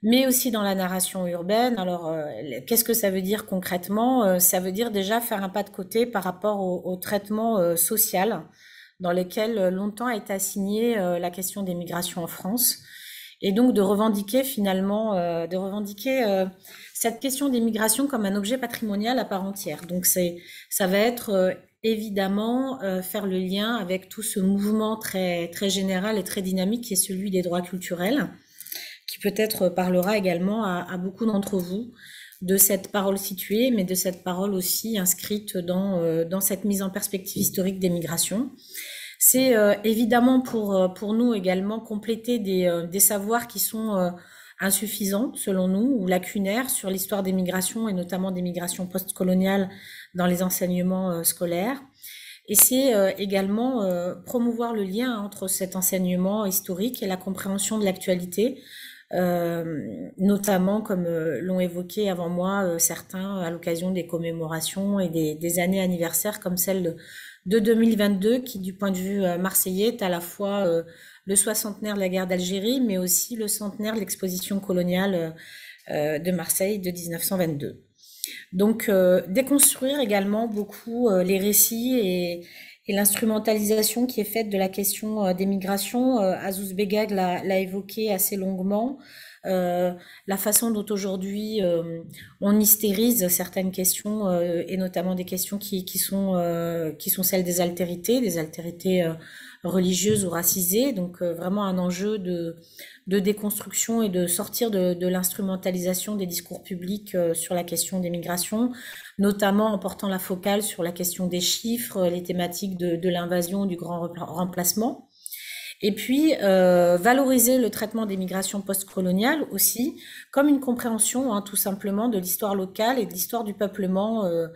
mais aussi dans la narration urbaine. Alors, euh, qu'est-ce que ça veut dire concrètement? euh, Ça veut dire déjà faire un pas de côté par rapport au, au traitement euh, social dans lequel euh, longtemps a été assignée euh, la question des migrations en France, et donc de revendiquer finalement, euh, de revendiquer euh, cette question des migrations comme un objet patrimonial à part entière. Donc, c'est, ça va être euh, évidemment euh, faire le lien avec tout ce mouvement très, très général et très dynamique qui est celui des droits culturels, qui peut-être parlera également à, à beaucoup d'entre vous de cette parole située, mais de cette parole aussi inscrite dans, euh, dans cette mise en perspective historique des migrations. C'est euh, évidemment pour, pour nous également compléter des, euh, des savoirs qui sont euh, insuffisants, selon nous, ou lacunaires sur l'histoire des migrations, et notamment des migrations postcoloniales dans les enseignements euh, scolaires. Et c'est euh, également euh, promouvoir le lien entre cet enseignement historique et la compréhension de l'actualité, Euh, notamment comme euh, l'ont évoqué avant moi euh, certains à l'occasion des commémorations et des, des années anniversaires comme celle de, de deux mille vingt-deux, qui du point de vue euh, marseillais est à la fois euh, le soixantenaire de la guerre d'Algérie, mais aussi le centenaire de l'exposition coloniale euh, de Marseille de mille neuf cent vingt-deux. Donc euh, déconstruire également beaucoup euh, les récits et et l'instrumentalisation qui est faite de la question des migrations. Azouz Begag l'a évoqué assez longuement, euh, la façon dont aujourd'hui euh, on hystérise certaines questions, euh, et notamment des questions qui, qui, sont, euh, qui sont celles des altérités, des altérités euh, religieuses ou racisées, donc euh, vraiment un enjeu de, de déconstruction et de sortir de, de l'instrumentalisation des discours publics euh, sur la question des migrations, notamment en portant la focale sur la question des chiffres, les thématiques de, de l'invasion, du grand remplacement, et puis euh, valoriser le traitement des migrations postcoloniales aussi comme une compréhension, hein, tout simplement, de l'histoire locale et de l'histoire du peuplement euh,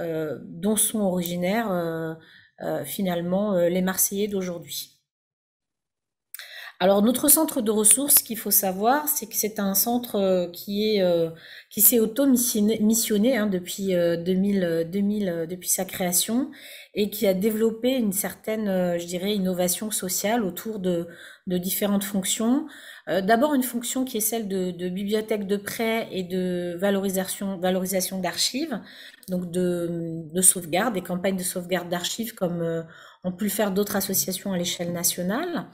euh, dont sont originaires euh, Euh, finalement euh, les Marseillais d'aujourd'hui. Alors, notre centre de ressources, ce qu'il faut savoir, c'est que c'est un centre euh, qui est euh, qui s'est auto-missionné, hein, depuis euh, deux mille, deux mille, depuis sa création, et qui a développé une certaine, euh, je dirais, innovation sociale autour de, de différentes fonctions. Euh, D'abord, une fonction qui est celle de, de bibliothèque de prêt et de valorisation, valorisation d'archives, donc de, de sauvegarde, des campagnes de sauvegarde d'archives, comme euh, ont pu le faire d'autres associations à l'échelle nationale.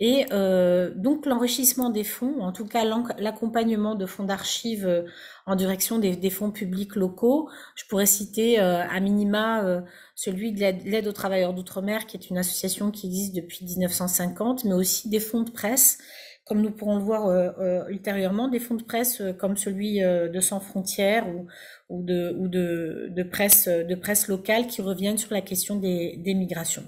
Et euh, donc l'enrichissement des fonds, en tout cas l'accompagnement de fonds d'archives en direction des, des fonds publics locaux, je pourrais citer euh, à minima euh, celui de l'aide aux travailleurs d'outre-mer, qui est une association qui existe depuis mille neuf cent cinquante, mais aussi des fonds de presse, comme nous pourrons le voir euh, euh, ultérieurement, des fonds de presse euh, comme celui euh, de Sans Frontières ou, ou, de, ou de, de, presse, de presse locale qui reviennent sur la question des, des migrations.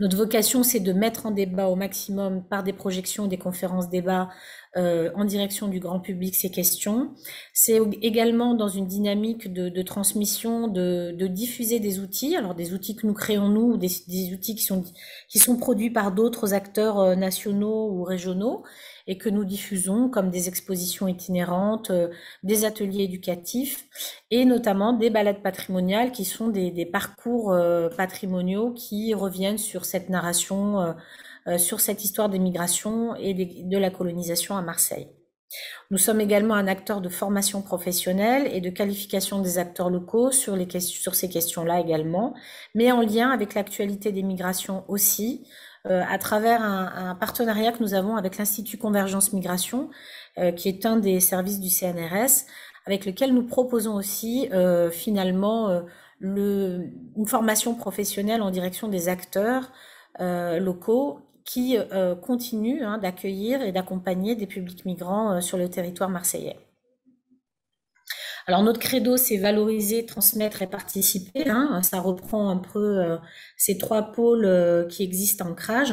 Notre vocation, c'est de mettre en débat au maximum par des projections, des conférences débats euh, en direction du grand public ces questions. C'est également dans une dynamique de, de transmission, de, de diffuser des outils, alors des outils que nous créons nous, des, des outils qui sont, qui sont produits par d'autres acteurs nationaux ou régionaux et que nous diffusons comme des expositions itinérantes, euh, des ateliers éducatifs et notamment des balades patrimoniales qui sont des, des parcours euh, patrimoniaux qui reviennent sur cette narration, euh, euh, sur cette histoire des migrations et des, de la colonisation à Marseille. Nous sommes également un acteur de formation professionnelle et de qualification des acteurs locaux sur, les, sur ces questions-là également, mais en lien avec l'actualité des migrations aussi, Euh, à travers un, un partenariat que nous avons avec l'Institut Convergence Migration, euh, qui est un des services du C N R S, avec lequel nous proposons aussi euh, finalement euh, le, une formation professionnelle en direction des acteurs euh, locaux qui euh, continuent hein, d'accueillir et d'accompagner des publics migrants euh, sur le territoire marseillais. Alors notre credo, c'est valoriser, transmettre et participer. Hein. Ça reprend un peu euh, ces trois pôles euh, qui existent en ancrage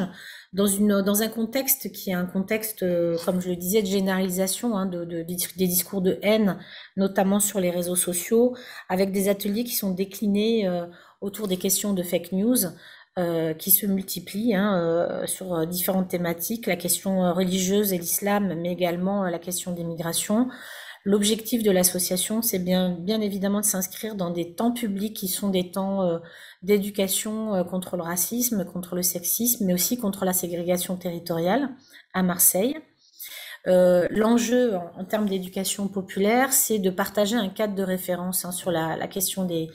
dans une dans un contexte qui est un contexte, euh, comme je le disais, de généralisation hein, de, de, des discours de haine, notamment sur les réseaux sociaux, avec des ateliers qui sont déclinés euh, autour des questions de fake news. Euh, qui se multiplient hein, euh, sur différentes thématiques, la question religieuse et l'islam, mais également euh, la question des migrations. L'objectif de l'association, c'est bien, bien évidemment de s'inscrire dans des temps publics qui sont des temps euh, d'éducation euh, contre le racisme, contre le sexisme, mais aussi contre la ségrégation territoriale à Marseille. Euh, l'enjeu en, en termes d'éducation populaire, c'est de partager un cadre de référence hein, sur la, la question des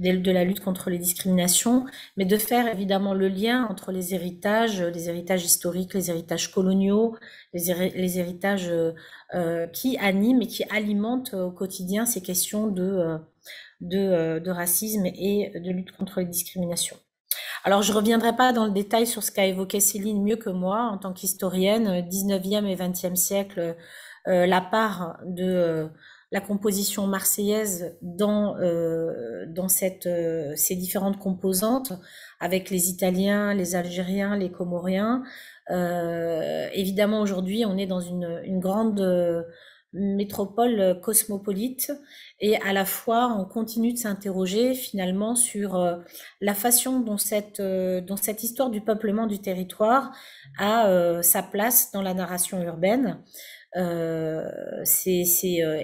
de la lutte contre les discriminations, mais de faire évidemment le lien entre les héritages, les héritages historiques, les héritages coloniaux, les, héri les héritages euh, qui animent et qui alimentent au quotidien ces questions de, de, de racisme et de lutte contre les discriminations. Alors, je ne reviendrai pas dans le détail sur ce qu'a évoqué Céline mieux que moi, en tant qu'historienne, dix-neuvième et vingtième siècle, euh, la part de... Euh, la composition marseillaise dans, euh, dans cette, euh, ces différentes composantes, avec les Italiens, les Algériens, les Comoriens. Euh, évidemment, aujourd'hui, on est dans une, une grande euh, métropole cosmopolite et à la fois, on continue de s'interroger finalement sur euh, la façon dont cette, euh, dont cette histoire du peuplement du territoire a euh, sa place dans la narration urbaine. Euh, c'est euh,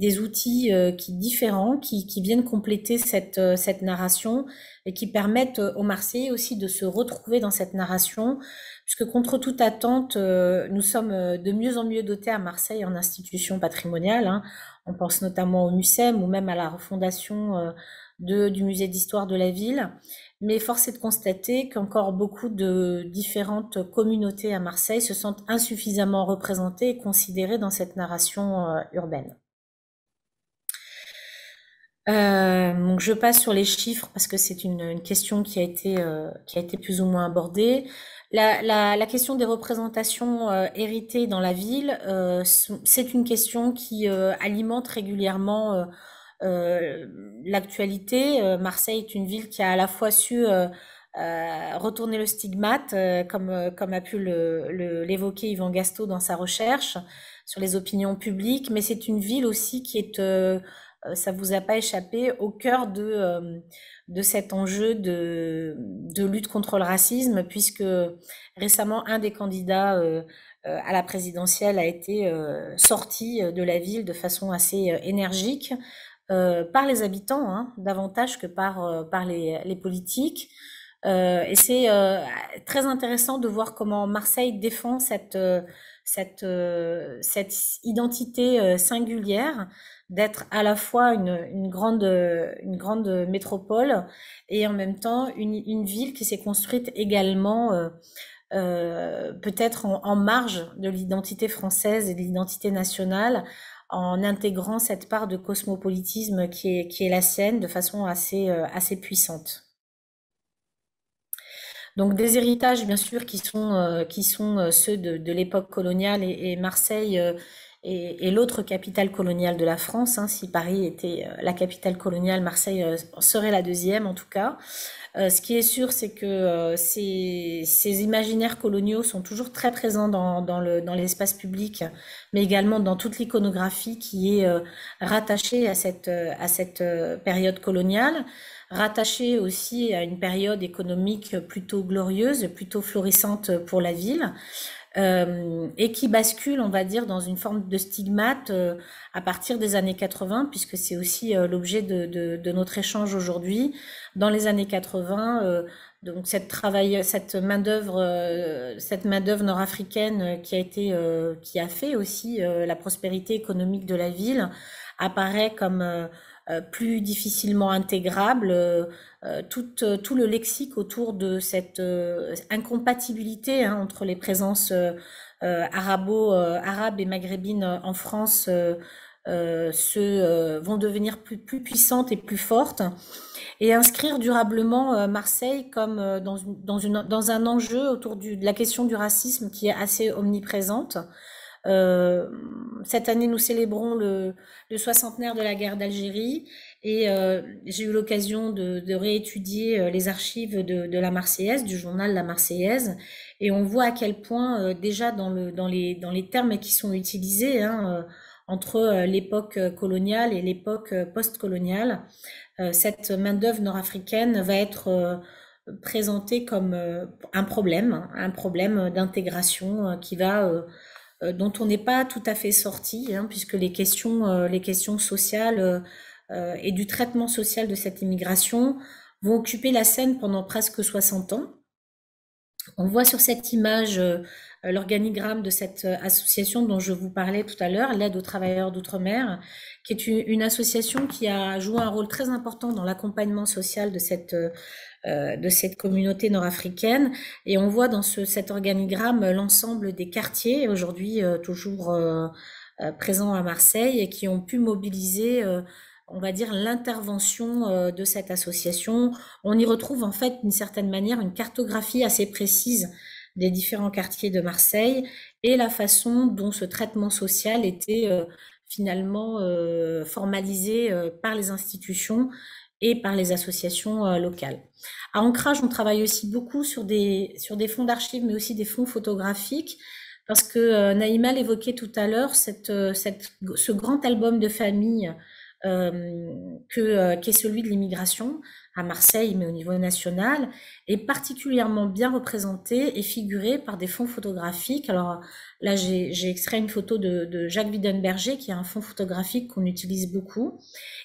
des outils euh, qui, différents qui, qui viennent compléter cette, euh, cette narration et qui permettent euh, aux Marseillais aussi de se retrouver dans cette narration, puisque contre toute attente, euh, nous sommes de mieux en mieux dotés à Marseille en institutions patrimoniales. Hein. On pense notamment au MUSEM ou même à la refondation euh, de, du musée d'histoire de la ville. Mais force est de constater qu'encore beaucoup de différentes communautés à Marseille se sentent insuffisamment représentées et considérées dans cette narration euh, urbaine. Euh, donc je passe sur les chiffres parce que c'est une, une question qui a été, euh, qui a été plus ou moins abordée. La, la, la question des représentations euh, héritées dans la ville, euh, c'est une question qui euh, alimente régulièrement euh, Euh, l'actualité. euh, Marseille est une ville qui a à la fois su euh, euh, retourner le stigmate, euh, comme, euh, comme a pu l'évoquer le, le, Yvan Gastaut dans sa recherche sur les opinions publiques, mais c'est une ville aussi qui est, euh, ça vous a pas échappé, au cœur de, euh, de cet enjeu de, de lutte contre le racisme, puisque récemment, un des candidats euh, à la présidentielle a été euh, sorti de la ville de façon assez énergique, Euh, par les habitants, hein, davantage que par, euh, par les, les politiques. Euh, et c'est euh, très intéressant de voir comment Marseille défend cette, euh, cette, euh, cette identité euh, singulière d'être à la fois une, une, grande, une grande métropole et en même temps une, une ville qui s'est construite également euh, euh, peut-être en, en marge de l'identité française et de l'identité nationale, en intégrant cette part de cosmopolitisme qui est, qui est la sienne de façon assez, euh, assez puissante. Donc des héritages bien sûr qui sont, euh, qui sont ceux de, de l'époque coloniale et, et Marseille euh, et, et l'autre capitale coloniale de la France, hein, si Paris était la capitale coloniale, Marseille euh, serait la deuxième en tout cas. Euh, ce qui est sûr, c'est que euh, ces, ces imaginaires coloniaux sont toujours très présents dans, dans le, dans l'espace public, mais également dans toute l'iconographie qui est euh, rattachée à cette, à cette euh, période coloniale, rattachée aussi à une période économique plutôt glorieuse, plutôt florissante pour la ville. Euh, et qui bascule, on va dire, dans une forme de stigmate euh, à partir des années quatre-vingt, puisque c'est aussi euh, l'objet de, de, de notre échange aujourd'hui. Dans les années quatre-vingt, euh, donc cette travail, cette main d'œuvre, euh, cette main d'œuvre nord-africaine qui a été, euh, qui a fait aussi euh, la prospérité économique de la ville, apparaît comme euh, plus difficilement intégrable, euh, tout, euh, tout le lexique autour de cette euh, incompatibilité hein, entre les présences euh, arabo, euh, arabes et maghrébines en France euh, euh, se, euh, vont devenir plus, plus puissantes et plus fortes, et inscrire durablement euh, Marseille comme euh, dans, une, dans, une, dans un enjeu autour du, de la question du racisme qui est assez omniprésente. Euh, cette année, nous célébrons le, le soixantenaire de la guerre d'Algérie et euh, j'ai eu l'occasion de, de réétudier les archives de, de la Marseillaise, du journal La Marseillaise, et on voit à quel point euh, déjà dans, le, dans, les, dans les termes qui sont utilisés hein, euh, entre l'époque coloniale et l'époque post-coloniale, euh, cette main-d'œuvre nord-africaine va être euh, présentée comme euh, un problème, hein, un problème d'intégration euh, qui va euh, dont on n'est pas tout à fait sorti, hein, puisque les questions, euh, les questions sociales euh, et du traitement social de cette immigration vont occuper la scène pendant presque soixante ans. On voit sur cette image euh, l'organigramme de cette association dont je vous parlais tout à l'heure, l'aide aux travailleurs d'outre-mer, qui est une, une association qui a joué un rôle très important dans l'accompagnement social de cette euh, de cette communauté nord-africaine, et on voit dans ce, cet organigramme l'ensemble des quartiers aujourd'hui euh, toujours euh, euh, présents à Marseille et qui ont pu mobiliser euh, on va dire l'intervention euh, de cette association. On y retrouve en fait d'une certaine manière une cartographie assez précise des différents quartiers de Marseille et la façon dont ce traitement social était euh, finalement euh, formalisé euh, par les institutions et par les associations euh, locales. À Ancrage, on travaille aussi beaucoup sur des, sur des fonds d'archives, mais aussi des fonds photographiques, parce que euh, Naïma l'évoquait tout à l'heure, cette, cette, ce grand album de famille euh, que, euh, qui est celui de l'immigration à Marseille, mais au niveau national, est particulièrement bien représenté et figuré par des fonds photographiques. Alors là, j'ai extrait une photo de, de Jacques Widenberger, qui est un fonds photographique qu'on utilise beaucoup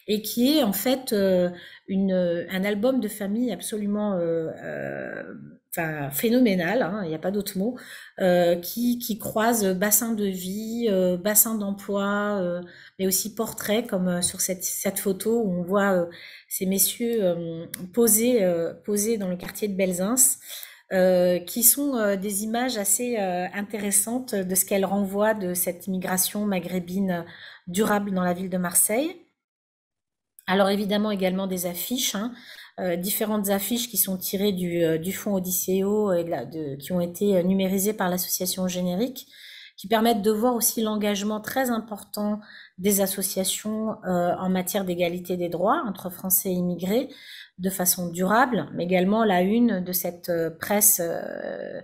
et qui est en fait euh, une, un album de famille absolument euh, euh, enfin, phénoménal, hein, il n'y a pas d'autre mot, euh, qui, qui croise bassin de vie, euh, bassin d'emploi, euh, mais aussi portrait, comme euh, sur cette, cette photo où on voit euh, ces messieurs euh, posés, euh, posés dans le quartier de Belzins, euh, qui sont euh, des images assez euh, intéressantes de ce qu'elles renvoient de cette immigration maghrébine durable dans la ville de Marseille. Alors évidemment également des affiches, hein, euh, différentes affiches qui sont tirées du, du fonds Odysséo et de la, de, qui ont été numérisées par l'association Générique, qui permettent de voir aussi l'engagement très important des associations euh, en matière d'égalité des droits entre Français et immigrés de façon durable, mais également la une de cette presse euh,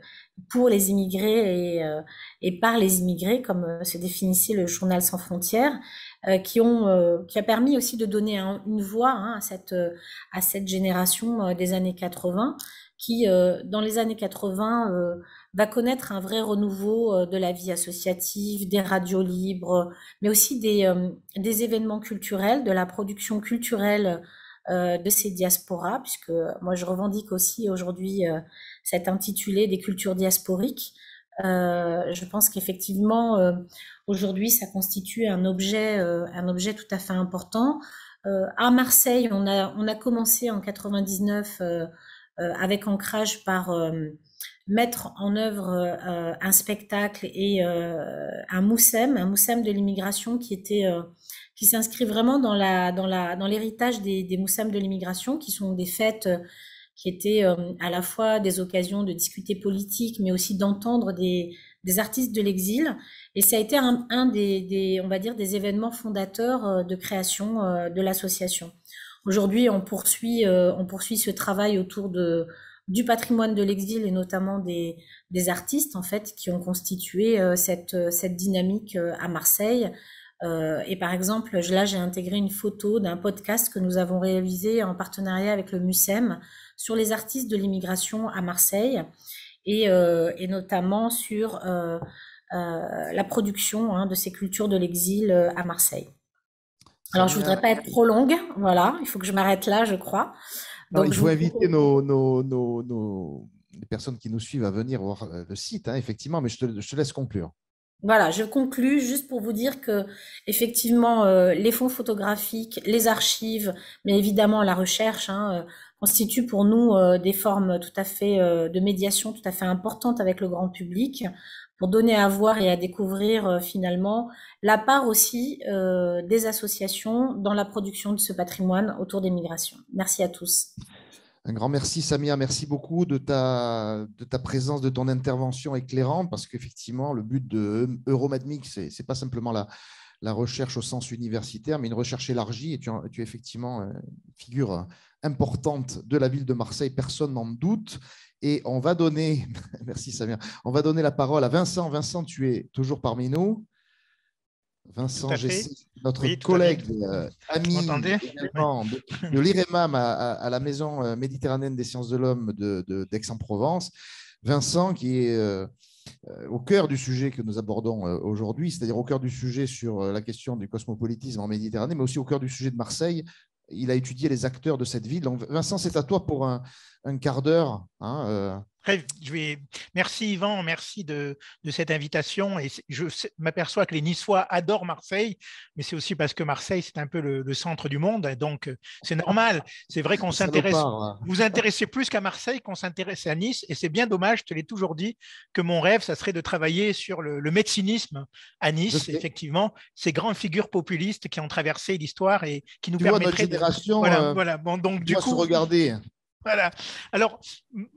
pour les immigrés et, euh, et par les immigrés, comme euh, se définissait le journal Sans Frontières, euh, qui, ont, euh, qui a permis aussi de donner un, une voix hein, à, cette, à cette génération euh, des années quatre-vingt, qui, euh, dans les années quatre-vingt, euh, va connaître un vrai renouveau euh, de la vie associative, des radios libres, mais aussi des, euh, des événements culturels, de la production culturelle euh, de ces diasporas, puisque moi je revendique aussi aujourd'hui euh, cet intitulé des cultures diasporiques, Euh, je pense qu'effectivement, euh, aujourd'hui, ça constitue un objet, euh, un objet tout à fait important. Euh, à Marseille, on a, on a commencé en quatre-vingt-dix-neuf euh, euh, avec ancrage par euh, mettre en œuvre euh, un spectacle et euh, un moussem, un moussem de l'immigration qui était euh, qui s'inscrit vraiment dans la dans la dans l'héritage des, des moussems de l'immigration, qui sont des fêtes euh, qui étaient euh, à la fois des occasions de discuter politique, mais aussi d'entendre des, des artistes de l'exil. Et ça a été un, un des, des, on va dire, des événements fondateurs euh, de création euh, de l'association. Aujourd'hui, on poursuit, euh, on poursuit ce travail autour de, du patrimoine de l'exil et notamment des, des artistes, en fait, qui ont constitué euh, cette, cette dynamique euh, à Marseille. Euh, et par exemple, là, j'ai intégré une photo d'un podcast que nous avons réalisé en partenariat avec le MUSEM sur les artistes de l'immigration à Marseille et, euh, et notamment sur euh, euh, la production hein, de ces cultures de l'exil à Marseille. Alors, je ne voudrais pas être trop longue, voilà, il faut que je m'arrête là, je crois. Donc, non, je voudrais inviter nos, nos, nos, nos, les personnes qui nous suivent à venir voir le site, hein, effectivement, mais je te, je te laisse conclure. Voilà, je conclue juste pour vous dire que effectivement, euh, les fonds photographiques, les archives, mais évidemment la recherche, hein, euh, constituent pour nous euh, des formes tout à fait euh, de médiation tout à fait importantes avec le grand public pour donner à voir et à découvrir euh, finalement la part aussi euh, des associations dans la production de ce patrimoine autour des migrations. Merci à tous. Un grand merci, Samia. Merci beaucoup de ta, de ta présence, de ton intervention éclairante, parce qu'effectivement, le but de Euromadmic, ce n'est pas simplement la, la recherche au sens universitaire, mais une recherche élargie. Et tu, tu es effectivement une figure importante de la ville de Marseille, personne n'en doute. Et on va donner, merci Samia, on va donner la parole à Vincent. Vincent, tu es toujours parmi nous. Vincent Geisser, notre oui, collègue, euh, ami également de, de l'IREMAM à, à, à la Maison méditerranéenne des sciences de l'homme d'Aix-en-Provence. Vincent qui est euh, au cœur du sujet que nous abordons euh, aujourd'hui, c'est-à-dire au cœur du sujet sur euh, la question du cosmopolitisme en Méditerranée, mais aussi au cœur du sujet de Marseille. Il a étudié les acteurs de cette ville. Donc, Vincent, c'est à toi pour un, un quart d'heure. Hein, euh... Je vais... Merci Yvan, merci de, de cette invitation. Et je m'aperçois que les Niçois adorent Marseille, mais c'est aussi parce que Marseille, c'est un peu le, le centre du monde, donc c'est normal. C'est vrai qu'on s'intéresse, vous intéressez plus qu'à Marseille qu'on s'intéresse à Nice, et c'est bien dommage, je te l'ai toujours dit, que mon rêve, ça serait de travailler sur le, le médecinisme à Nice, effectivement, ces grandes figures populistes qui ont traversé l'histoire et qui nous tu permettraient… Vois, notre génération, de... voilà, euh, voilà. Bon, donc, du coup, se regarder… Voilà. Alors,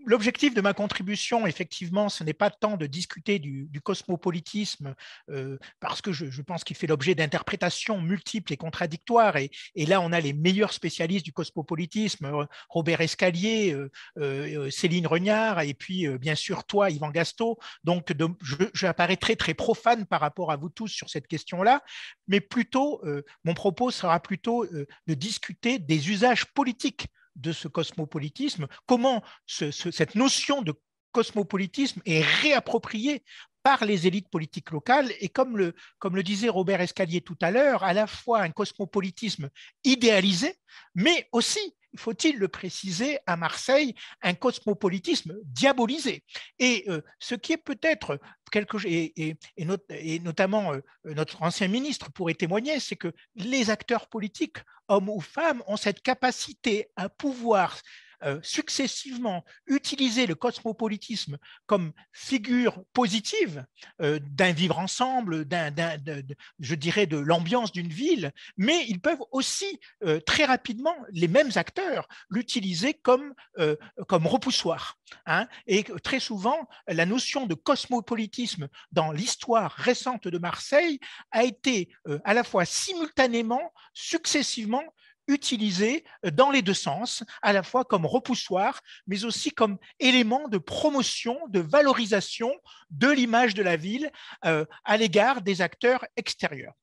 l'objectif de ma contribution, effectivement, ce n'est pas tant de discuter du, du cosmopolitisme, euh, parce que je, je pense qu'il fait l'objet d'interprétations multiples et contradictoires. Et, et là, on a les meilleurs spécialistes du cosmopolitisme, Robert Escalier, euh, euh, Céline Régnard, et puis, euh, bien sûr, toi, Yvan Gastaut. Donc, de, je, je apparais très, très profane par rapport à vous tous sur cette question-là. Mais plutôt, euh, mon propos sera plutôt euh, de discuter des usages politiques de ce cosmopolitisme, comment ce, ce, cette notion de cosmopolitisme est réappropriée par les élites politiques locales. Et comme le, comme le disait Robert Escalier tout à l'heure, à la fois un cosmopolitisme idéalisé, mais aussi, faut-il le préciser, à Marseille, un cosmopolitisme diabolisé. Et euh, ce qui est peut-être quelque chose, et, et, et, not, et notamment euh, notre ancien ministre pourrait témoigner, c'est que les acteurs politiques, hommes ou femmes, ont cette capacité à pouvoir euh, successivement utiliser le cosmopolitisme comme figure positive euh, d'un vivre ensemble, d'un, d'un, de, je dirais de l'ambiance d'une ville, mais ils peuvent aussi euh, très rapidement, les mêmes acteurs, l'utiliser comme, euh, comme repoussoir. Hein. Et très souvent, la notion de cosmopolitisme dans l'histoire récente de Marseille a été euh, à la fois simultanément, successivement, utilisé dans les deux sens, à la fois comme repoussoir, mais aussi comme élément de promotion, de valorisation de l'image de la ville euh, à l'égard des acteurs extérieurs.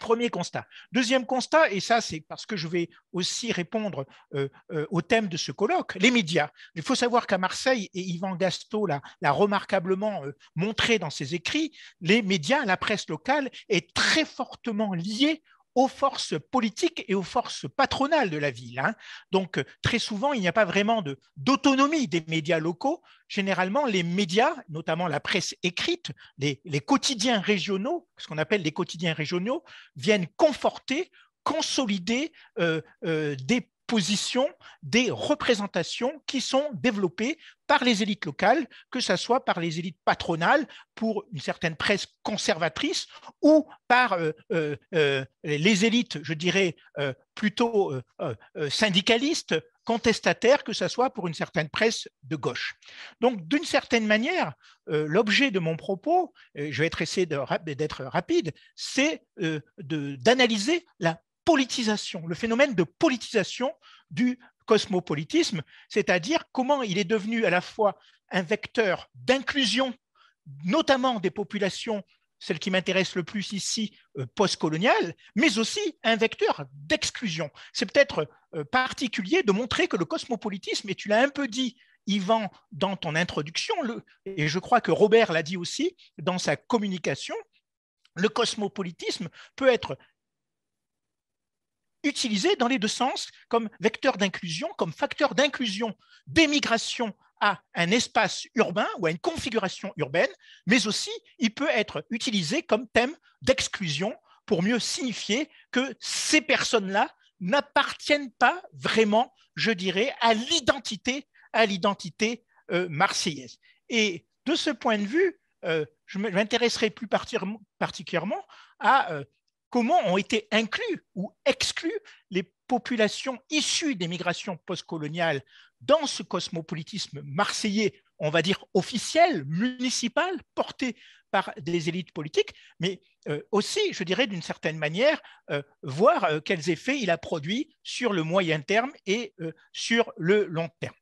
Premier constat. Deuxième constat, et ça c'est parce que je vais aussi répondre euh, euh, au thème de ce colloque, les médias. Il faut savoir qu'à Marseille, et Yvan Gastaut l'a remarquablement euh, montré dans ses écrits, les médias, la presse locale est très fortement liée aux forces politiques et aux forces patronales de la ville. Hein. Donc, très souvent, il n'y a pas vraiment de, d'autonomie des médias locaux. Généralement, les médias, notamment la presse écrite, les, les quotidiens régionaux, ce qu'on appelle les quotidiens régionaux, viennent conforter, consolider euh, euh, des positions, des représentations qui sont développées par les élites locales, que ce soit par les élites patronales pour une certaine presse conservatrice ou par euh, euh, euh, les élites, je dirais, euh, plutôt euh, euh, syndicalistes, contestataires, que ce soit pour une certaine presse de gauche. Donc, d'une certaine manière, euh, l'objet de mon propos, euh, je vais être essayer de, d'être rapide, c'est euh, de, d'analyser la politisation, le phénomène de politisation du cosmopolitisme, c'est-à-dire comment il est devenu à la fois un vecteur d'inclusion, notamment des populations, celles qui m'intéressent le plus ici, post-coloniales, mais aussi un vecteur d'exclusion. C'est peut-être particulier de montrer que le cosmopolitisme, et tu l'as un peu dit, Yvan, dans ton introduction, le, et je crois que Robert l'a dit aussi dans sa communication, le cosmopolitisme peut être utilisé dans les deux sens comme vecteur d'inclusion, comme facteur d'inclusion, d'émigration à un espace urbain ou à une configuration urbaine, mais aussi il peut être utilisé comme thème d'exclusion pour mieux signifier que ces personnes-là n'appartiennent pas vraiment, je dirais, à l'identité, à l'identité euh, marseillaise. Et de ce point de vue, euh, je m'intéresserai plus particulièrement à euh, comment ont été inclus ou exclus les populations issues des migrations postcoloniales dans ce cosmopolitisme marseillais, on va dire officiel, municipal, porté par des élites politiques, mais aussi, je dirais d'une certaine manière, voir quels effets il a produit sur le moyen terme et sur le long terme.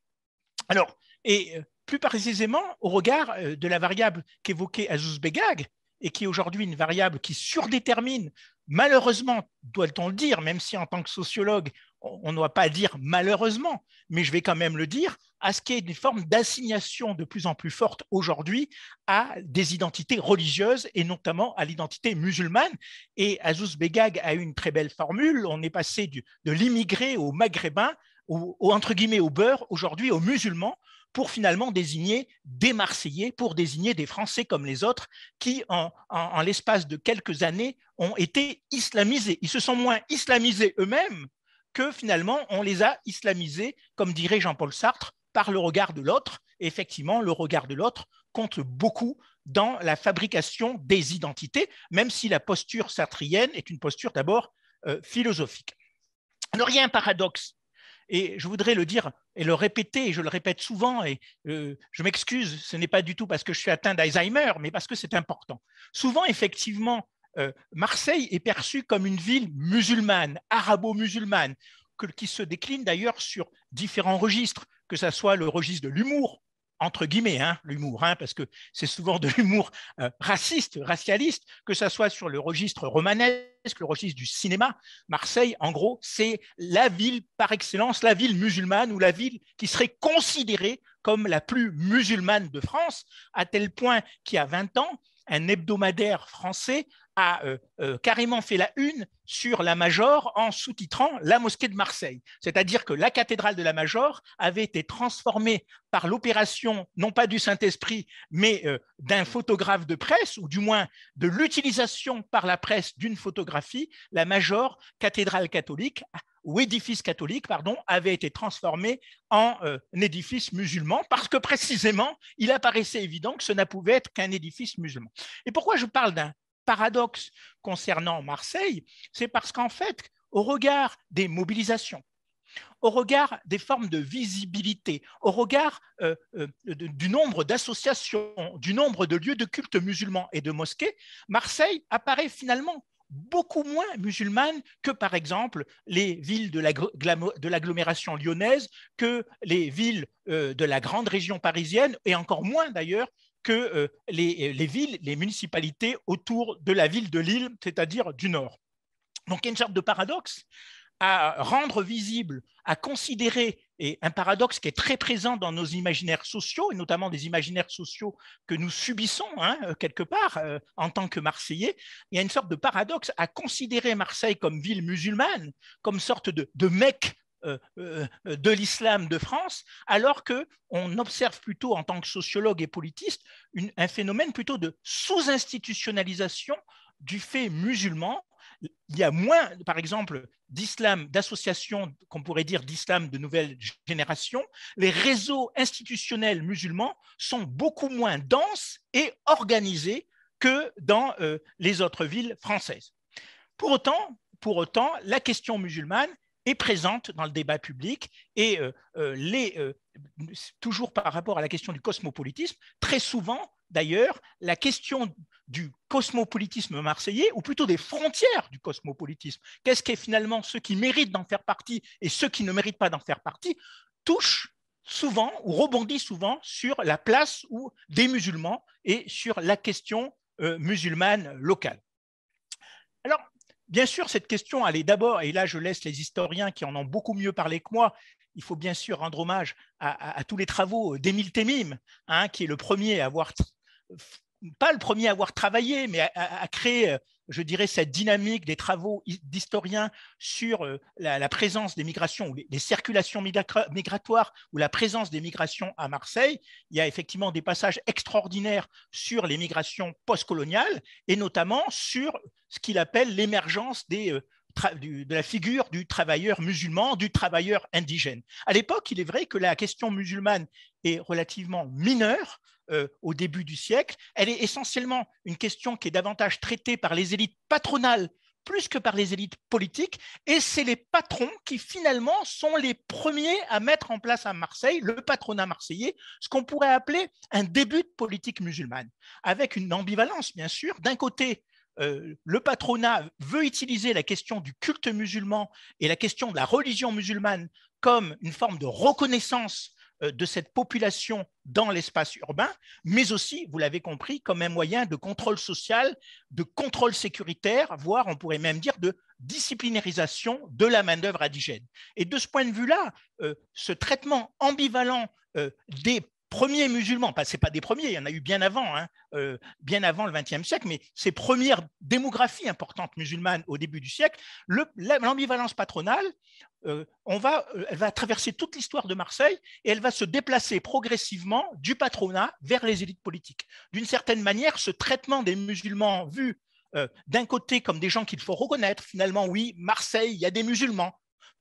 Alors, et plus précisément, au regard de la variable qu'évoquait Azouz Begag, et qui est aujourd'hui une variable qui surdétermine, malheureusement, doit-on le dire, même si en tant que sociologue, on ne doit pas dire malheureusement, mais je vais quand même le dire, à ce qui est une forme d'assignation de plus en plus forte aujourd'hui à des identités religieuses et notamment à l'identité musulmane. Et Azouz Begag a eu une très belle formule, on est passé du, de l'immigré au maghrébin, au, au, entre guillemets au beurre, aujourd'hui aux musulmans, pour finalement désigner des Marseillais, pour désigner des Français comme les autres qui, en, en, en l'espace de quelques années, ont été islamisés. Ils se sont moins islamisés eux-mêmes que finalement on les a islamisés, comme dirait Jean-Paul Sartre, par le regard de l'autre. Et effectivement, le regard de l'autre compte beaucoup dans la fabrication des identités, même si la posture sartrienne est une posture d'abord euh, philosophique. Alors, il y a un paradoxe. Et je voudrais le dire et le répéter, et je le répète souvent, et euh, je m'excuse, ce n'est pas du tout parce que je suis atteint d'Alzheimer, mais parce que c'est important. Souvent, effectivement, euh, Marseille est perçue comme une ville musulmane, arabo-musulmane, que, qui se décline d'ailleurs sur différents registres, que ce soit le registre de l'humour, entre guillemets, hein, l'humour, hein, parce que c'est souvent de l'humour euh, raciste, racialiste, que ça soit sur le registre romanesque, le registre du cinéma. Marseille, en gros, c'est la ville par excellence, la ville musulmane ou la ville qui serait considérée comme la plus musulmane de France, à tel point qu'il y a vingt ans, un hebdomadaire français a euh, euh, carrément fait la une sur la Major en sous-titrant « La mosquée de Marseille ». C'est-à-dire que la cathédrale de la Major avait été transformée par l'opération, non pas du Saint-Esprit, mais euh, d'un photographe de presse, ou du moins de l'utilisation par la presse d'une photographie. La Major, cathédrale catholique, ou édifice catholique, pardon, avait été transformé en euh, un édifice musulman, parce que précisément, il apparaissait évident que ce ne pouvait être qu'un édifice musulman. Et pourquoi je parle d'un paradoxe concernant Marseille, c'est parce qu'en fait, au regard des mobilisations, au regard des formes de visibilité, au regard euh, euh, du nombre d'associations, du nombre de lieux de culte musulmans et de mosquées, Marseille apparaît finalement beaucoup moins musulmane que, par exemple, les villes de, la, de l'agglomération lyonnaise, que les villes euh, de la grande région parisienne, et encore moins d'ailleurs, que les, les villes, les municipalités autour de la ville de Lille, c'est-à-dire du Nord. Donc, il y a une sorte de paradoxe à rendre visible, à considérer Et un paradoxe qui est très présent dans nos imaginaires sociaux, et notamment des imaginaires sociaux que nous subissons hein, quelque part euh, en tant que Marseillais, il y a une sorte de paradoxe à considérer Marseille comme ville musulmane, comme sorte de, de Mecque euh, euh, de l'islam de France, alors qu'on observe plutôt en tant que sociologue et politiste une, un phénomène plutôt de sous-institutionnalisation du fait musulman. Il y a moins, par exemple, d'islam, d'associations qu'on pourrait dire d'islam de nouvelle génération. Les réseaux institutionnels musulmans sont beaucoup moins denses et organisés que dans euh, les autres villes françaises. Pour autant, pour autant, la question musulmane est présente dans le débat public et euh, euh, les, euh, toujours par rapport à la question du cosmopolitisme, très souvent, d'ailleurs, la question du cosmopolitisme marseillais, ou plutôt des frontières du cosmopolitisme, qu'est-ce qu'est finalement ceux qui méritent d'en faire partie et ceux qui ne méritent pas d'en faire partie, touche souvent ou rebondit souvent sur la place ou des musulmans et sur la question euh, musulmane locale. Alors, bien sûr, cette question, elle est d'abord, et là je laisse les historiens qui en ont beaucoup mieux parlé que moi, il faut bien sûr rendre hommage à, à, à tous les travaux d'Émile Temim, hein, qui est le premier à avoir... pas le premier à avoir travaillé, mais à, à, à créer, je dirais, cette dynamique des travaux d'historiens sur la, la présence des migrations, les, les circulations migratoires ou la présence des migrations à Marseille. Il y a effectivement des passages extraordinaires sur les migrations postcoloniales et notamment sur ce qu'il appelle l'émergence des... Euh, de la figure du travailleur musulman, du travailleur indigène. À l'époque, il est vrai que la question musulmane est relativement mineure euh, au début du siècle. Elle est essentiellement une question qui est davantage traitée par les élites patronales plus que par les élites politiques, et c'est les patrons qui finalement sont les premiers à mettre en place à Marseille, le patronat marseillais, ce qu'on pourrait appeler un début de politique musulmane, avec une ambivalence bien sûr. D'un côté, Euh, le patronat veut utiliser la question du culte musulman et la question de la religion musulmane comme une forme de reconnaissance euh, de cette population dans l'espace urbain, mais aussi, vous l'avez compris, comme un moyen de contrôle social, de contrôle sécuritaire, voire on pourrait même dire de disciplinarisation de la main-d'œuvre indigène. Et de ce point de vue-là, euh, ce traitement ambivalent euh, des premiers musulmans, ce n'est pas des premiers, il y en a eu bien avant, hein, euh, bien avant le vingtième siècle, mais ces premières démographies importantes musulmanes au début du siècle, l'ambivalence patronale, euh, on va, elle va traverser toute l'histoire de Marseille et elle va se déplacer progressivement du patronat vers les élites politiques. D'une certaine manière, ce traitement des musulmans vu euh, d'un côté comme des gens qu'il faut reconnaître, finalement, oui, Marseille, il y a des musulmans,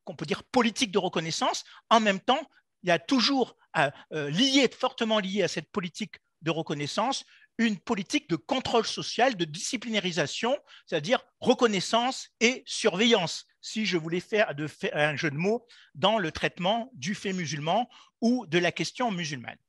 qu'on peut dire politique de reconnaissance, en même temps, il y a toujours à, euh, lié, fortement lié à cette politique de reconnaissance, une politique de contrôle social, de disciplinarisation, c'est-à-dire reconnaissance et surveillance, si je voulais faire, de, faire un jeu de mots dans le traitement du fait musulman ou de la question musulmane.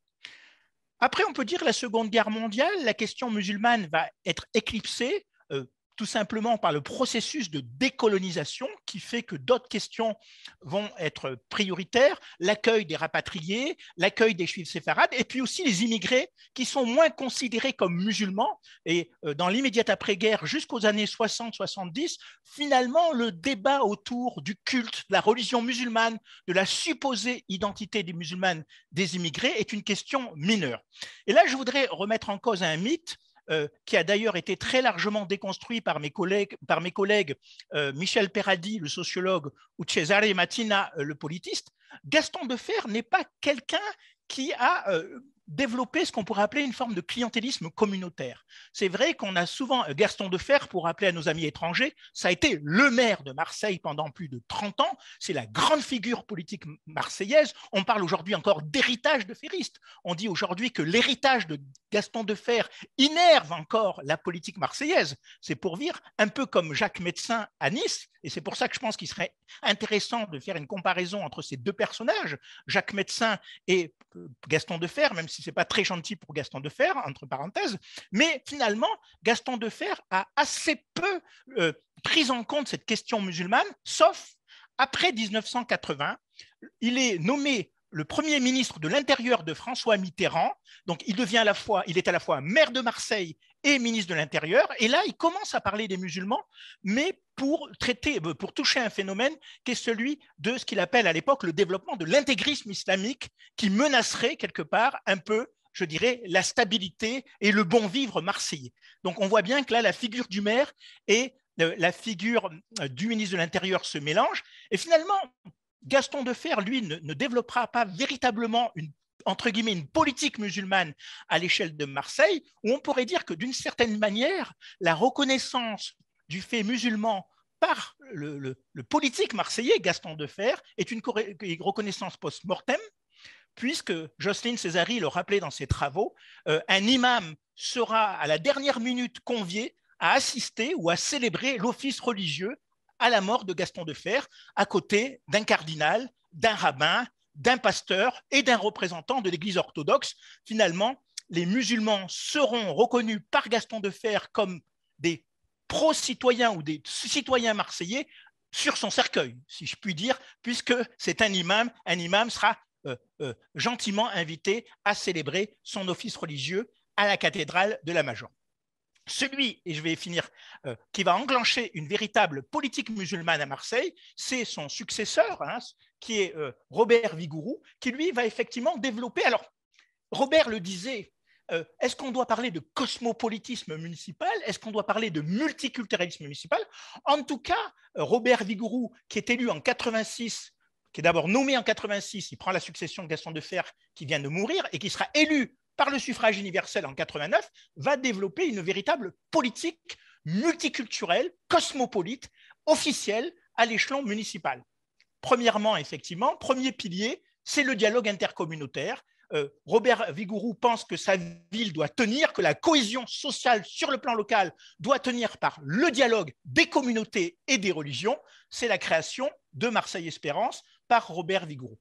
Après, on peut dire la Seconde Guerre mondiale, la question musulmane va être éclipsée, euh, tout simplement par le processus de décolonisation qui fait que d'autres questions vont être prioritaires, l'accueil des rapatriés, l'accueil des juifs séfarades, et puis aussi les immigrés qui sont moins considérés comme musulmans. Et dans l'immédiate après-guerre jusqu'aux années soixante soixante-dix, finalement, le débat autour du culte, de la religion musulmane, de la supposée identité des musulmanes des immigrés est une question mineure. Et là, je voudrais remettre en cause un mythe Euh, qui a d'ailleurs été très largement déconstruit par mes collègues, par mes collègues euh, Michel Peradi, le sociologue, ou Cesare Mattina, euh, le politiste. Gaston Defferre n'est pas quelqu'un qui a euh, développé ce qu'on pourrait appeler une forme de clientélisme communautaire. C'est vrai qu'on a souvent, Gaston Defferre, pour rappeler à nos amis étrangers, ça a été le maire de Marseille pendant plus de trente ans, c'est la grande figure politique marseillaise, on parle aujourd'hui encore d'héritage de ferriste, on dit aujourd'hui que l'héritage de Gaston Defferre innerve encore la politique marseillaise, c'est pour dire un peu comme Jacques Médecin à Nice, et c'est pour ça que je pense qu'il serait intéressant de faire une comparaison entre ces deux personnages, Jacques Médecin et Gaston Defferre, même si ce n'est pas très gentil pour Gaston Defferre, entre parenthèses, mais finalement, Gaston Defferre a assez peu euh, pris en compte cette question musulmane, sauf après mille neuf cent quatre-vingts, il est nommé le premier ministre de l'Intérieur de François Mitterrand, donc il devient à la fois, il est à la fois maire de Marseille et ministre de l'Intérieur, et là il commence à parler des musulmans, mais pour traiter, pour toucher un phénomène qui est celui de ce qu'il appelle à l'époque le développement de l'intégrisme islamique, qui menacerait quelque part un peu, je dirais, la stabilité et le bon vivre marseillais. Donc on voit bien que là la figure du maire est la figure du ministre de l'Intérieur se mélange. Et finalement, Gaston Defferre, lui, ne, ne développera pas véritablement une, entre guillemets, une politique musulmane à l'échelle de Marseille, où on pourrait dire que d'une certaine manière, la reconnaissance du fait musulman par le, le, le politique marseillais, Gaston Defferre, est une reconnaissance post-mortem, puisque Jocelyne Césari le rappelait dans ses travaux, euh, un imam sera à la dernière minute convié à assister ou à célébrer l'office religieux à la mort de Gaston Defferre, à côté d'un cardinal, d'un rabbin, d'un pasteur et d'un représentant de l'Église orthodoxe. Finalement, les musulmans seront reconnus par Gaston Defferre comme des pro-citoyens ou des citoyens marseillais sur son cercueil, si je puis dire, puisque c'est un imam, un imam sera euh, euh, gentiment invité à célébrer son office religieux à la cathédrale de la Major. Celui, et je vais finir, euh, qui va enclencher une véritable politique musulmane à Marseille, c'est son successeur, hein, qui est euh, Robert Vigouroux, qui lui va effectivement développer… Alors, Robert le disait, euh, est-ce qu'on doit parler de cosmopolitisme municipal? Est-ce qu'on doit parler de multiculturalisme municipal? En tout cas, euh, Robert Vigouroux, qui est élu en quatre-vingt-six, qui est d'abord nommé en quatre-vingt-six, il prend la succession de Gaston Defferre, qui vient de mourir, et qui sera élu par le suffrage universel en quatre-vingt-neuf, va développer une véritable politique multiculturelle, cosmopolite, officielle à l'échelon municipal. Premièrement, effectivement, premier pilier, c'est le dialogue intercommunautaire. Euh, Robert Vigouroux pense que sa ville doit tenir, que la cohésion sociale sur le plan local doit tenir par le dialogue des communautés et des religions. C'est la création de Marseille Espérance par Robert Vigouroux.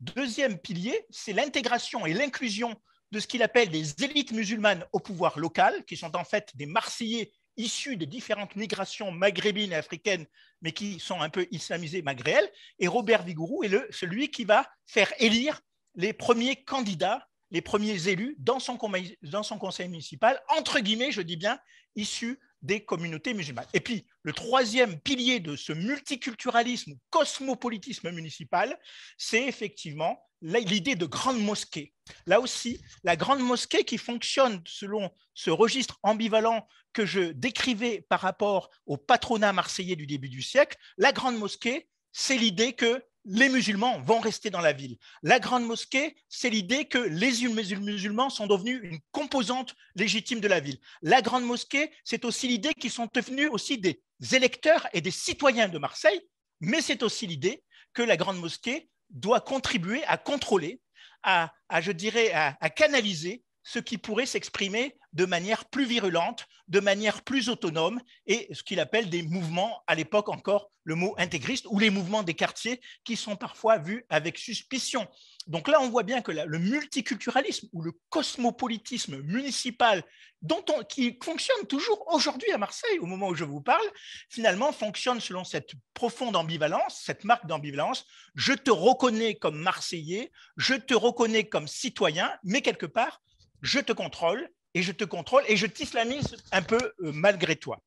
Deuxième pilier, c'est l'intégration et l'inclusion de ce qu'il appelle des élites musulmanes au pouvoir local, qui sont en fait des Marseillais issus des différentes migrations maghrébines et africaines, mais qui sont un peu islamisés malgré elles. Et Robert Vigouroux est le, celui qui va faire élire les premiers candidats, les premiers élus dans son, dans son conseil municipal, entre guillemets, je dis bien, issus des communautés musulmanes. Et puis, le troisième pilier de ce multiculturalisme, cosmopolitisme municipal, c'est effectivement l'idée de grande mosquée. Là aussi, la grande mosquée qui fonctionne selon ce registre ambivalent que je décrivais par rapport au patronat marseillais du début du siècle, la grande mosquée, c'est l'idée que les musulmans vont rester dans la ville. La grande mosquée, c'est l'idée que les musulmans sont devenus une composante légitime de la ville. La grande mosquée, c'est aussi l'idée qu'ils sont devenus aussi des électeurs et des citoyens de Marseille, mais c'est aussi l'idée que la grande mosquée doit contribuer à contrôler, à, à je dirais, à, à canaliser ce qui pourrait s'exprimer de manière plus virulente, de manière plus autonome, et ce qu'il appelle des mouvements, à l'époque encore le mot intégriste, ou les mouvements des quartiers qui sont parfois vus avec suspicion. Donc là, on voit bien que la, le multiculturalisme ou le cosmopolitisme municipal, dont on, qui fonctionne toujours aujourd'hui à Marseille, au moment où je vous parle, finalement fonctionne selon cette profonde ambivalence, cette marque d'ambivalence. Je te reconnais comme Marseillais, je te reconnais comme citoyen, mais quelque part, je te contrôle, et je te contrôle, et je t'islamise un peu euh, malgré toi.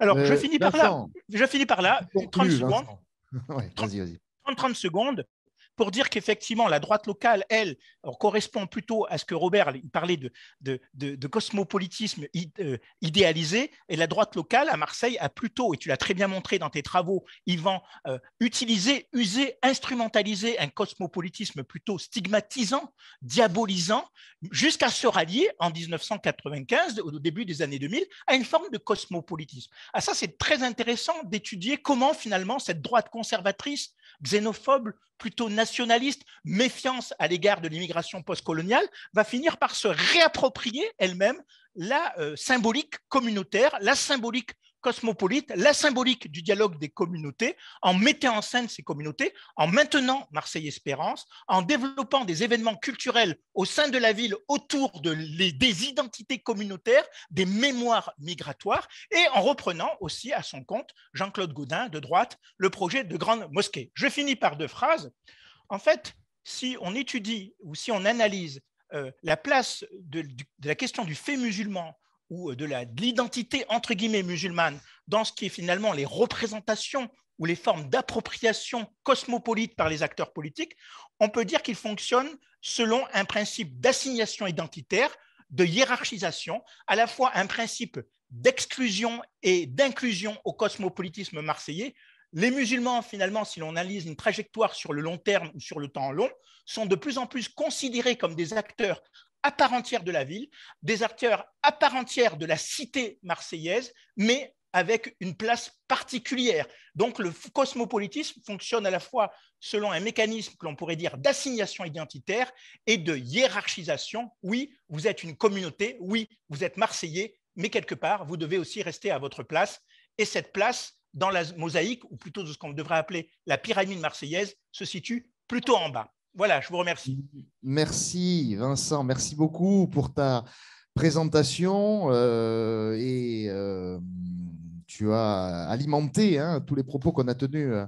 Alors, euh, je, finis par là, je finis par là, trente secondes, ouais, trente, trente, trente secondes, pour dire qu'effectivement, la droite locale, elle, alors, correspond plutôt à ce que Robert il parlait de, de, de, de cosmopolitisme id, euh, idéalisé, et la droite locale à Marseille a plutôt, et tu l'as très bien montré dans tes travaux, Yvan, euh, utiliser, user, instrumentaliser un cosmopolitisme plutôt stigmatisant, diabolisant, jusqu'à se rallier en mille neuf cent quatre-vingt-quinze, au début des années deux mille, à une forme de cosmopolitisme. Ah, ça, c'est très intéressant d'étudier comment finalement cette droite conservatrice, xénophobe, plutôt nationaliste, méfiance à l'égard de l'immigration postcoloniale, va finir par se réapproprier elle-même la euh, symbolique communautaire, la symbolique cosmopolite, la symbolique du dialogue des communautés, en mettant en scène ces communautés, en maintenant Marseille Espérance, en développant des événements culturels au sein de la ville autour de les, des identités communautaires, des mémoires migratoires, et en reprenant aussi à son compte, Jean-Claude Gaudin de droite, le projet de Grande Mosquée. Je finis par deux phrases. En fait, si on étudie ou si on analyse euh, la place de, de la question du fait musulman ou de l'identité entre guillemets musulmane dans ce qui est finalement les représentations ou les formes d'appropriation cosmopolite par les acteurs politiques, on peut dire qu'il fonctionne selon un principe d'assignation identitaire, de hiérarchisation, à la fois un principe d'exclusion et d'inclusion au cosmopolitisme marseillais. Les musulmans, finalement, si l'on analyse une trajectoire sur le long terme ou sur le temps long, sont de plus en plus considérés comme des acteurs à part entière de la ville, des acteurs à part entière de la cité marseillaise, mais avec une place particulière. Donc le cosmopolitisme fonctionne à la fois selon un mécanisme que l'on pourrait dire d'assignation identitaire et de hiérarchisation. Oui, vous êtes une communauté, oui, vous êtes marseillais, mais quelque part, vous devez aussi rester à votre place. Et cette place, dans la mosaïque, ou plutôt ce qu'on devrait appeler la pyramide marseillaise, se situe plutôt en bas. Voilà, je vous remercie. Merci Vincent, merci beaucoup pour ta présentation euh, et euh, tu as alimenté hein, tous les propos qu'on a tenus euh,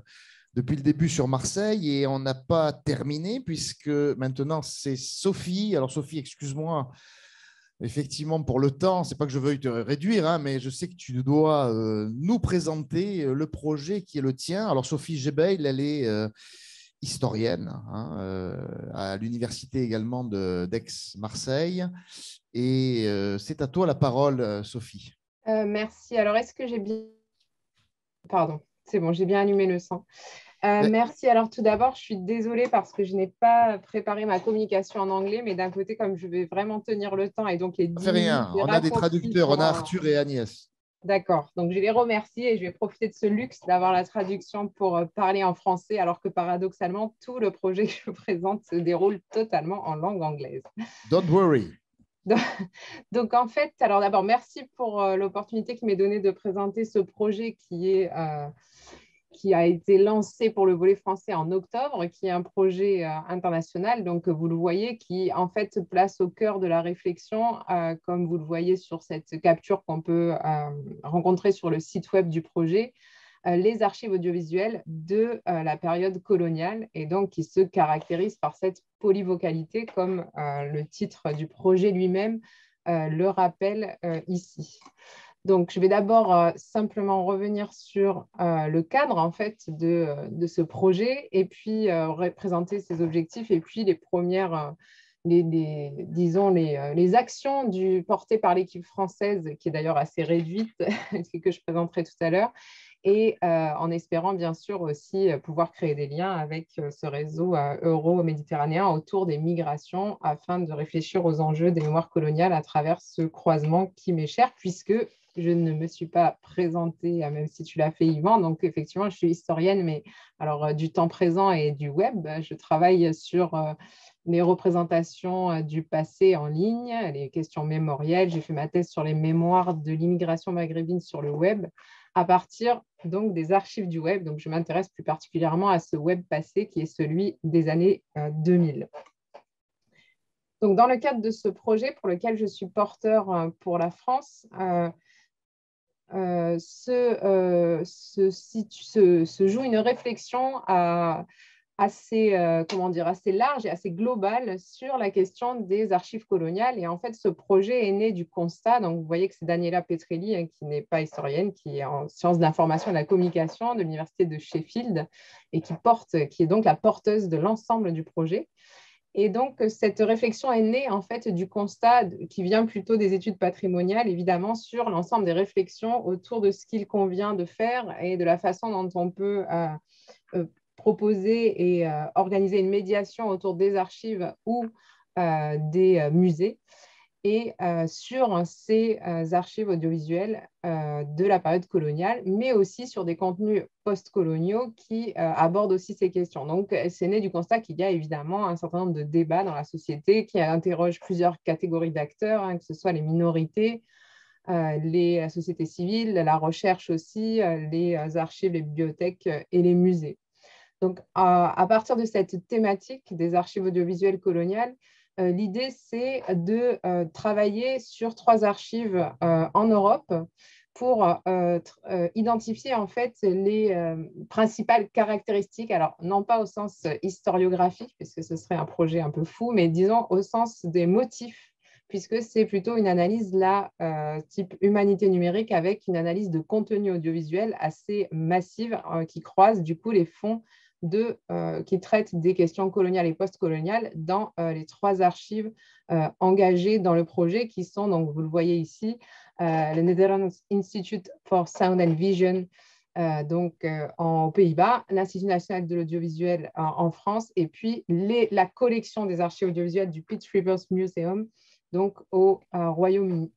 depuis le début sur Marseille, et on n'a pas terminé puisque maintenant c'est Sophie. Alors Sophie, excuse-moi, effectivement pour le temps, c'est pas que je veuille te réduire, hein, mais je sais que tu dois euh, nous présenter le projet qui est le tien. Alors Sophie Jebeil, elle est... Euh, historienne hein, euh, à l'université également d'Aix-Marseille. Et euh, c'est à toi la parole, Sophie. Euh, merci. Alors, est-ce que j'ai bien... Pardon, c'est bon, j'ai bien allumé le son. Euh, ouais. Merci. Alors, tout d'abord, je suis désolée parce que je n'ai pas préparé ma communication en anglais, mais d'un côté, comme je vais vraiment tenir le temps et donc les... Ça fait rien, on a des traducteurs, pour... on a Arthur et Agnès. D'accord, donc je les remercie et je vais profiter de ce luxe d'avoir la traduction pour parler en français, alors que paradoxalement, tout le projet que je présente se déroule totalement en langue anglaise. Don't worry. Donc, donc en fait, alors d'abord, merci pour l'opportunité qui m'est donnée de présenter ce projet qui, est, euh, qui a été lancé pour le volet français en octobre, qui est un projet euh, international, donc vous le voyez, qui en fait place au cœur de la réflexion, euh, comme vous le voyez sur cette capture qu'on peut euh, rencontrer sur le site web du projet, euh, les archives audiovisuelles de euh, la période coloniale, et donc qui se caractérise par cette polyvocalité, comme euh, le titre du projet lui-même euh, le rappelle euh, ici. Donc, je vais d'abord euh, simplement revenir sur euh, le cadre en fait, de, de ce projet, et puis euh, présenter ses objectifs et puis les premières, euh, les, les, disons, les, les actions du, portées par l'équipe française, qui est d'ailleurs assez réduite, que je présenterai tout à l'heure, et euh, en espérant bien sûr aussi pouvoir créer des liens avec ce réseau euh, euro-méditerranéen autour des migrations, afin de réfléchir aux enjeux des mémoires coloniales à travers ce croisement qui m'est cher, puisque je ne me suis pas présentée, même si tu l'as fait, Yvan. Donc, effectivement, je suis historienne, mais alors du temps présent et du web. Je travaille sur euh, les représentations du passé en ligne, les questions mémorielles. J'ai fait ma thèse sur les mémoires de l'immigration maghrébine sur le web, à partir donc des archives du web. Donc, je m'intéresse plus particulièrement à ce web passé qui est celui des années euh, deux mille. Donc, dans le cadre de ce projet pour lequel je suis porteur euh, pour la France, euh, Euh, se, euh, se, situe, se, se joue une réflexion à, assez, euh, comment dire, assez large et assez globale sur la question des archives coloniales. Et en fait, ce projet est né du constat. Donc, vous voyez que c'est Daniela Petrelli, hein, qui n'est pas historienne, qui est en sciences de l'information et de la communication de l'université de Sheffield, et qui, porte, qui est donc la porteuse de l'ensemble du projet. Et donc, cette réflexion est née en fait du constat qui vient plutôt des études patrimoniales, évidemment, sur l'ensemble des réflexions autour de ce qu'il convient de faire et de la façon dont on peut euh, euh, proposer et euh, organiser une médiation autour des archives ou euh, des euh, musées, et euh, sur ces euh, archives audiovisuelles euh, de la période coloniale, mais aussi sur des contenus post-coloniaux qui euh, abordent aussi ces questions. Donc, c'est né du constat qu'il y a évidemment un certain nombre de débats dans la société qui interrogent plusieurs catégories d'acteurs, hein, que ce soit les minorités, euh, les, la société civile, la recherche aussi, euh, les archives, les bibliothèques euh, et les musées. Donc, euh, à partir de cette thématique des archives audiovisuelles coloniales, l'idée, c'est de euh, travailler sur trois archives euh, en Europe pour euh, euh, identifier en fait les euh, principales caractéristiques, alors non pas au sens historiographique, puisque ce serait un projet un peu fou, mais disons au sens des motifs, puisque c'est plutôt une analyse là, euh, type humanité numérique, avec une analyse de contenu audiovisuel assez massive euh, qui croise du coup les fonds de, euh, qui traitent des questions coloniales et post-coloniales dans euh, les trois archives euh, engagées dans le projet, qui sont, donc vous le voyez ici, euh, le Netherlands Institute for Sound and Vision, euh, donc euh, en Pays-Bas, l'Institut national de l'audiovisuel euh, en France, et puis les, la collection des archives audiovisuelles du Pitt Rivers Museum, donc au euh, Royaume-Uni.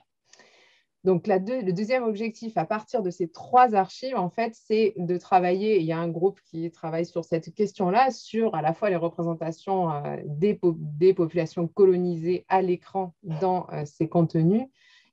Donc, la deux, le deuxième objectif à partir de ces trois archives, en fait, c'est de travailler, et il y a un groupe qui travaille sur cette question-là, sur à la fois les représentations euh, des, po des populations colonisées à l'écran dans euh, ces contenus,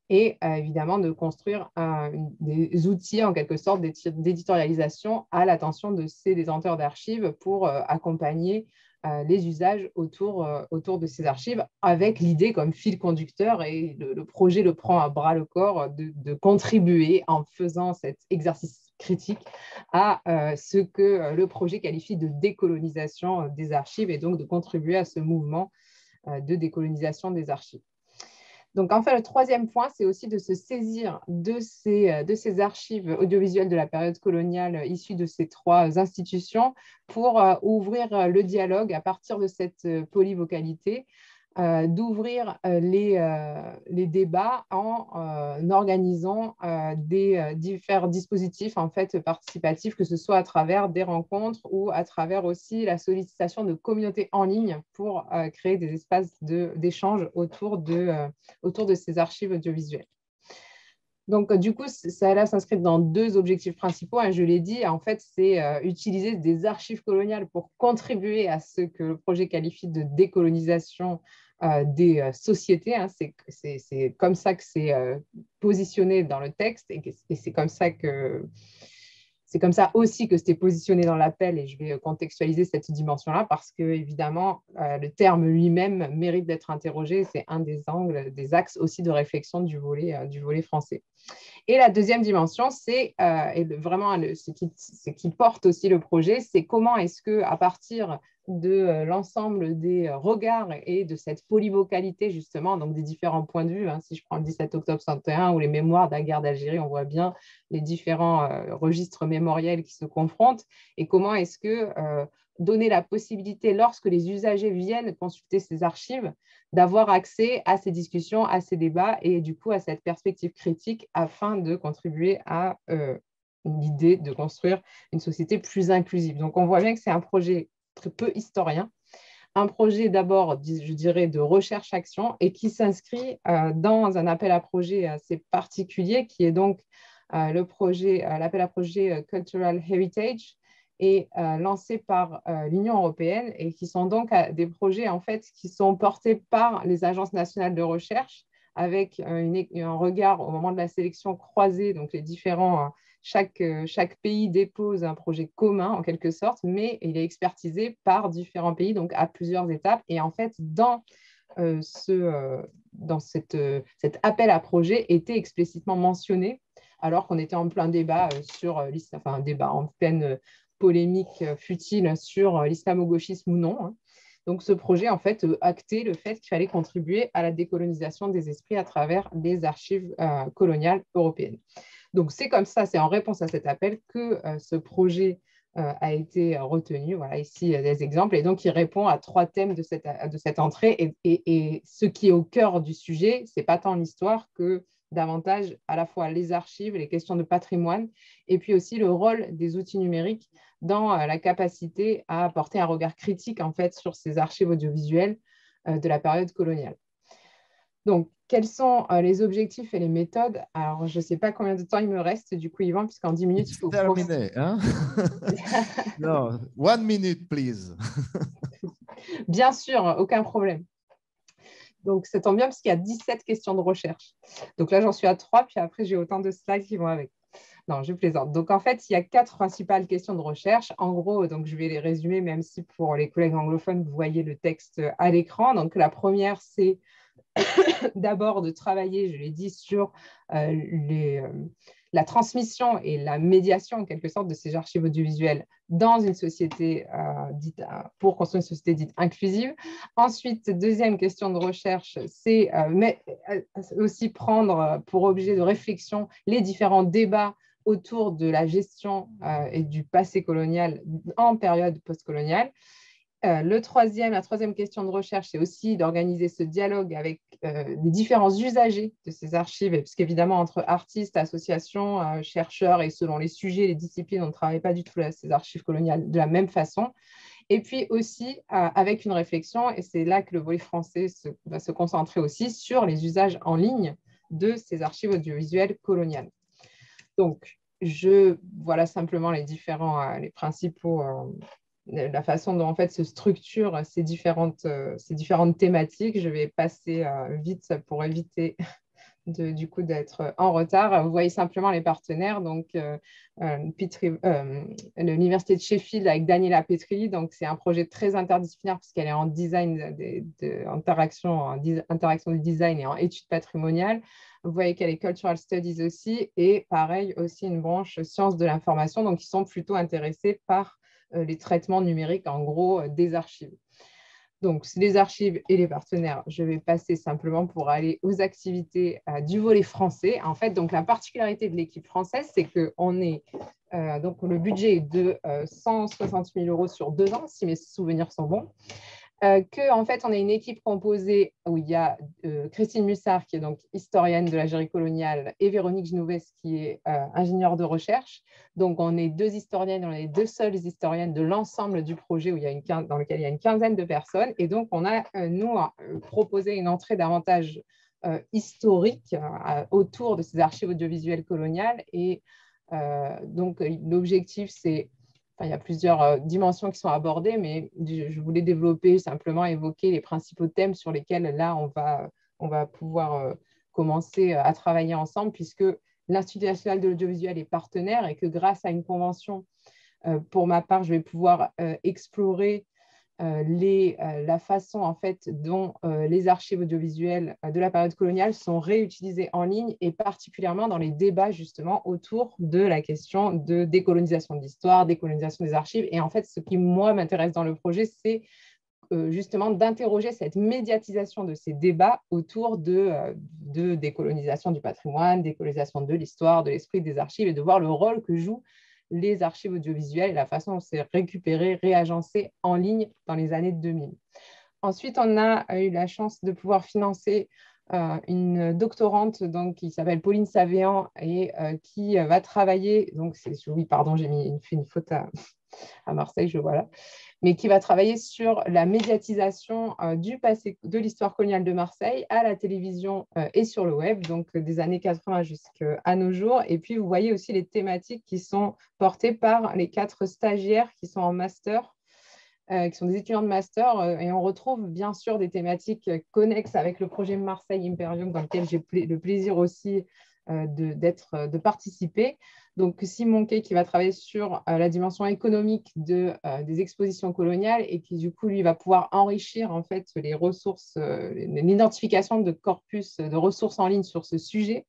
et euh, évidemment de construire euh, des outils, en quelque sorte, d'éditorialisation à l'attention de ces détenteurs d'archives pour euh, accompagner euh, les usages autour, euh, autour de ces archives, avec l'idée comme fil conducteur, et le, le projet le prend à bras le corps, de, de contribuer en faisant cet exercice critique à euh, ce que le projet qualifie de décolonisation des archives, et donc de contribuer à ce mouvement euh, de décolonisation des archives. Donc, enfin, le troisième point, c'est aussi de se saisir de ces, de ces archives audiovisuelles de la période coloniale issues de ces trois institutions pour euh, ouvrir le dialogue à partir de cette polyvocalité, euh, d'ouvrir les, euh, les débats en euh, organisant euh, des euh, différents dispositifs en fait, participatifs, que ce soit à travers des rencontres ou à travers aussi la sollicitation de communautés en ligne pour euh, créer des espaces d'échange autour, de, euh, autour de ces archives audiovisuelles. Donc, du coup, ça s'inscrit dans deux objectifs principaux. Hein, je l'ai dit, en fait, c'est euh, utiliser des archives coloniales pour contribuer à ce que le projet qualifie de décolonisation euh, des euh, sociétés. Hein, c'est comme ça que c'est euh, positionné dans le texte, et, et c'est comme ça que... C'est comme ça aussi que c'était positionné dans l'appel, et je vais contextualiser cette dimension-là parce que, évidemment, euh, le terme lui-même mérite d'être interrogé. C'est un des angles, des axes aussi de réflexion du volet, euh, du volet français. Et la deuxième dimension, c'est euh, vraiment le, ce, qui, ce qui porte aussi le projet, c'est comment est-ce que, à partir de l'ensemble des regards et de cette polyvocalité, justement, donc des différents points de vue. Hein. Si je prends le dix-sept octobre soixante et un ou les mémoires de la guerre d'Algérie, on voit bien les différents euh, registres mémoriels qui se confrontent, et comment est-ce que euh, donner la possibilité, lorsque les usagers viennent consulter ces archives, d'avoir accès à ces discussions, à ces débats, et du coup à cette perspective critique, afin de contribuer à euh, l'idée de construire une société plus inclusive. Donc, on voit bien que c'est un projet très peu historien, un projet d'abord, je dirais, de recherche-action, et qui s'inscrit euh, dans un appel à projet assez particulier, qui est donc euh, le projet, euh, l'appel à projet Cultural Heritage, et euh, lancé par euh, l'Union européenne, et qui sont donc euh, des projets en fait qui sont portés par les agences nationales de recherche, avec euh, une, un regard au moment de la sélection croisée, donc les différents... Euh, Chaque, chaque pays dépose un projet commun, en quelque sorte, mais il est expertisé par différents pays, donc à plusieurs étapes. Et en fait, dans, euh, ce, euh, dans cette, euh, cet appel à projet était explicitement mentionné, alors qu'on était en plein débat, euh, sur, euh, enfin, un débat en pleine euh, polémique euh, futile sur euh, l'islamo-gauchisme ou non. Hein. Donc, ce projet, en fait, actait le fait qu'il fallait contribuer à la décolonisation des esprits à travers les archives euh, coloniales européennes. Donc, c'est comme ça, c'est en réponse à cet appel que euh, ce projet euh, a été retenu. Voilà, ici, des exemples. Et donc, il répond à trois thèmes de cette, de cette entrée. Et, et, et ce qui est au cœur du sujet, ce n'est pas tant l'histoire que davantage à la fois les archives, les questions de patrimoine, et puis aussi le rôle des outils numériques dans euh, la capacité à apporter un regard critique, en fait, sur ces archives audiovisuelles euh, de la période coloniale. Donc, quels sont euh, les objectifs et les méthodes? Alors, je ne sais pas combien de temps il me reste, du coup, Yvan, puisqu'en dix minutes, il faut... Terminé, hein? Non, one minute, please. Bien sûr, aucun problème. Donc, ça tombe bien, parce qu'il y a dix-sept questions de recherche. Donc là, j'en suis à trois, puis après, j'ai autant de slides qui vont avec. Non, je plaisante. Donc, en fait, il y a quatre principales questions de recherche. En gros, donc, je vais les résumer, même si pour les collègues anglophones, vous voyez le texte à l'écran. Donc, la première, c'est d'abord de travailler, je l'ai dit, sur euh, les, euh, la transmission et la médiation en quelque sorte de ces archives audiovisuelles dans une société euh, dite, pour construire une société dite inclusive. Ensuite, deuxième question de recherche, c'est euh, aussi prendre pour objet de réflexion les différents débats autour de la gestion euh, et du passé colonial en période postcoloniale. Euh, le troisième, la troisième question de recherche, c'est aussi d'organiser ce dialogue avec euh, les différents usagers de ces archives, parce qu'évidemment, entre artistes, associations, euh, chercheurs, et selon les sujets, les disciplines, on ne travaille pas du tout là, ces archives coloniales de la même façon. Et puis aussi, euh, avec une réflexion, et c'est là que le volet français se, va se concentrer aussi, sur les usages en ligne de ces archives audiovisuelles coloniales. Donc, je, voilà simplement les différents, euh, les principaux... Euh, la façon dont en fait se structurent ces différentes, ces différentes thématiques. Je vais passer vite pour éviter de, du coup d'être en retard. Vous voyez simplement les partenaires, donc euh, euh, l'université de Sheffield avec Daniela Petrilli, donc c'est un projet très interdisciplinaire puisqu'elle est en design de, de, interaction, en di, interaction du design et en études patrimoniales. Vous voyez qu'elle est Cultural Studies aussi, et pareil aussi une branche sciences de l'information, donc ils sont plutôt intéressés par les traitements numériques, en gros, des archives. Donc, les archives et les partenaires, je vais passer simplement pour aller aux activités euh, du volet français. En fait, donc, la particularité de l'équipe française, c'est que on est, euh, donc, le budget est de euh, cent soixante mille euros sur deux ans, si mes souvenirs sont bons. Euh, que, en fait, on a une équipe composée où il y a euh, Christine Mussard, qui est donc historienne de l'Algérie coloniale, et Véronique Genouvès, qui est euh, ingénieure de recherche. Donc, on est deux historiennes, on est les deux seules historiennes de l'ensemble du projet où il y a une quinzaine, dans lequel il y a une quinzaine de personnes. Et donc, on a, euh, nous, euh, proposé une entrée davantage euh, historique euh, autour de ces archives audiovisuelles coloniales. Et euh, donc, l'objectif, c'est... Enfin, il y a plusieurs dimensions qui sont abordées, mais je voulais développer, simplement évoquer les principaux thèmes sur lesquels là, on va, on va pouvoir commencer à travailler ensemble, puisque l'Institut national de l'audiovisuel est partenaire et que grâce à une convention, pour ma part, je vais pouvoir explorer les, la façon en fait, dont les archives audiovisuelles de la période coloniale sont réutilisées en ligne, et particulièrement dans les débats justement autour de la question de décolonisation de l'histoire, décolonisation des archives. Et en fait, ce qui moi m'intéresse dans le projet, c'est justement d'interroger cette médiatisation de ces débats autour de, de décolonisation du patrimoine, décolonisation de l'histoire, de l'esprit des archives, et de voir le rôle que joue les archives audiovisuelles et la façon dont c'est récupéré, réagencé en ligne dans les années deux mille. Ensuite, on a eu la chance de pouvoir financer euh, une doctorante donc, qui s'appelle Pauline Savéan et euh, qui va travailler, donc c'est, oui, pardon, j'ai mis une, une faute à, à Marseille, je vois là, mais qui va travailler sur la médiatisation euh, du passé, de l'histoire coloniale de Marseille à la télévision euh, et sur le web, donc des années quatre-vingts jusqu'à nos jours. Et puis, vous voyez aussi les thématiques qui sont portées par les quatre stagiaires qui sont en master, euh, qui sont des étudiants de master. Euh, et on retrouve bien sûr des thématiques connexes avec le projet Marseille Imperium, dans lequel j'ai pla- le plaisir aussi euh, de, d'être, de participer. Donc, Simon Kay qui va travailler sur euh, la dimension économique de, euh, des expositions coloniales et qui, du coup, lui, va pouvoir enrichir, en fait, les ressources, euh, l'identification de corpus, de ressources en ligne sur ce sujet.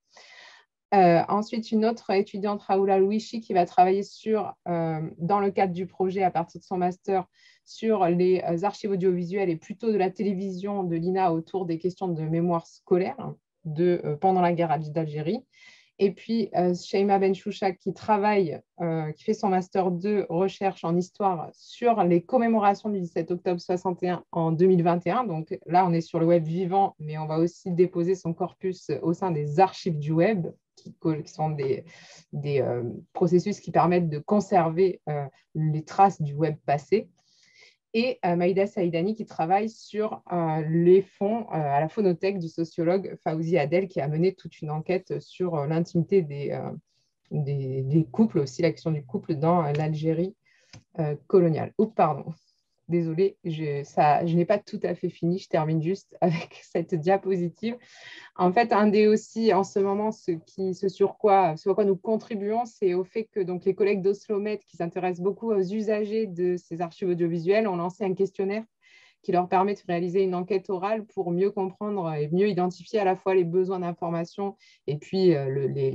Euh, ensuite, une autre étudiante, Raoula Louichi, qui va travailler sur, euh, dans le cadre du projet, à partir de son master, sur les archives audiovisuelles et plutôt de la télévision de l'I N A autour des questions de mémoire scolaire de, euh, pendant la guerre d'Algérie. Et puis, uh, Sheima Benchoucha qui travaille, euh, qui fait son Master deux recherche en histoire sur les commémorations du dix-sept octobre soixante et un en deux mille vingt et un. Donc là, on est sur le web vivant, mais on va aussi déposer son corpus au sein des archives du web, qui, qui sont des, des euh, processus qui permettent de conserver euh, les traces du web passé. Et euh, Maïda Saïdani qui travaille sur euh, les fonds euh, à la phonothèque du sociologue Fawzi Adel qui a mené toute une enquête sur euh, l'intimité des, euh, des, des couples, aussi l'action du couple dans euh, l'Algérie euh, coloniale. Oups, pardon, désolée, je, ça, je n'ai pas tout à fait fini, je termine juste avec cette diapositive. En fait, un des aussi, en ce moment, ce, qui, ce, sur, quoi, ce sur quoi nous contribuons, c'est au fait que donc, les collègues d'Oslomet, qui s'intéressent beaucoup aux usagers de ces archives audiovisuelles, ont lancé un questionnaire qui leur permet de réaliser une enquête orale pour mieux comprendre et mieux identifier à la fois les besoins d'information et puis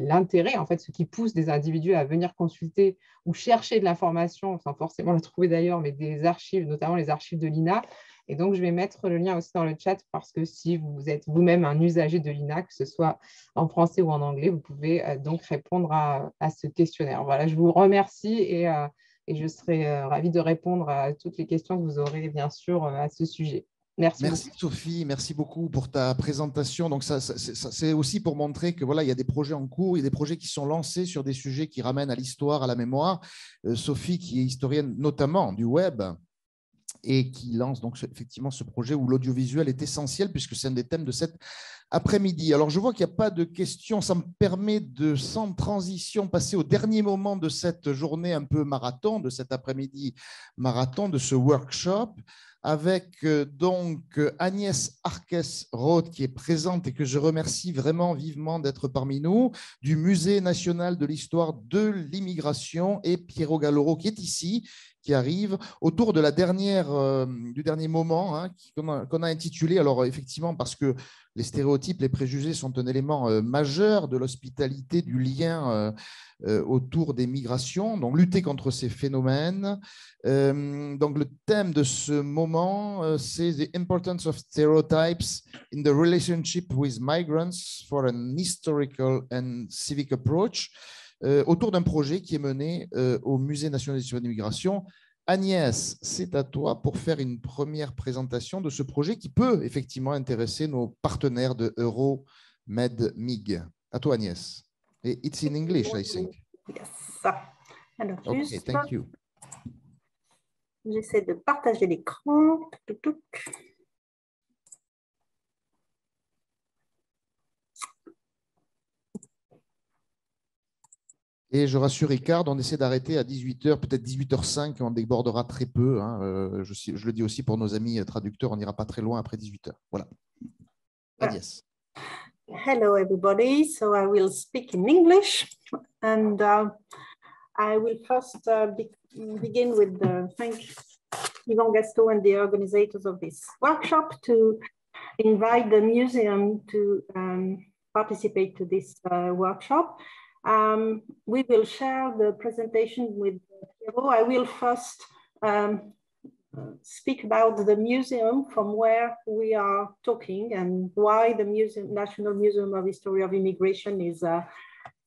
l'intérêt, en fait, ce qui pousse des individus à venir consulter ou chercher de l'information, sans forcément la trouver d'ailleurs, mais des archives, notamment les archives de l'I N A. Et donc, je vais mettre le lien aussi dans le chat parce que si vous êtes vous-même un usager de l'I N A, que ce soit en français ou en anglais, vous pouvez donc répondre à, à ce questionnaire. Voilà, je vous remercie et, euh, et je serai euh, ravie de répondre à toutes les questions que vous aurez, bien sûr, à ce sujet. Merci, merci Sophie, merci beaucoup pour ta présentation. Donc ça, ça, ça c'est aussi pour montrer que voilà, il y a des projets en cours, il y a des projets qui sont lancés sur des sujets qui ramènent à l'histoire, à la mémoire. Euh, Sophie, qui est historienne notamment du web, et qui lance donc effectivement ce projet où l'audiovisuel est essentiel puisque c'est un des thèmes de cet après-midi. Alors, je vois qu'il n'y a pas de questions. Ça me permet de, sans transition, passer au dernier moment de cette journée un peu marathon, de cet après-midi marathon, de ce workshop, avec donc Agnès Arquez-Roth qui est présente et que je remercie vraiment vivement d'être parmi nous, du Musée national de l'histoire de l'immigration, et Piero Galloro qui est ici, qui arrive autour de la dernière, euh, du dernier moment hein, qu'on a, qu'on a intitulé, alors effectivement parce que les stéréotypes, les préjugés sont un élément euh, majeur de l'hospitalité, du lien euh, euh, autour des migrations, donc lutter contre ces phénomènes. Euh, donc le thème de ce moment, euh, c'est The Importance of Stereotypes in the Relationship with Migrants for an Historical and Civic Approach. Autour d'un projet qui est mené au Musée national de l'immigration. Agnès, c'est à toi pour faire une première présentation de ce projet qui peut effectivement intéresser nos partenaires de EuroMedMig. À toi, Agnès. Et it's in English, I think. Yes. Alors, juste, okay, thank you. J'essaie de partager l'écran. Et je rassure Ricard, on essaie d'arrêter à dix-huit heures, peut-être dix-huit heures cinq, on débordera très peu. Hein. Je, je le dis aussi pour nos amis traducteurs, on n'ira pas très loin après dix-huit heures. Voilà. Agnès. Hello everybody. So I will speak in English and uh, I will first uh, be begin with the thank Yvan Gastaut and the organizers of this workshop to invite the museum to um, participate to this uh, workshop. Um, we will share the presentation with Piero. I will first um, speak about the museum from where we are talking and why the museum, National Museum of History of Immigration is, uh,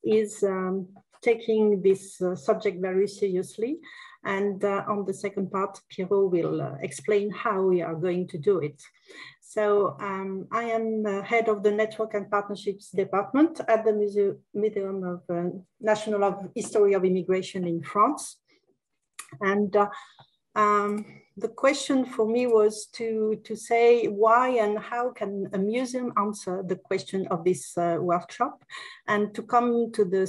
is um, taking this uh, subject very seriously. And uh, on the second part, Piero will uh, explain how we are going to do it. So um, I am uh, head of the Network and Partnerships Department at the Museum, Museum of uh, National of History of Immigration in France. And uh, um, the question for me was to, to say why and how can a museum answer the question of this uh, workshop, and to come to the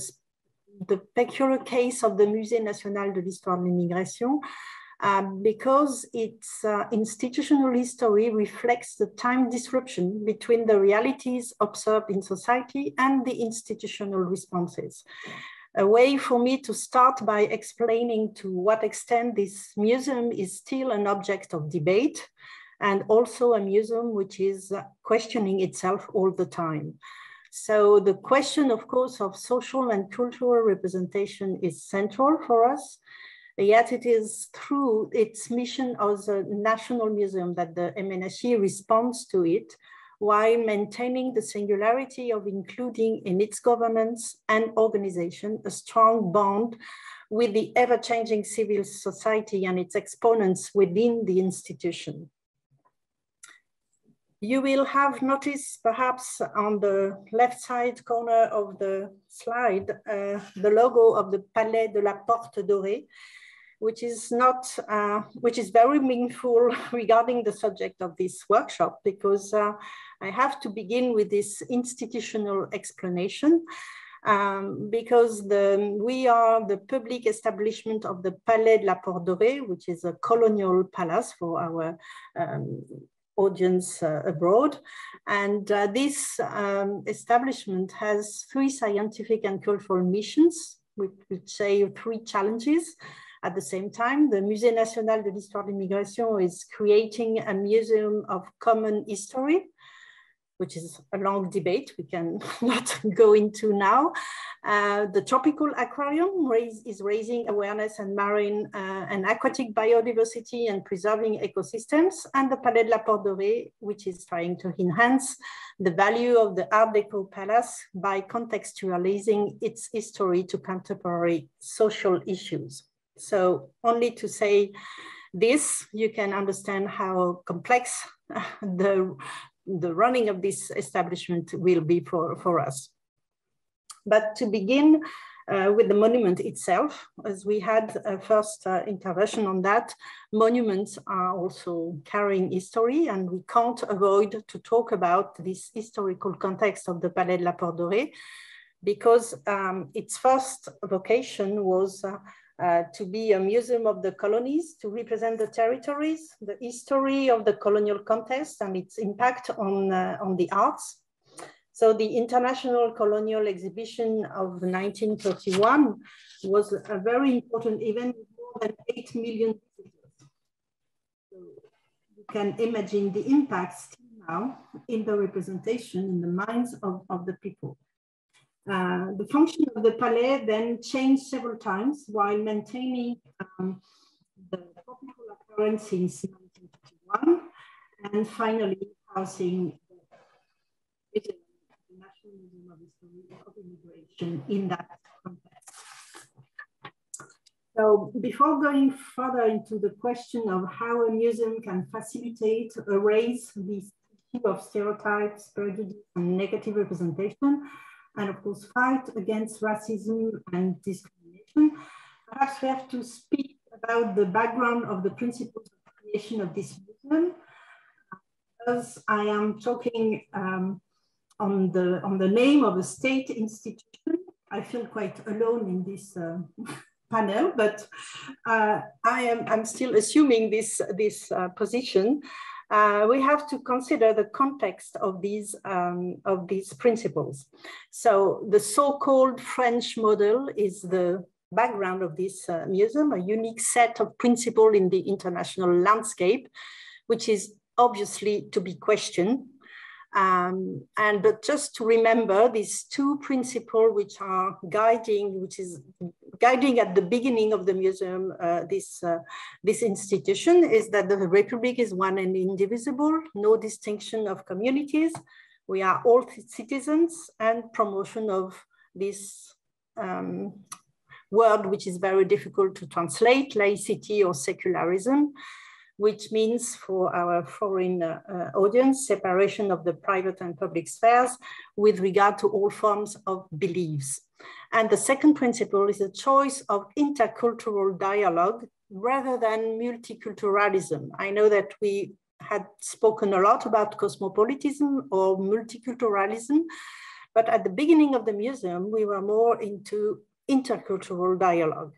the peculiar case of the Musée National de l'Histoire de l'Immigration, uh, because its uh, institutional history reflects the time disruption between the realities observed in society and the institutional responses. A way for me to start by explaining to what extent this museum is still an object of debate, and also a museum which is questioning itself all the time. So the question, of course, of social and cultural representation is central for us, yet it is through its mission as a national museum that the M N H I responds to it, while maintaining the singularity of including in its governance and organization a strong bond with the ever-changing civil society and its exponents within the institution. You will have noticed perhaps on the left side corner of the slide, uh, the logo of the Palais de la Porte Dorée, which is not, uh, which is very meaningful regarding the subject of this workshop, because uh, I have to begin with this institutional explanation. Um, because the, we are the public establishment of the Palais de la Porte Dorée, which is a colonial palace for our um, audience uh, abroad. And uh, this um, establishment has three scientific and cultural missions, which, which say three challenges. At the same time, the Musée National de l'Histoire de l'Immigration is creating a museum of common history, which is a long debate we can not go into now. Uh, the tropical aquarium raise, is raising awareness and marine uh, and aquatic biodiversity and preserving ecosystems, and the Palais de la Porte Dorée, which is trying to enhance the value of the Art Deco Palace by contextualizing its history to contemporary social issues. So only to say this, you can understand how complex the the running of this establishment will be for, for us. But to begin uh, with the monument itself, as we had a first uh, intervention on that, monuments are also carrying history, and we can't avoid to talk about this historical context of the Palais de la Porte Dorée, because um, its first vocation was uh, Uh, to be a museum of the colonies, to represent the territories, the history of the colonial context and its impact on, uh, on the arts. So the International Colonial Exhibition of nineteen thirty-one was a very important event with more than eight million visitors. So you can imagine the impact still now in the representation in the minds of, of the people. Uh, the function of the Palais then changed several times while maintaining um, the tropical occurrence since nineteen fifty-one, and finally housing the National Museum of History of Immigration in that context. So before going further into the question of how a museum can facilitate, erase this issue of stereotypes, prejudice, and negative representation, and of course fight against racism and discrimination, perhaps we have to speak about the background of the principles of creation of this museum. As I am talking um, on, the, on the name of a state institution, I feel quite alone in this uh, panel, but uh, I am I'm still assuming this, this uh, position. Uh, we have to consider the context of these, um, of these principles. So the so-called French model is the background of this uh, museum, a unique set of principles in the international landscape, which is obviously to be questioned. Um, and but just to remember these two principles which are guiding, which is guiding at the beginning of the museum, uh, this, uh, this institution, is that the Republic is one and indivisible, no distinction of communities. We are all citizens, and promotion of this um, word, which is very difficult to translate, laicity or secularism, which means for our foreign uh, uh, audience, separation of the private and public spheres with regard to all forms of beliefs. And the second principle is a choice of intercultural dialogue rather than multiculturalism. I know that we had spoken a lot about cosmopolitanism or multiculturalism, but at the beginning of the museum, we were more into intercultural dialogue.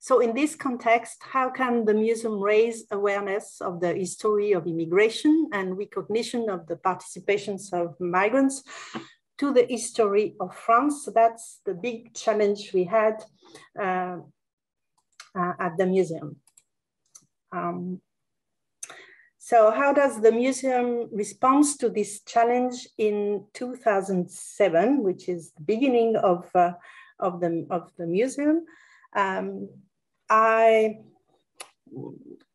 So in this context, how can the museum raise awareness of the history of immigration and recognition of the participations of migrants to the history of France? That's the big challenge we had uh, uh, at the museum. Um, so how does the museum respond to this challenge in two thousand seven, which is the beginning of, uh, of, the, of the museum? Um, I,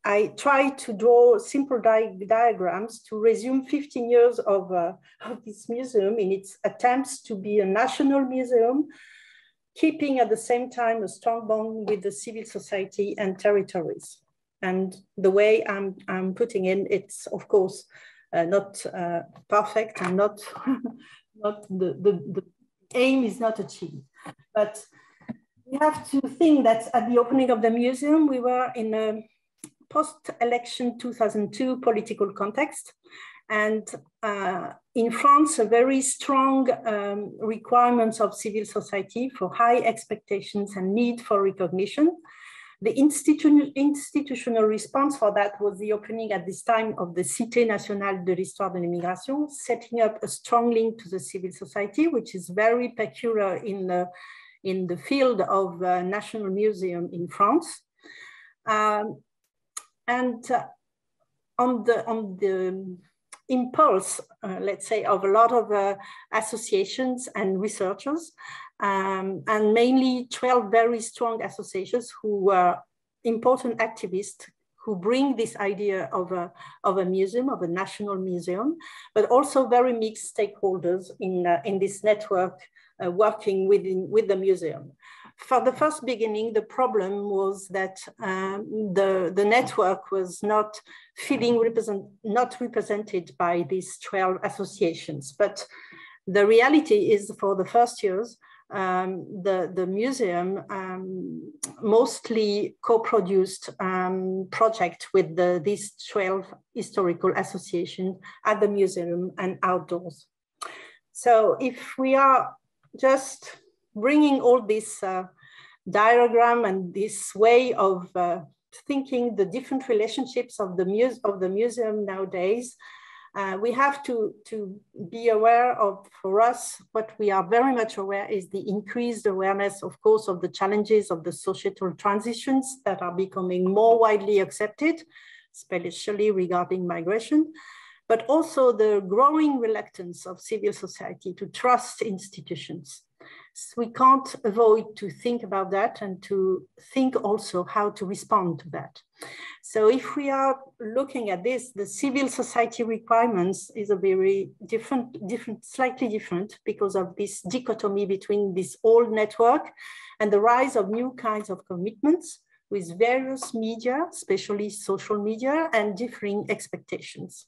I try to draw simple di diagrams to resume fifteen years of, uh, of this museum in its attempts to be a national museum, keeping at the same time a strong bond with the civil society and territories. And the way I'm, I'm putting in, it's of course uh, not uh, perfect and not, not the, the, the aim is not achieved, but we have to think that at the opening of the museum, we were in a post-election two thousand two political context. And uh, in France, a very strong um, requirements of civil society for high expectations and need for recognition. The institu institutional response for that was the opening at this time of the Cité Nationale de l'Histoire de l'Immigration, setting up a strong link to the civil society, which is very peculiar in the in the field of uh, National Museum in France. Um, and uh, on the on the impulse, uh, let's say, of a lot of uh, associations and researchers, um, and mainly twelve very strong associations who were important activists who bring this idea of a, of a museum, of a national museum, but also very mixed stakeholders in, uh, in this network uh, working within, with the museum. For the first beginning, the problem was that um, the, the network was not feeling represent, not represented by these twelve associations. But the reality is, for the first years, um, the, the museum um, mostly co-produced um, project with the, these twelve historical associations at the museum and outdoors. So if we are just bringing all this uh, diagram and this way of uh, thinking the different relationships of the, muse of the museum nowadays, uh, we have to, to be aware of, for us, what we are very much aware is the increased awareness, of course, of the challenges of the societal transitions that are becoming more widely accepted, especially regarding migration, but also the growing reluctance of civil society to trust institutions. So we can't avoid to think about that and to think also how to respond to that. So if we are looking at this, the civil society requirements is a very different, different, slightly different because of this dichotomy between this old network and the rise of new kinds of commitments with various media, especially social media, and differing expectations.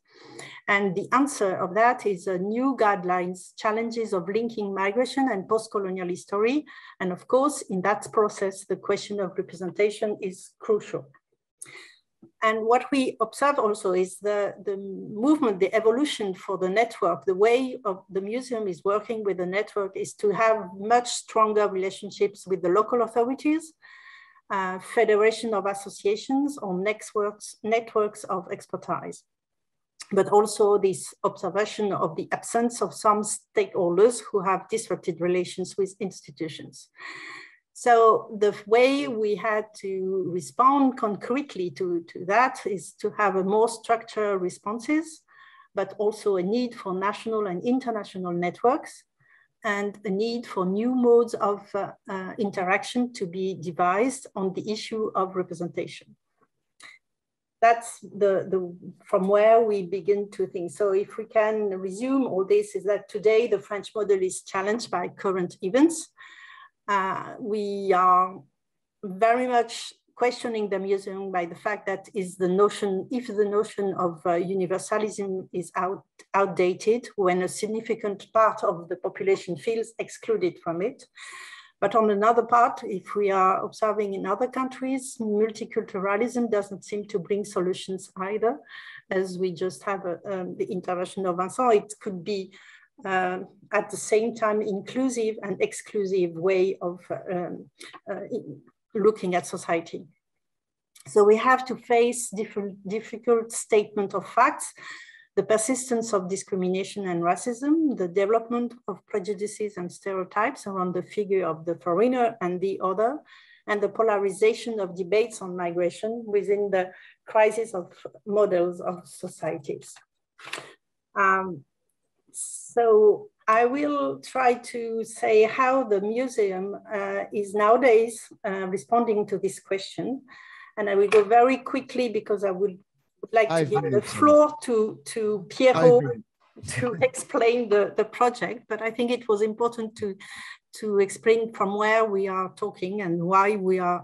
And the answer of that is a new guidelines, challenges of linking migration and post-colonial history. And of course, in that process, the question of representation is crucial. And what we observe also is the, the movement, the evolution for the network, the way of the museum is working with the network is to have much stronger relationships with the local authorities, Uh, federation of associations or networks, networks of expertise, but also this observation of the absence of some stakeholders who have disrupted relations with institutions. So the way we had to respond concretely to, to that is to have a more structured responses, but also a need for national and international networks, and a need for new modes of uh, uh, interaction to be devised on the issue of representation. That's the, the, from where we begin to think. So if we can resume all this, is that today the French model is challenged by current events. Uh, we are very much questioning the museum by the fact that is the notion, if the notion of uh, universalism is out, outdated when a significant part of the population feels excluded from it. But on another part, if we are observing in other countries, multiculturalism doesn't seem to bring solutions either, as we just have a, um, the intervention of Vincent. It could be Uh, at the same time inclusive and exclusive way of um, uh, looking at society. So we have to face different difficult statement of facts, the persistence of discrimination and racism, the development of prejudices and stereotypes around the figure of the foreigner and the other, and the polarization of debates on migration within the crisis of models of societies. Um, So I will try to say how the museum uh, is nowadays uh, responding to this question. And I will go very quickly because I would, would like I to give the floor to, to Piero to explain the, the project. But I think it was important to, to explain from where we are talking and why we are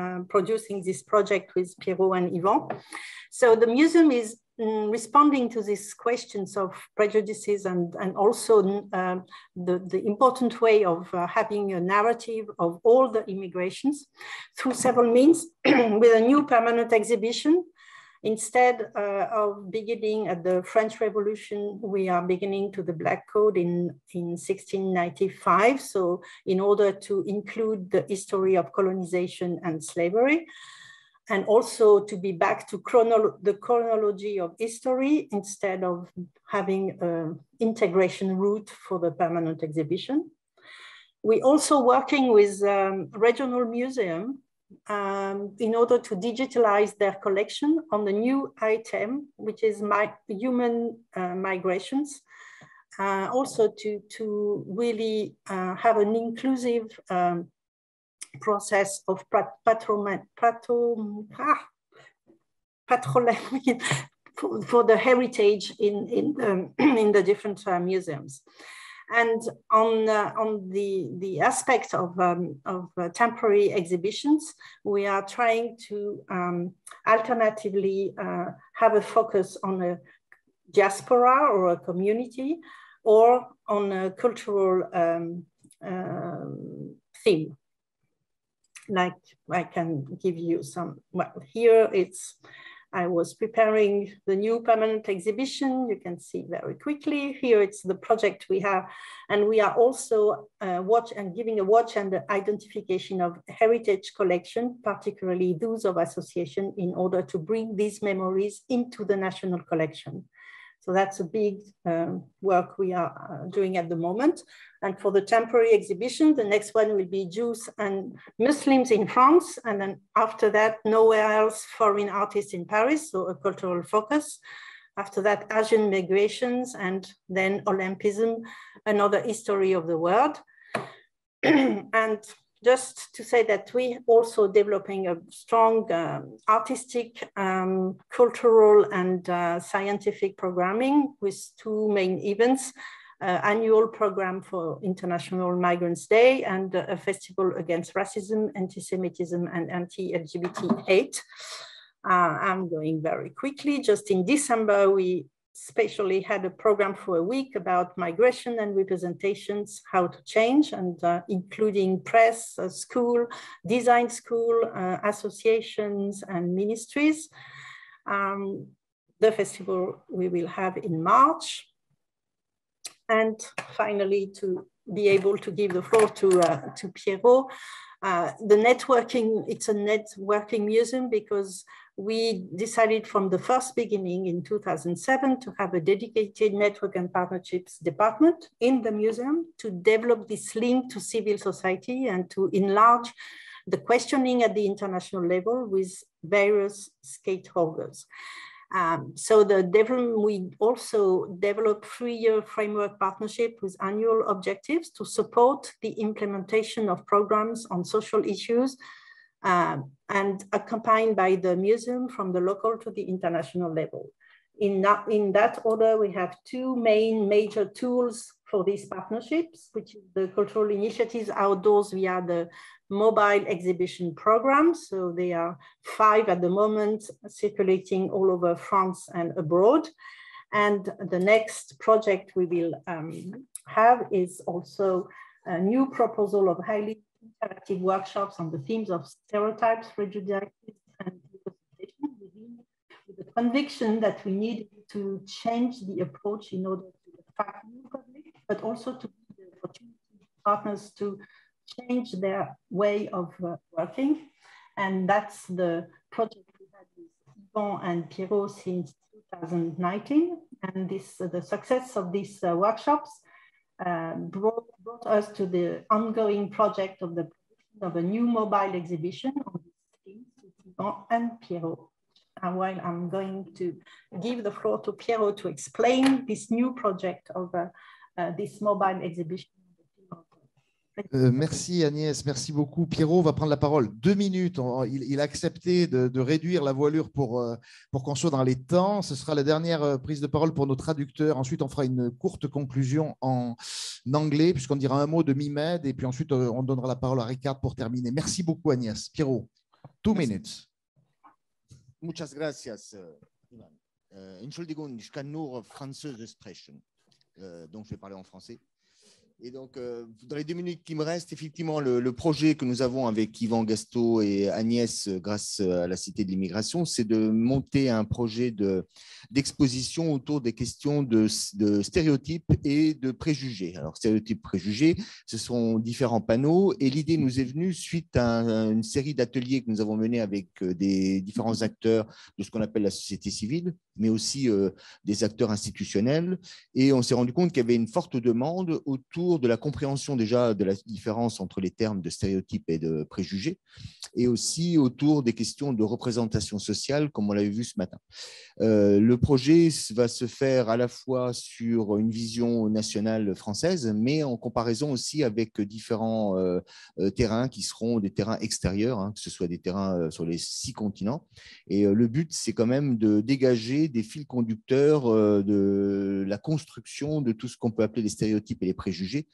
uh, producing this project with Piero and Yvan. So the museum is responding to these questions of prejudices and, and also uh, the, the important way of uh, having a narrative of all the immigrations through several means with a new permanent exhibition. Instead uh, of beginning at the French Revolution, we are beginning to the Black Code in, in sixteen ninety-five. So in order to include the history of colonization and slavery, and also to be back to chrono the chronology of history instead of having an integration route for the permanent exhibition. We also working with um, regional museum um, in order to digitalize their collection on the new item, which is my, human uh, migrations, uh, also to, to really uh, have an inclusive um, process of patronage, patron, ah, patronage for, for the heritage in, in, um, in the different uh, museums. And on, uh, on the, the aspect of, um, of uh, temporary exhibitions, we are trying to um, alternatively uh, have a focus on a diaspora or a community or on a cultural um, um, theme. Like I can give you some, well, here it's, I was preparing the new permanent exhibition. You can see very quickly here. It's the project we have, and we are also uh, watch and giving a watch and the identification of heritage collection, particularly those of association, in order to bring these memories into the national collection. So that's a big um, work we are uh, doing at the moment. And for the temporary exhibition, the next one will be Jews and Muslims in France. And then after that, nowhere else, foreign artists in Paris, so a cultural focus. After that, Asian migrations, and then Olympism, another history of the world. And just to say that we also developing a strong um, artistic, um, cultural and uh, scientific programming with two main events, uh, annual program for International Migrants Day and uh, a festival against racism, anti-Semitism and anti-L G B T hate. Uh, I'm going very quickly. Just in December, we especially had a program for a week about migration and representations, how to change, and uh, including press, uh, school, design school, uh, associations and ministries. Um, the festival we will have in March. And finally, to be able to give the floor to, uh, to Piero, uh, the networking, it's a networking museum because we decided from the first beginning in two thousand seven to have a dedicated network and partnerships department in the museum to develop this link to civil society and to enlarge the questioning at the international level with various stakeholders. Um, so the development, we also developed three-year framework partnership with annual objectives to support the implementation of programs on social issues, Uh, and accompanied by the museum from the local to the international level. In that, in that order, we have two main major tools for these partnerships, which is the cultural initiatives outdoors via the mobile exhibition program. So they are five at the moment circulating all over France and abroad. And the next project we will um, have is also a new proposal of highly interactive workshops on the themes of stereotypes, prejudices, and representation, with the conviction that we need to change the approach in order to attract new public, but also to give the opportunity for partners to change their way of uh, working. And that's the project we had with Yvan and Piero since two thousand nineteen. And this, uh, the success of these uh, workshops Uh, brought, brought us to the ongoing project of the of a new mobile exhibition on this theme, and Piero. And while I'm going to give the floor to Piero to explain this new project of uh, uh, this mobile exhibition. Euh, merci Agnès, merci beaucoup. Piero va prendre la parole deux minutes. On, il, il a accepté de, de réduire la voilure pour, euh, pour qu'on soit dans les temps. Ce sera la dernière prise de parole pour nos traducteurs. Ensuite, on fera une courte conclusion en anglais, puisqu'on dira un mot de Mimed. Et puis ensuite, on donnera la parole à Ricard pour terminer. Merci beaucoup Agnès. Piero, two merci. Minutes. Muchas gracias, Ivan. Euh, Entschuldigung, ich kann nur Französisch sprechen. Euh, donc, je vais parler en français. Et donc, euh, dans les deux minutes qui me restent, effectivement, le, le projet que nous avons avec Yvan Gastaut et Agnès, grâce à la Cité de l'Immigration, c'est de monter un projet de, d'exposition autour des questions de, de stéréotypes et de préjugés. Alors, stéréotypes, préjugés, ce sont différents panneaux. Et l'idée nous est venue suite à une série d'ateliers que nous avons menés avec des différents acteurs de ce qu'on appelle la société civile, mais aussi euh, des acteurs institutionnels. Et on s'est rendu compte qu'il y avait une forte demande autour de la compréhension déjà de la différence entre les termes de stéréotypes et de préjugés, et aussi autour des questions de représentation sociale, comme on l'avait vu ce matin. Euh, le projet va se faire à la fois sur une vision nationale française, mais en comparaison aussi avec différents euh, terrains qui seront des terrains extérieurs, hein, que ce soit des terrains sur les six continents. Et euh, le but, c'est quand même de dégager des fils conducteurs euh, de la construction de tout ce qu'on peut appeler les stéréotypes et les préjugés.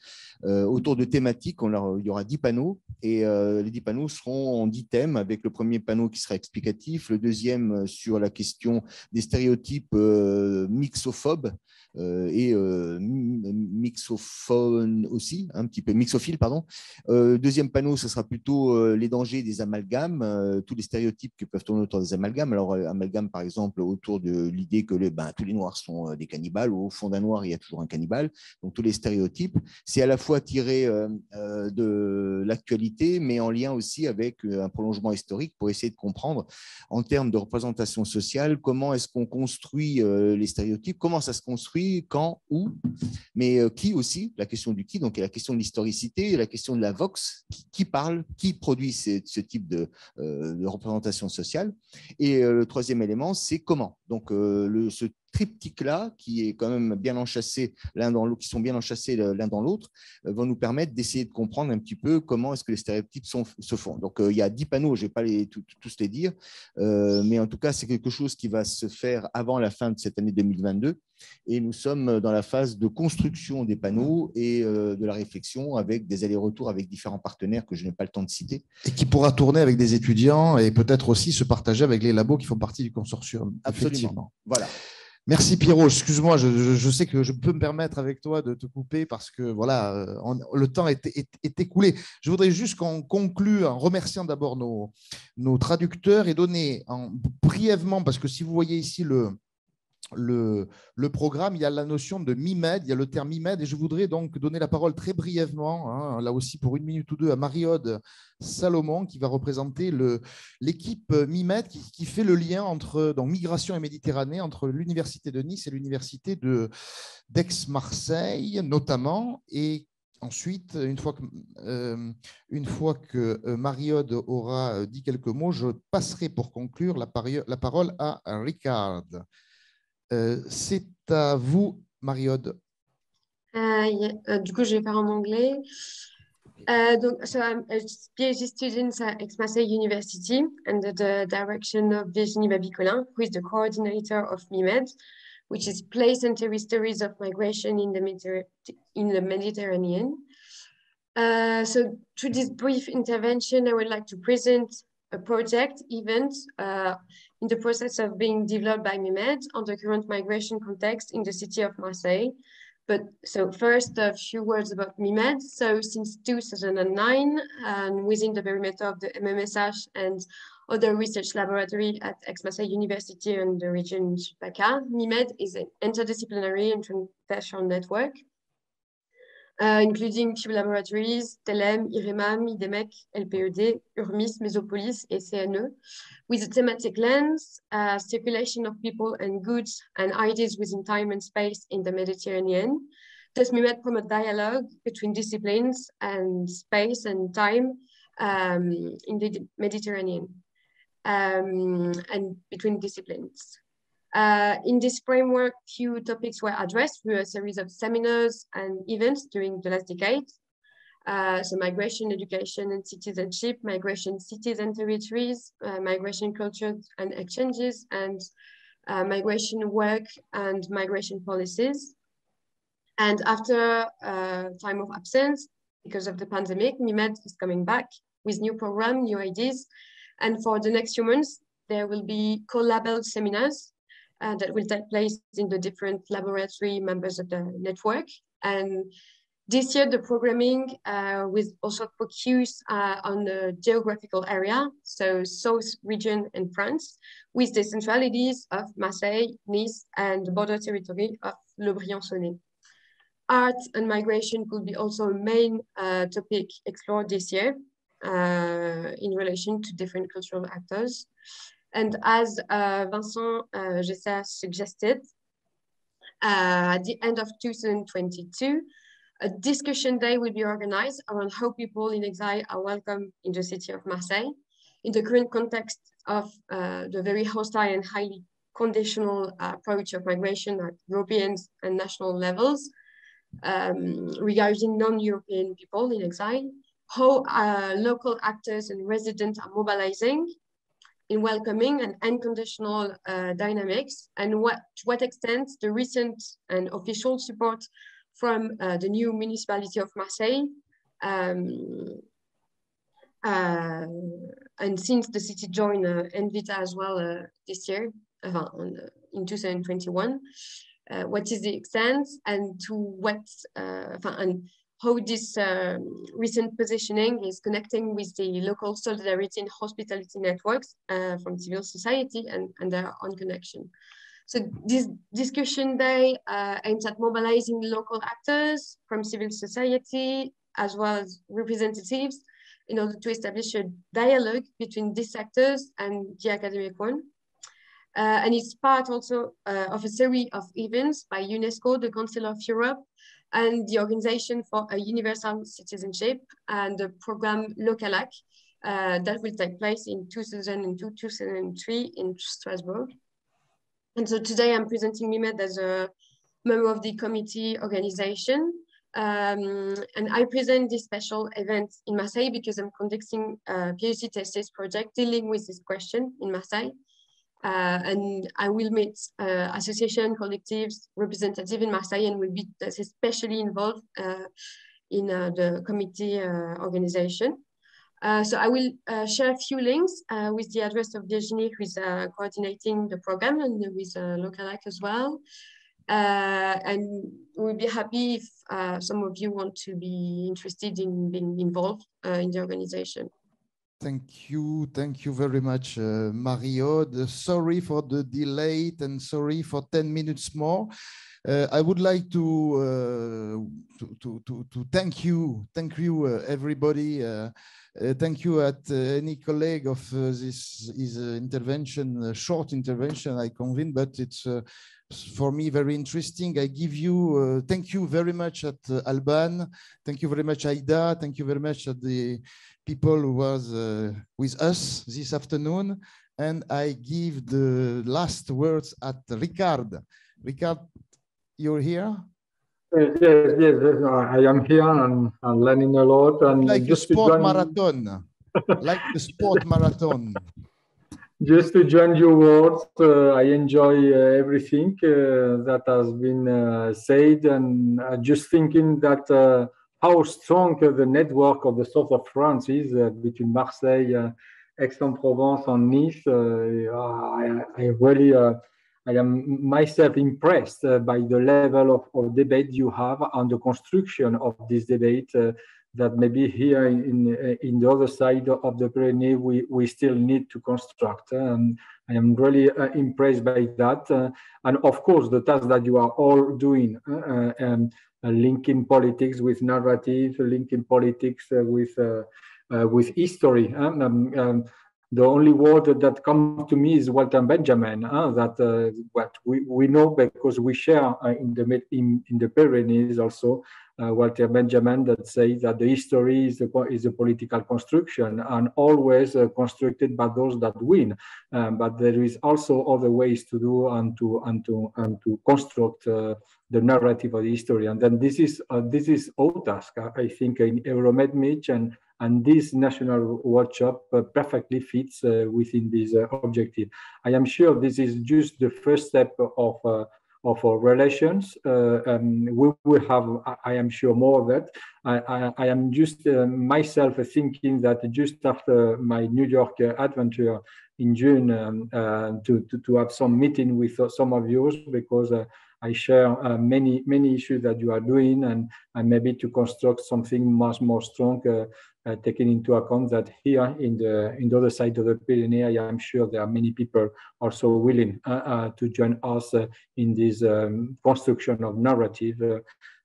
Euh, autour de thématiques, on leur, il y aura dix panneaux, et euh, les dix panneaux seront en dix thèmes, avec le premier panneau qui sera explicatif, le deuxième sur la question des stéréotypes euh, mixophobes, Euh, et euh, mixophone aussi, un petit peu mixophile, pardon. Euh, deuxième panneau, ce sera plutôt euh, les dangers des amalgames, euh, tous les stéréotypes qui peuvent tourner autour des amalgames. Alors, euh, amalgame, par exemple, autour de l'idée que les, ben, tous les Noirs sont euh, des cannibales, ou au fond d'un Noir, il y a toujours un cannibale, donc tous les stéréotypes. C'est à la fois tiré euh, euh, de l'actualité, mais en lien aussi avec euh, un prolongement historique pour essayer de comprendre, en termes de représentation sociale, comment est-ce qu'on construit euh, les stéréotypes, comment ça se construit, quand, où, mais qui aussi, la question du qui, donc la question de l'historicité, la question de la vox, qui, qui parle, qui produit ce, ce type de, euh, de représentation sociale. Et euh, le troisième élément, c'est comment. Donc, euh, le, ce triptyque-là, qui est quand même bien enchâssé, l'un dans l'autre, qui sont bien enchâssés l'un dans l'autre, vont nous permettre d'essayer de comprendre un petit peu comment est-ce que les stéréotypes sont, se font. Donc, euh, il y a dix panneaux, je ne vais pas les, tout, tous les dire, euh, mais en tout cas, c'est quelque chose qui va se faire avant la fin de cette année deux mille vingt-deux, et nous sommes dans la phase de construction des panneaux et euh, de la réflexion avec des allers-retours avec différents partenaires que je n'ai pas le temps de citer. Et qui pourra tourner avec des étudiants et peut-être aussi se partager avec les labos qui font partie du consortium. Absolument. Voilà. Merci Piero, excuse-moi, je, je, je sais que je peux me permettre avec toi de te couper parce que voilà, on, le temps est, est, est écoulé. Je voudrais juste qu'on conclue en remerciant d'abord nos, nos traducteurs et donner en, brièvement, parce que si vous voyez ici le, le, le programme, il y a la notion de MIMED, il y a le terme MIMED, et je voudrais donc donner la parole très brièvement, hein, là aussi pour une minute ou deux, à Marie-Aude Salomon, qui va représenter l'équipe MIMED qui, qui fait le lien entre donc, migration et Méditerranée, entre l'université de Nice et l'université d'Aix-Marseille notamment, et ensuite, une fois que, euh, une fois que Marie-Aude aura dit quelques mots, je passerai pour conclure la, la parole à Ricard. Euh, c'est à vous, Marie-Aude. Uh, du coup, je vais faire en anglais. Uh, donc, so I'm a PhD student at Aix-Marseille University under the direction of Virginie Babicolin, who is the coordinator of MIMED, which is Place and Territories of Migration in the, Mediter in the Mediterranean. Uh, so, through this brief intervention, I would like to present a project event uh, in the process of being developed by MIMED on the current migration context in the city of Marseille. But so first, a few words about MIMED. So since two thousand nine, and within the perimeter of the M M S H and other research laboratory at Aix-Marseille University and the region Chipaka, MIMED is an interdisciplinary and transnational network, Uh, including few laboratories, T L M, IREMAM, IDEMEC, L P E D, URMIS, Mesopolis, and C N E, with a thematic lens, uh, circulation of people and goods and ideas within time and space in the Mediterranean. Thus, MIMED promote dialogue between disciplines and space and time um, in the Mediterranean um, and between disciplines. Uh, in this framework, few topics were addressed through a series of seminars and events during the last decade. Uh, so migration, education and citizenship, migration cities and territories, uh, migration cultures and exchanges, and uh, migration work and migration policies. And after a time of absence, because of the pandemic, MIMED is coming back with new program, new ideas. And for the next few months, there will be collabed seminars Uh, that will take place in the different laboratory members of the network. And this year, the programming uh, will also focus uh, on the geographical area, so South region in France, with the centralities of Marseille, Nice, and the border territory of Le Briançonnais. Art and migration could be also a main uh, topic explored this year uh, in relation to different cultural actors. And as uh, Vincent uh, Geisser suggested, uh, at the end of two thousand twenty-two, a discussion day will be organized around how people in exile are welcome in the city of Marseille. in the current context of uh, the very hostile and highly conditional uh, approach of migration at European and national levels um, regarding non-European people in exile, how uh, local actors and residents are mobilizing in welcoming and unconditional uh, dynamics, and what, to what extent the recent and official support from uh, the new municipality of Marseille, um, uh, and since the city joined uh, Envita as well uh, this year, uh, in two thousand twenty-one, uh, what is the extent and to what, uh, and how this uh, recent positioning is connecting with the local solidarity and hospitality networks uh, from civil society and, and their own connection. So this discussion day uh, aims at mobilizing local actors from civil society as well as representatives in order to establish a dialogue between these sectors and the academic one. Uh, and it's part also uh, of a series of events by UNESCO, the Council of Europe, and the Organization for a Universal Citizenship, and the program Localac uh, that will take place in two thousand two to two thousand three in Strasbourg. And so today I'm presenting Mehmet as a member of the committee organization. Um, and I present this special event in Marseille because I'm conducting a PhD thesis project dealing with this question in Marseille. Uh, and I will meet uh, association, collectives, representatives in Marseille, and will be especially involved uh, in uh, the committee uh, organization. Uh, so I will uh, share a few links uh, with the address of Virginie, who is uh, coordinating the program, and with uh, Localac as well. Uh, and we'll be happy if uh, some of you want to be interested in being involved uh, in the organization. Thank you. Thank you very much, uh, Marie-Aude. Sorry for the delay and sorry for ten minutes more. Uh, I would like to, uh, to, to, to, to thank you, thank you uh, everybody, uh, uh, thank you at uh, any colleague of uh, this is uh, intervention, uh, short intervention, I convinced, but it's uh, for me very interesting. I give you, uh, thank you very much at uh, Alban, thank you very much Aida, thank you very much at the people who was uh, with us this afternoon, and I give the last words at Ricard. Ricard, you're here? Yes, yes, yes, yes. I am here and I'm learning a lot. And like just a sport join... marathon, like the sport marathon. Just to join your words, uh, I enjoy uh, everything uh, that has been uh, said, and uh, just thinking that uh, how strong uh, the network of the south of France is uh, between Marseille, uh, Aix-en-Provence, and Nice. Uh, I, I really. Uh, I am myself impressed uh, by the level of, of debate you have and the construction of this debate uh, that maybe here in, in the other side of the Pyrenees we, we still need to construct. Um, I am really uh, impressed by that. Uh, and of course, the task that you are all doing, uh, um, uh, linking politics with narrative, linking politics uh, with, uh, uh, with history. Um, um, The only word that comes to me is Walter Benjamin, uh, that uh, what we, we know because we share uh, in, the, in, in the Pyrenees also, uh, Walter Benjamin that says that the history is a, is a political construction and always uh, constructed by those that win. Um, but there is also other ways to do and to, and to, and to construct uh, the narrative of the history. And then this is, uh, this is our task, I think, in EuroMedMitch, and And this national workshop uh, perfectly fits uh, within this uh, objective. I am sure this is just the first step of, uh, of our relations. Uh, um, we will have, I am sure, more of that. I, I, I am just uh, myself thinking that just after my New York uh, adventure in June, um, uh, to, to, to have some meeting with uh, some of yours, because uh, I share uh, many, many issues that you are doing, and, and maybe to construct something much more strong, uh, uh, taking into account that here in the, in the other side of the Pyrenees, I am sure there are many people also willing uh, uh, to join us uh, in this um, construction of narrative uh,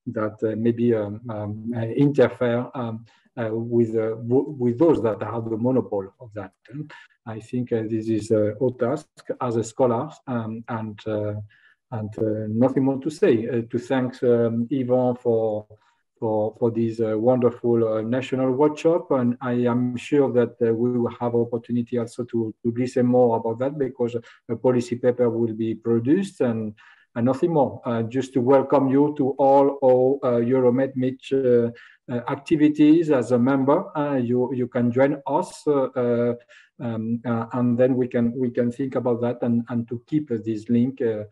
that uh, maybe um, um, uh, interfere um, uh, with, uh, with those that have the monopole of that. I think uh, this is uh, our task as a scholar, um, and uh, And uh, nothing more to say. Uh, to thank um, Yvan for for, for this uh, wonderful uh, national workshop. And I am sure that uh, we will have opportunity also to, to listen more about that, because a policy paper will be produced and, and nothing more. Uh, just to welcome you to all, all uh, Euromed Mitch, uh, Uh, activities as a member. Uh, you you can join us, uh, uh, um, uh, and then we can we can think about that and and to keep uh, this link uh,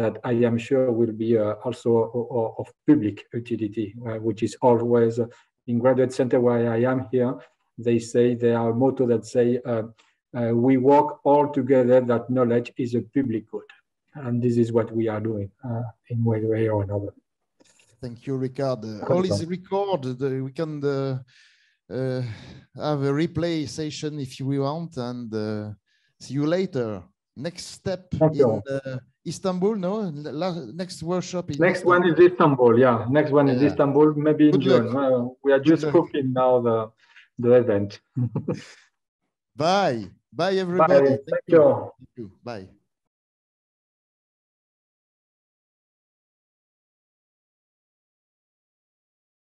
that I am sure will be uh, also uh, of public utility, uh, which is always uh, in Graduate Center where I am here. They say they are a motto that say uh, uh, we work all together. That knowledge is a public good, and this is what we are doing uh, in one way or another. Thank you, Ricard. Uh, all is recorded. Uh, we can uh, uh, have a replay session if you want, and uh, see you later. Next step Thank in uh, Istanbul, no? La next workshop is Next Istanbul. one is Istanbul, yeah. Next one is yeah. Istanbul, maybe Good in June. Uh, we are just cooking now the, the event. Bye. Bye, everybody. Bye. Thank, Thank you. you. Bye.